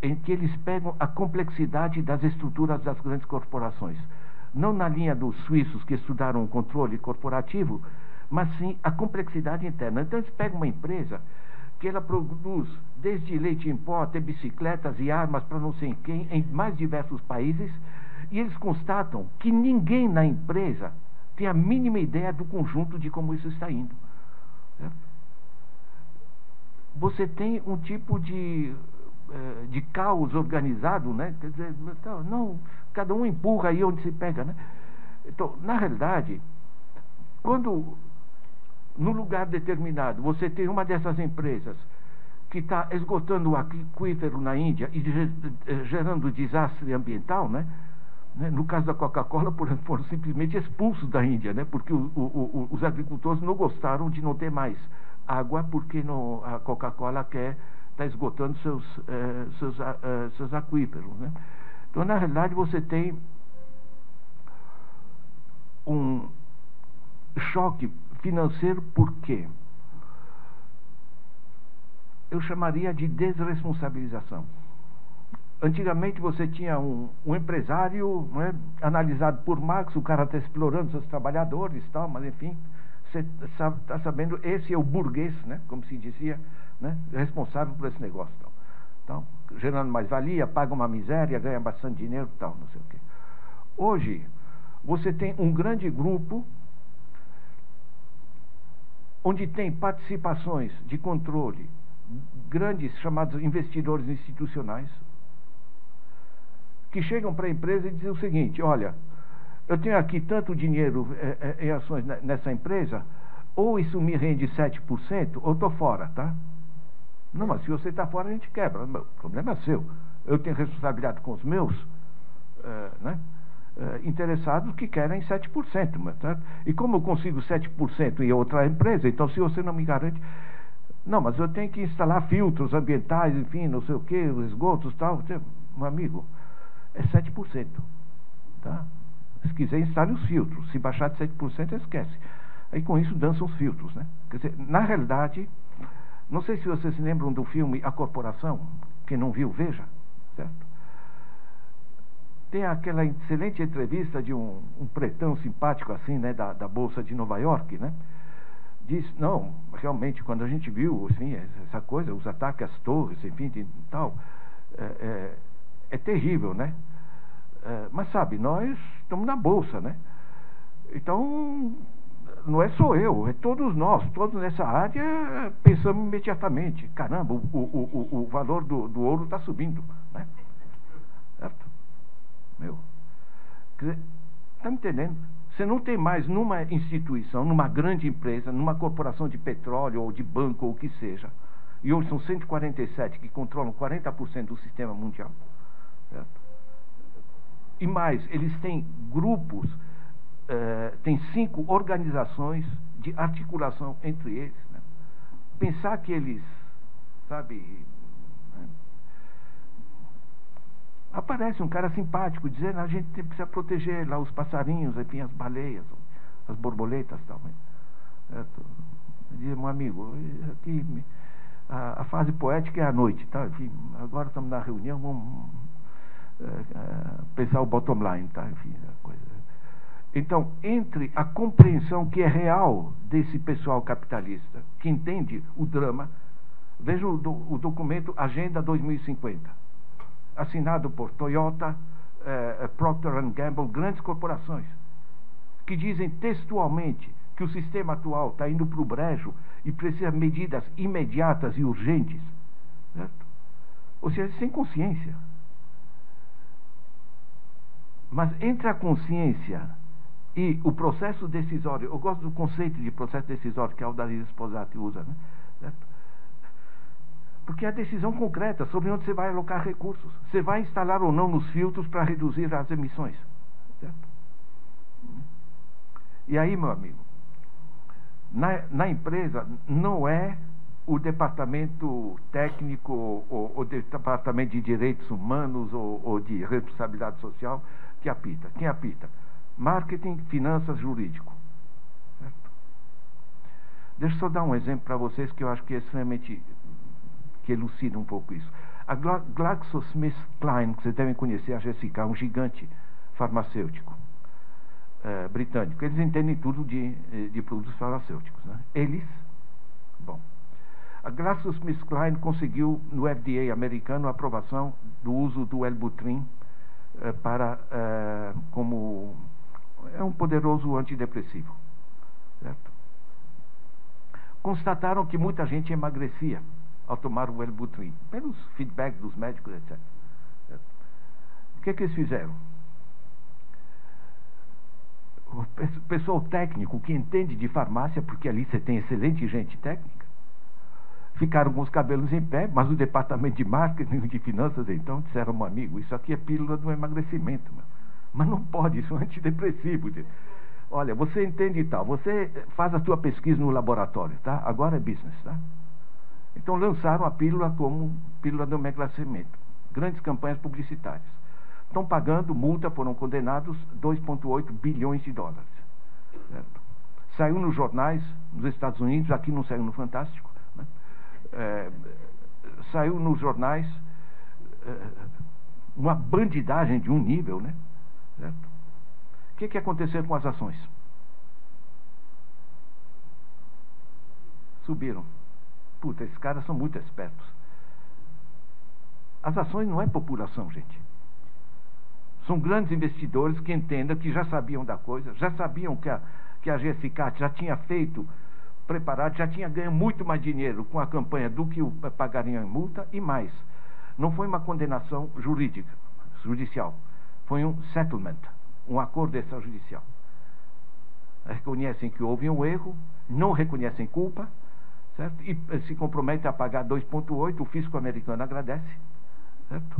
em que eles pegam a complexidade das estruturas das grandes corporações. Não na linha dos suíços que estudaram o controle corporativo, mas sim a complexidade interna. Então eles pegam uma empresa que ela produz desde leite em pó até bicicletas e armas para não sei quem, em mais diversos países, e eles constatam que ninguém na empresa tem a mínima ideia do conjunto de como isso está indo, certo? Você tem um tipo de, de caos organizado, né? Quer dizer, não, cada um empurra aí onde se pega, né? Então, na realidade, quando num lugar determinado você tem uma dessas empresas que está esgotando o aquífero na Índia e gerando desastre ambiental, né? No caso da Coca-Cola, foram simplesmente expulsos da Índia, né? Porque o, o, o, os agricultores não gostaram de não ter mais água, porque não, a Coca-Cola quer tá esgotando seus, eh, seus, eh, seus aquíferos, né? Então, na realidade, você tem um choque financeiro, por quê? Eu chamaria de desresponsabilização. Antigamente você tinha um, um empresário, né, analisado por Marx, o cara está explorando seus trabalhadores e tal, mas enfim, você está sabendo, esse é o burguês, né, como se dizia, né, responsável por esse negócio. Tal. Então, gerando mais-valia, paga uma miséria, ganha bastante dinheiro e tal, não sei o quê. Hoje, você tem um grande grupo onde tem participações de controle, grandes chamados investidores institucionais, que chegam para a empresa e dizem o seguinte: olha, eu tenho aqui tanto dinheiro é, é, em ações nessa empresa, ou isso me rende sete por cento, ou estou fora, tá? Não, mas se você está fora, a gente quebra. O problema é seu. Eu tenho responsabilidade com os meus é, né, é, interessados que querem sete por cento. Mas, tá? E como eu consigo sete por cento em outra empresa, então se você não me garante... Não, mas eu tenho que instalar filtros ambientais, enfim, não sei o quê, os esgotos e tal. Meu amigo, é sete por cento. Tá? Se quiser, instale os filtros. Se baixar de sete por cento, esquece. Aí com isso dançam os filtros, né? Quer dizer, na realidade, não sei se vocês se lembram do filme A Corporação, quem não viu, veja, certo? Tem aquela excelente entrevista de um, um pretão simpático assim, né, da, da Bolsa de Nova York, né? Diz, não, realmente, quando a gente viu, assim, essa coisa, os ataques às torres, enfim, e tal, é, é, é terrível, né? É, mas, sabe, nós estamos na Bolsa, né? Então, não é só eu, é todos nós, todos nessa área, pensamos imediatamente, caramba, o, o, o, o valor do, do ouro está subindo, né? Certo? Meu, quer dizer, está me entendendo? Você não tem mais numa instituição, numa grande empresa, numa corporação de petróleo ou de banco ou o que seja, e hoje são cento e quarenta e sete que controlam quarenta por cento do sistema mundial, certo? E mais, eles têm grupos, eh, têm cinco organizações de articulação entre eles, né? Pensar que eles, sabe... Né? Aparece um cara simpático dizendo: a gente precisa proteger lá os passarinhos, enfim, as baleias, as borboletas e tal. Diz, meu amigo, aqui, a, a fase poética é à noite, tá? Enfim, agora estamos na reunião, vamos é, é, pensar o bottom line, tá? Enfim, a coisa. Então, entre a compreensão que é real desse pessoal capitalista, que entende o drama, veja o, do, o documento Agenda dois mil e cinquenta. Assinado por Toyota, eh, Procter and Gamble, grandes corporações, que dizem textualmente que o sistema atual está indo para o brejo e precisa de medidas imediatas e urgentes, certo? Ou seja, sem consciência. Mas entre a consciência e o processo decisório, eu gosto do conceito de processo decisório que a Aldair Esposati usa, né? Certo? Porque é a decisão concreta sobre onde você vai alocar recursos. Você vai instalar ou não nos filtros para reduzir as emissões. Certo? E aí, meu amigo, na, na empresa não é o departamento técnico ou o departamento de direitos humanos ou, ou de responsabilidade social que apita. Quem apita? Marketing, finanças, jurídico. Certo? Deixa eu só dar um exemplo para vocês que eu acho que é extremamente... que elucida um pouco isso. A GlaxoSmithKline, que vocês devem conhecer, a G S K, um gigante farmacêutico eh, britânico. Eles entendem tudo de, de produtos farmacêuticos, né? Eles, bom, a GlaxoSmithKline conseguiu no F D A americano a aprovação do uso do Wellbutrin eh, para eh, como é um poderoso antidepressivo, certo? Constataram que muita gente emagrecia ao tomar o Wellbutrin, pelos feedback dos médicos, etcétera. O que é que eles fizeram? O pessoal técnico que entende de farmácia, porque ali você tem excelente gente técnica, ficaram com os cabelos em pé, mas o departamento de marketing e de finanças, então, disseram: meu amigo, isso aqui é pílula do emagrecimento, meu. Mas não pode, isso é um antidepressivo. Olha, você entende e tal, você faz a sua pesquisa no laboratório, tá? Agora é business, tá? Então lançaram a pílula como pílula do emagrecimento. Grandes campanhas publicitárias. Estão pagando multa, foram condenados dois vírgula oito bilhões de dólares. Certo? Saiu nos jornais, nos Estados Unidos, aqui não saiu no Fantástico, né? É, saiu nos jornais é, uma bandidagem de um nível, né? Certo? O que, que aconteceu com as ações? Subiram. Puta, esses caras são muito espertos. As ações não é população, gente. São grandes investidores que entendam, que já sabiam da coisa, já sabiam que a, que a G S K já tinha feito preparado, já tinha ganho muito mais dinheiro com a campanha do que pagariam em multa e mais. Não foi uma condenação jurídica, judicial. Foi um settlement, um acordo extrajudicial. Reconhecem que houve um erro, não reconhecem culpa, certo? E se comprometem a pagar dois vírgula oito, o fisco americano agradece, certo?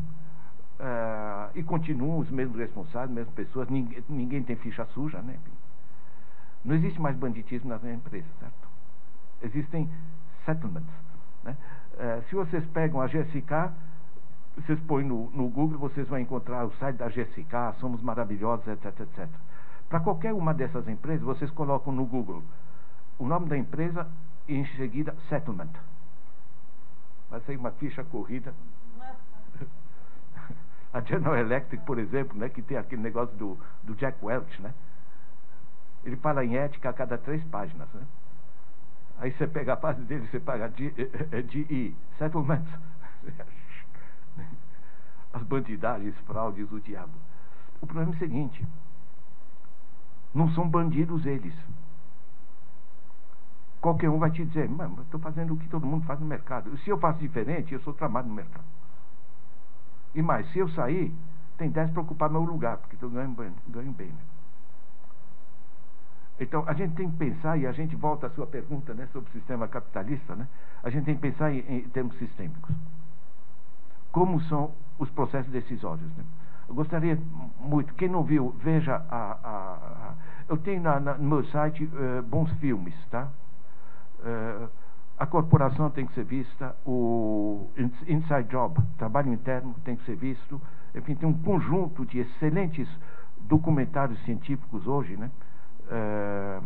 Uh, e continuam os mesmos responsáveis, as mesmas pessoas, ninguém, ninguém tem ficha suja, né? Não existe mais banditismo nas empresas, certo? Existem settlements, né? Uh, se vocês pegam a G S K, vocês põem no, no Google, vocês vão encontrar o site da G S K, somos maravilhosos, etc, etcétera. Para qualquer uma dessas empresas, vocês colocam no Google o nome da empresa e em seguida settlement. Vai sair uma ficha corrida. A General Electric, por exemplo, né, que tem aquele negócio do, do Jack Welch, né? Ele fala em ética a cada três páginas, né? Aí você pega a parte dele, você paga G E, settlements, as bandidagens, fraudes, o diabo. O problema é o seguinte: não são bandidos eles. Qualquer um vai te dizer, mano, estou fazendo o que todo mundo faz no mercado. Se eu faço diferente, eu sou tramado no mercado. E mais, se eu sair, tem dez para ocupar meu lugar, porque eu ganho bem, ganho bem, né? Então, a gente tem que pensar, e a gente volta à sua pergunta, né, sobre o sistema capitalista, né? A gente tem que pensar em, em termos sistêmicos. Como são os processos decisórios, né? Eu gostaria muito, quem não viu, veja a... a, a eu tenho na, na, no meu site uh, bons filmes, tá? Uh, a Corporação tem que ser vista, o Inside Job, Trabalho Interno, tem que ser visto. Enfim, tem um conjunto de excelentes documentários científicos hoje, né? Uh,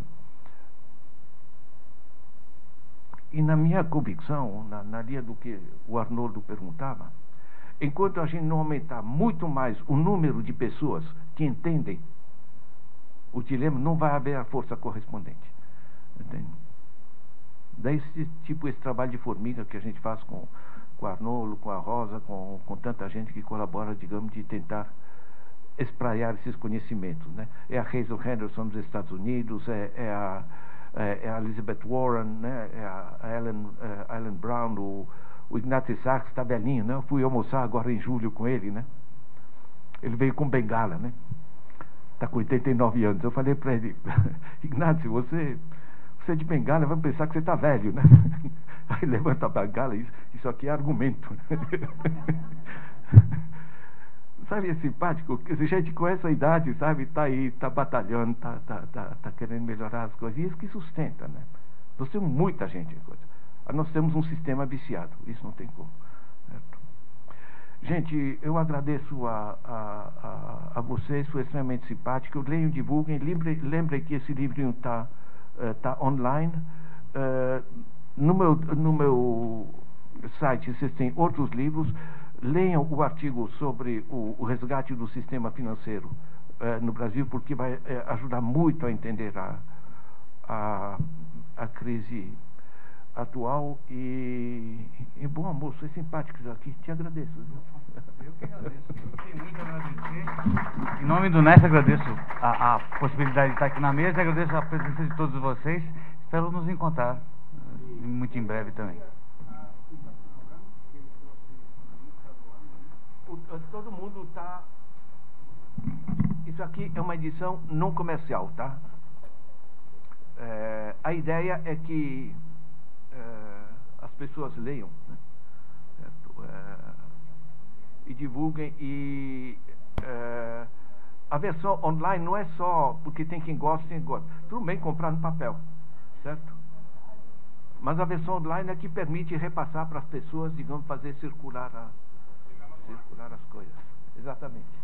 e na minha convicção, na, na linha do que o Arnoldo perguntava, enquanto a gente não aumentar muito mais o número de pessoas que entendem o dilema, não vai haver a força correspondente. Entende? Daí esse tipo, esse trabalho de formiga que a gente faz com, com o Arnoldo, com a Rosa, com, com tanta gente que colabora, digamos, de tentar espraiar esses conhecimentos, né? É a Hazel Henderson dos Estados Unidos, é, é, a, é a Elizabeth Warren, né? É a Ellen, é a Ellen Brown, o, o Ignacy Sachs está velhinho, né? Eu fui almoçar agora em julho com ele, né? Ele veio com bengala, né? Está com oitenta e nove anos. Eu falei para ele, Ignacy, você, você de bengala, vamos pensar que você está velho, né? Aí levanta a bengala, isso, isso aqui é argumento. Sabe, é simpático, gente com essa idade, sabe, está aí, está batalhando, está tá, tá, tá querendo melhorar as coisas, e isso que sustenta, né? Nós temos muita gente, coisa. Nós temos um sistema viciado, isso não tem como, certo? Gente, eu agradeço a, a, a, a vocês, foi extremamente simpático, leiam, divulguem, lembrem, lembrem que esse livrinho está uh, tá online, uh, no, meu, no meu site vocês têm outros livros. Leiam o artigo sobre o, o resgate do sistema financeiro eh, no Brasil, porque vai eh, ajudar muito a entender a, a, a crise atual. E, e bom, amor, sois simpáticos aqui. Te agradeço. Viu? Eu que agradeço. Eu tenho muito a agradecer. Em nome do N E S, agradeço a, a possibilidade de estar aqui na mesa e agradeço a presença de todos vocês. Espero nos encontrar muito em breve também. Todo mundo está... Isso aqui é uma edição não comercial, tá? É, a ideia é que é, as pessoas leiam, né? Certo? É, e divulguem. E é, a versão online não é só porque tem quem gosta, tem quem gosta. Tudo bem comprar no papel, certo? Mas a versão online é que permite repassar para as pessoas, digamos, fazer circular a... circular as coisas, exatamente.